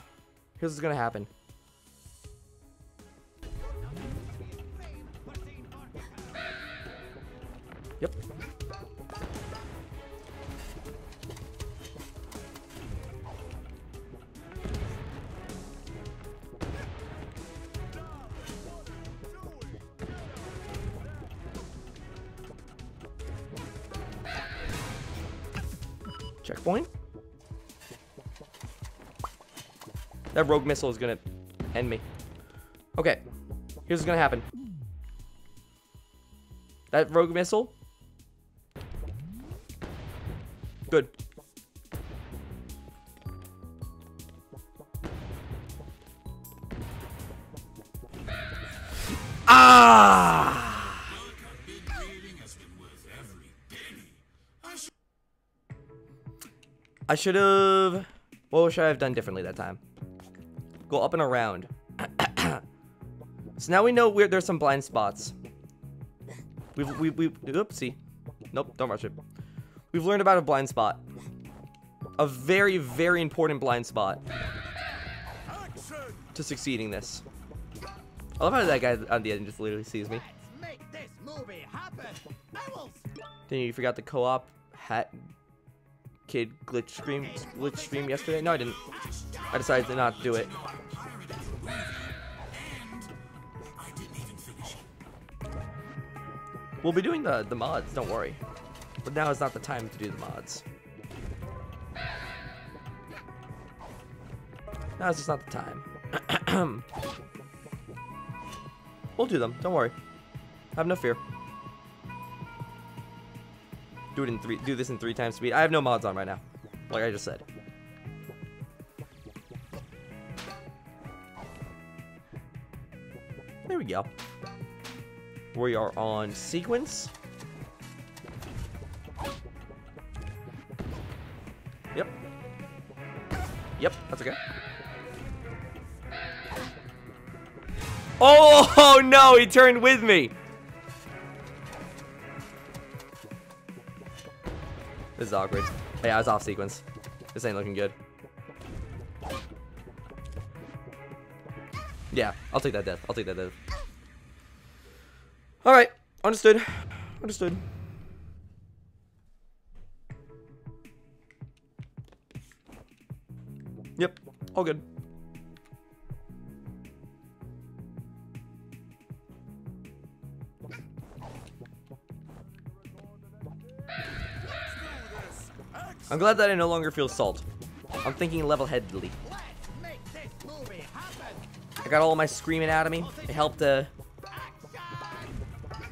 here's what's gonna happen. Yep. Checkpoint. That rogue missile is gonna end me. Okay, here's what's gonna happen. That rogue missile. Good. Ah! I should have... What should I have done differently that time? Go up and around. So now we know we're, there's some blind spots. We've... we've, we've oopsie. Nope, don't rush it. We've learned about a blind spot. A very, very important blind spot. To succeeding this. I love how that guy on the end just literally sees me. Make this movie happen. Then you forgot the co-op hat... Kid glitch stream glitch stream yesterday? No, I didn't. I decided to not do it. We'll be doing the the mods, don't worry. But now is not the time to do the mods. Now is just not the time. We'll do them. Don't worry. Have no fear. Do it in three. Do this in three times speed. I have no mods on right now, like I just said. There we go. We are on sequence. Yep. Yep, that's okay. Oh no, he turned with me. This is awkward. Hey, I was off sequence. This ain't looking good. Yeah, I'll take that death. I'll take that death. Alright, understood. Understood. Yep, all good. I'm glad that I no longer feel salt. I'm thinking level-headedly. I got all my screaming out of me. It helped to uh,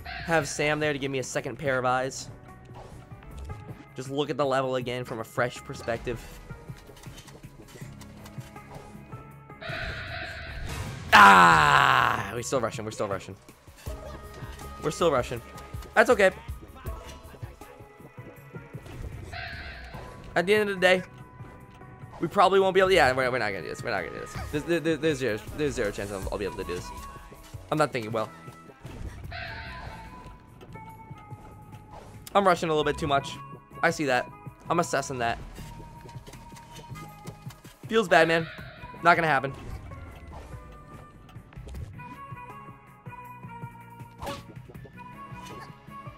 have Sam there to give me a second pair of eyes. Just look at the level again from a fresh perspective. Ah! We're still rushing. We're still rushing. We're still rushing. That's okay. At the end of the day, we probably won't be able to, yeah, we're, we're not gonna do this, we're not gonna do this. There's, there, there, there's, zero, there's zero chance I'll, I'll be able to do this. I'm not thinking well. I'm rushing a little bit too much. I see that. I'm assessing that. Feels bad, man. Not gonna happen.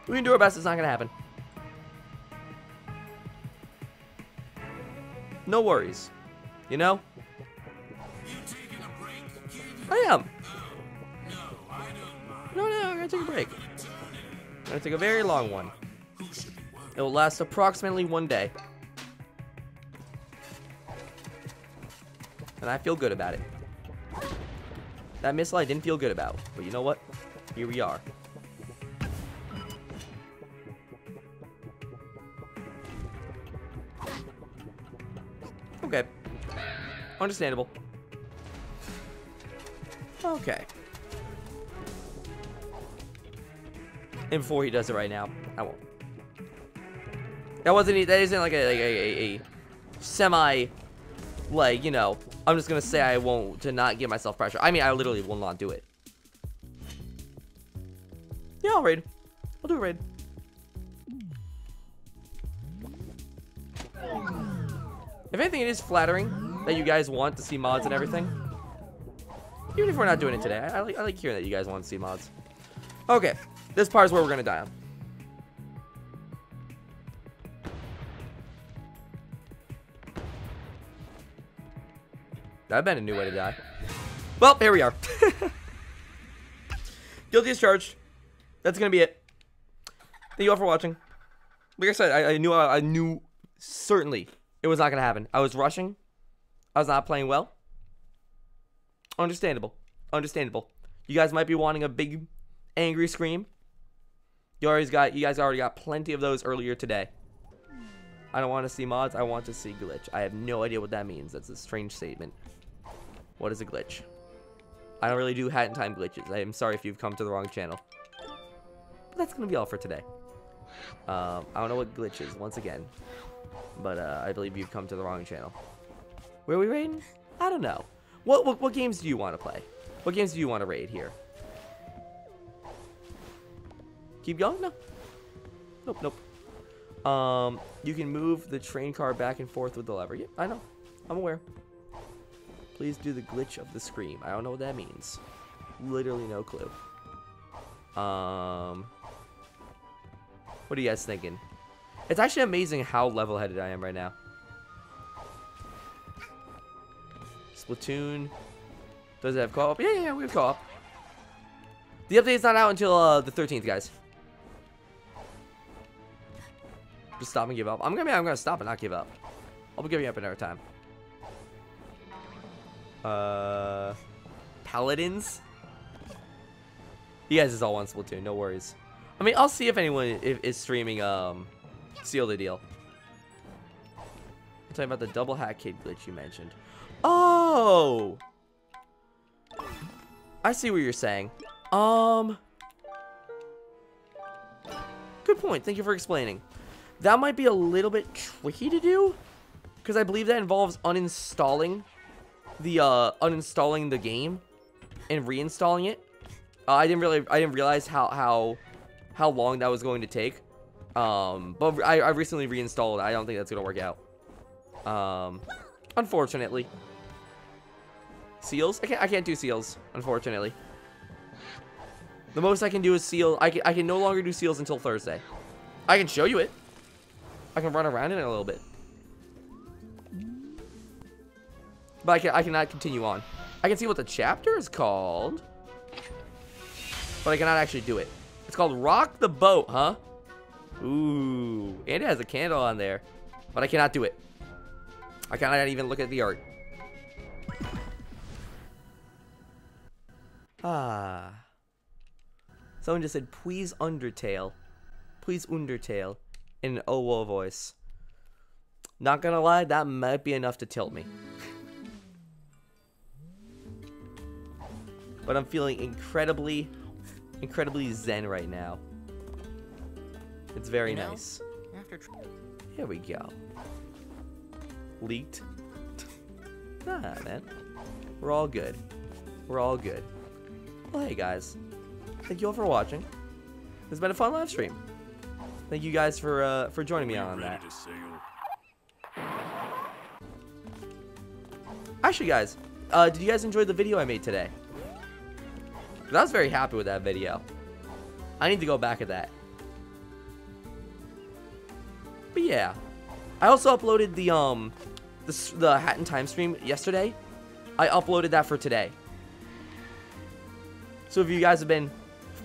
We can do our best, it's not gonna happen. No worries, you know? You taking a break, kid? I am. Oh, no, I don't mind. No, no, I'm gonna take a break. I'm gonna take a very long one. It will last approximately one day. And I feel good about it. That missile I didn't feel good about, but you know what? Here we are. Okay. Understandable. Okay. And before he does it right now, I won't. That wasn't. That isn't like a, like a, a, a semi, like, you know. I'm just gonna say I won't to not give myself pressure. I mean, I literally will not do it. Yeah, I'll raid. I'll do a raid. If anything, it is flattering that you guys want to see mods and everything. Even if we're not doing it today, I, I, like, I like hearing that you guys want to see mods. Okay, this part is where we're going to die on. That'd been a new way to die. Well, here we are. Guilty as charged. That's going to be it. Thank you all for watching. Like I said, I, I knew, I, I knew certainly... it was not going to happen. I was rushing. I was not playing well. Understandable. Understandable. You guys might be wanting a big, angry scream. You already got. You guys already got plenty of those earlier today. I don't want to see mods. I want to see glitch. I have no idea what that means. That's a strange statement. What is a glitch? I don't really do Hat in Time glitches. I am sorry if you've come to the wrong channel. But that's going to be all for today. Um, I don't know what glitch is, once again. But uh, I believe you've come to the wrong channel. Where are we raiding? I don't know. What, what what games do you want to play? What games do you want to raid here? Keep going? No. Nope, nope. Um, you can move the train car back and forth with the lever. Yeah, I know. I'm aware. Please do the glitch of the scream. I don't know what that means. Literally no clue. Um, what are you guys thinking? It's actually amazing how level-headed I am right now. Splatoon. Does it have co-op? Yeah, yeah, yeah, we have co-op. The update's not out until uh, the thirteenth, guys. Just stop and give up. I'm gonna, I'm gonna stop and not give up. I'll be giving up another time. Uh, Paladins. You guys is all on Splatoon. No worries. I mean, I'll see if anyone is streaming. Um. Seal the Deal. I'm talking about the double hat kid glitch you mentioned. Oh! I see what you're saying. Um, good point. Thank you for explaining. That might be a little bit tricky to do, because I believe that involves uninstalling the uh, uninstalling the game and reinstalling it. Uh, I didn't really, I didn't realize how how how long that was going to take. Um, but I, I recently reinstalled. I don't think that's gonna work out. Um, unfortunately. Seals? I can't. I can't do seals. Unfortunately. The most I can do is seal. I can. I can no longer do seals until Thursday. I can show you it. I can run around in it a little bit. But I can. I cannot continue on. I can see what the chapter is called, but I cannot actually do it. It's called Rock the Boat, huh? Ooh, and it has a candle on there, but I cannot do it. I cannot even look at the art. Ah. Someone just said, please Undertale. Please Undertale. In an O W O voice. Not gonna lie, that might be enough to tilt me. But I'm feeling incredibly, incredibly zen right now. It's very you know, nice. After Here we go. Leaked. Nah, man. We're all good. We're all good. Well, hey guys. Thank you all for watching. This has been a fun live stream. Thank you guys for uh, for joining me on that. Actually, guys, uh, did you guys enjoy the video I made today? Cause I was very happy with that video. I need to go back at that. But yeah, I also uploaded the um the the Hat in Time stream yesterday. I uploaded that for today. So if you guys have been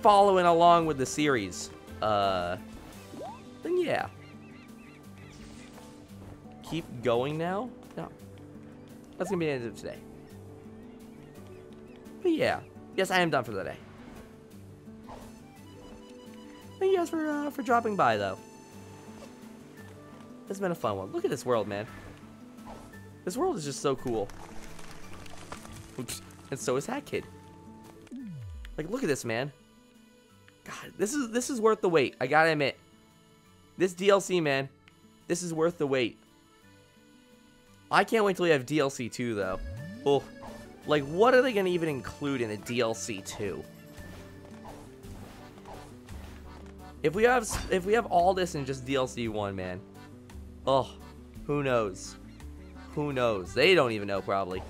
following along with the series, uh, then yeah. Keep going now? No. That's going to be the end of today. But yeah. Yes, I am done for the day. Thank you guys for, uh, for dropping by, though. It's been a fun one. Look at this world, man. This world is just so cool. Oops. And so is Hat Kid. Like, look at this, man. God, this is this is worth the wait. I gotta admit, this D L C, man, this is worth the wait. I can't wait till we have D L C two, though. Oh, like, what are they gonna even include in a D L C two? If we have if we have all this in just D L C one, man. Oh, who knows? Who knows? They don't even know, probably.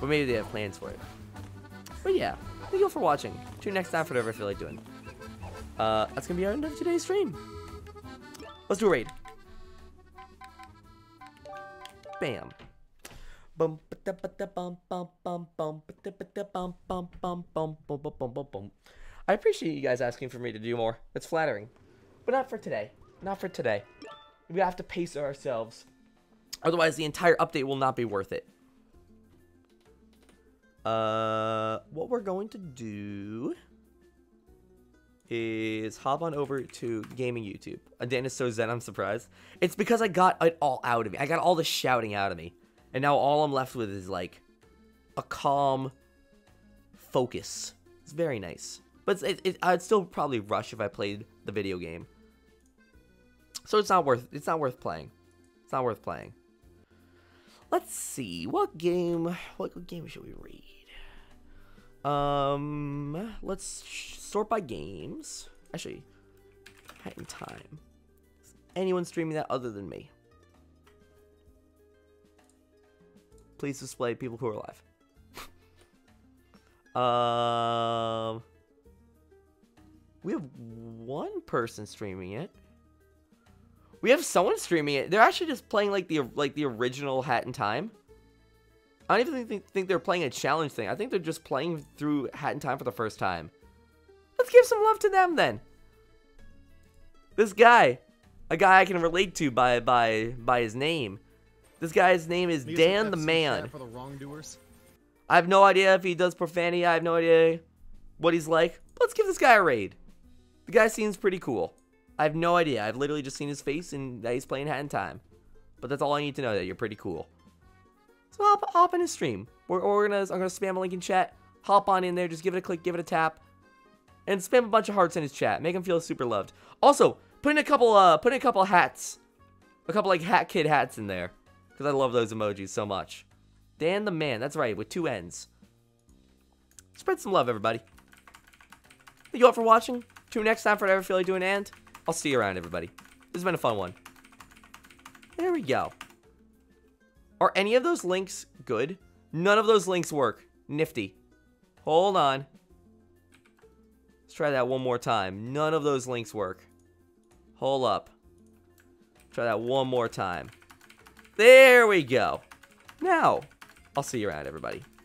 But maybe they have plans for it. But yeah. Thank you all for watching. Tune in next time for whatever I feel like doing. Uh, that's going to be our end of today's stream. Let's do a raid. Bam. I appreciate you guys asking for me to do more. It's flattering. But not for today. Not for today. We have to pace ourselves. Otherwise, the entire update will not be worth it. Uh, what we're going to do is hop on over to gaming YouTube. Dan is so zen, I'm surprised. It's because I got it all out of me. I got all the shouting out of me. And now all I'm left with is, like, a calm focus. It's very nice. But it, it, I'd still probably rush if I played the video game. So it's not worth, it's not worth playing. It's not worth playing. Let's see, what game, what game should we read? Um, let's sort by games. Actually, Hat in Time. Is anyone streaming that other than me? Please display people who are alive. um, we have one person streaming it. We have someone streaming it. They're actually just playing like the like the original Hat in Time. I don't even think, think they're playing a challenge thing. I think they're just playing through Hat in Time for the first time. Let's give some love to them then. This guy, a guy I can relate to by by by his name. This guy's name is Dan the Man. For the wrongdoers. I have no idea if he does profanity. I have no idea what he's like. Let's give this guy a raid. The guy seems pretty cool. I have no idea. I've literally just seen his face and that he's playing Hat in Time. But that's all I need to know, that you're pretty cool. So hop, hop in his stream. We're, we're gonna, I'm going to spam a link in chat. Hop on in there. Just give it a click. Give it a tap. and spam a bunch of hearts in his chat. Make him feel super loved. Also, put in a couple, uh, put in a couple hats. A couple, like, hat kid hats in there. Because I love those emojis so much. Dan the man. That's right, with two N's. Spread some love, everybody. Thank you all for watching. Tune next time for whatever I feel like doing, and I'll see you around, everybody. This has been a fun one. There we go. Are any of those links good? None of those links work. Nifty. Hold on. Let's try that one more time. None of those links work. Hold up. Try that one more time. There we go. Now, I'll see you around, everybody.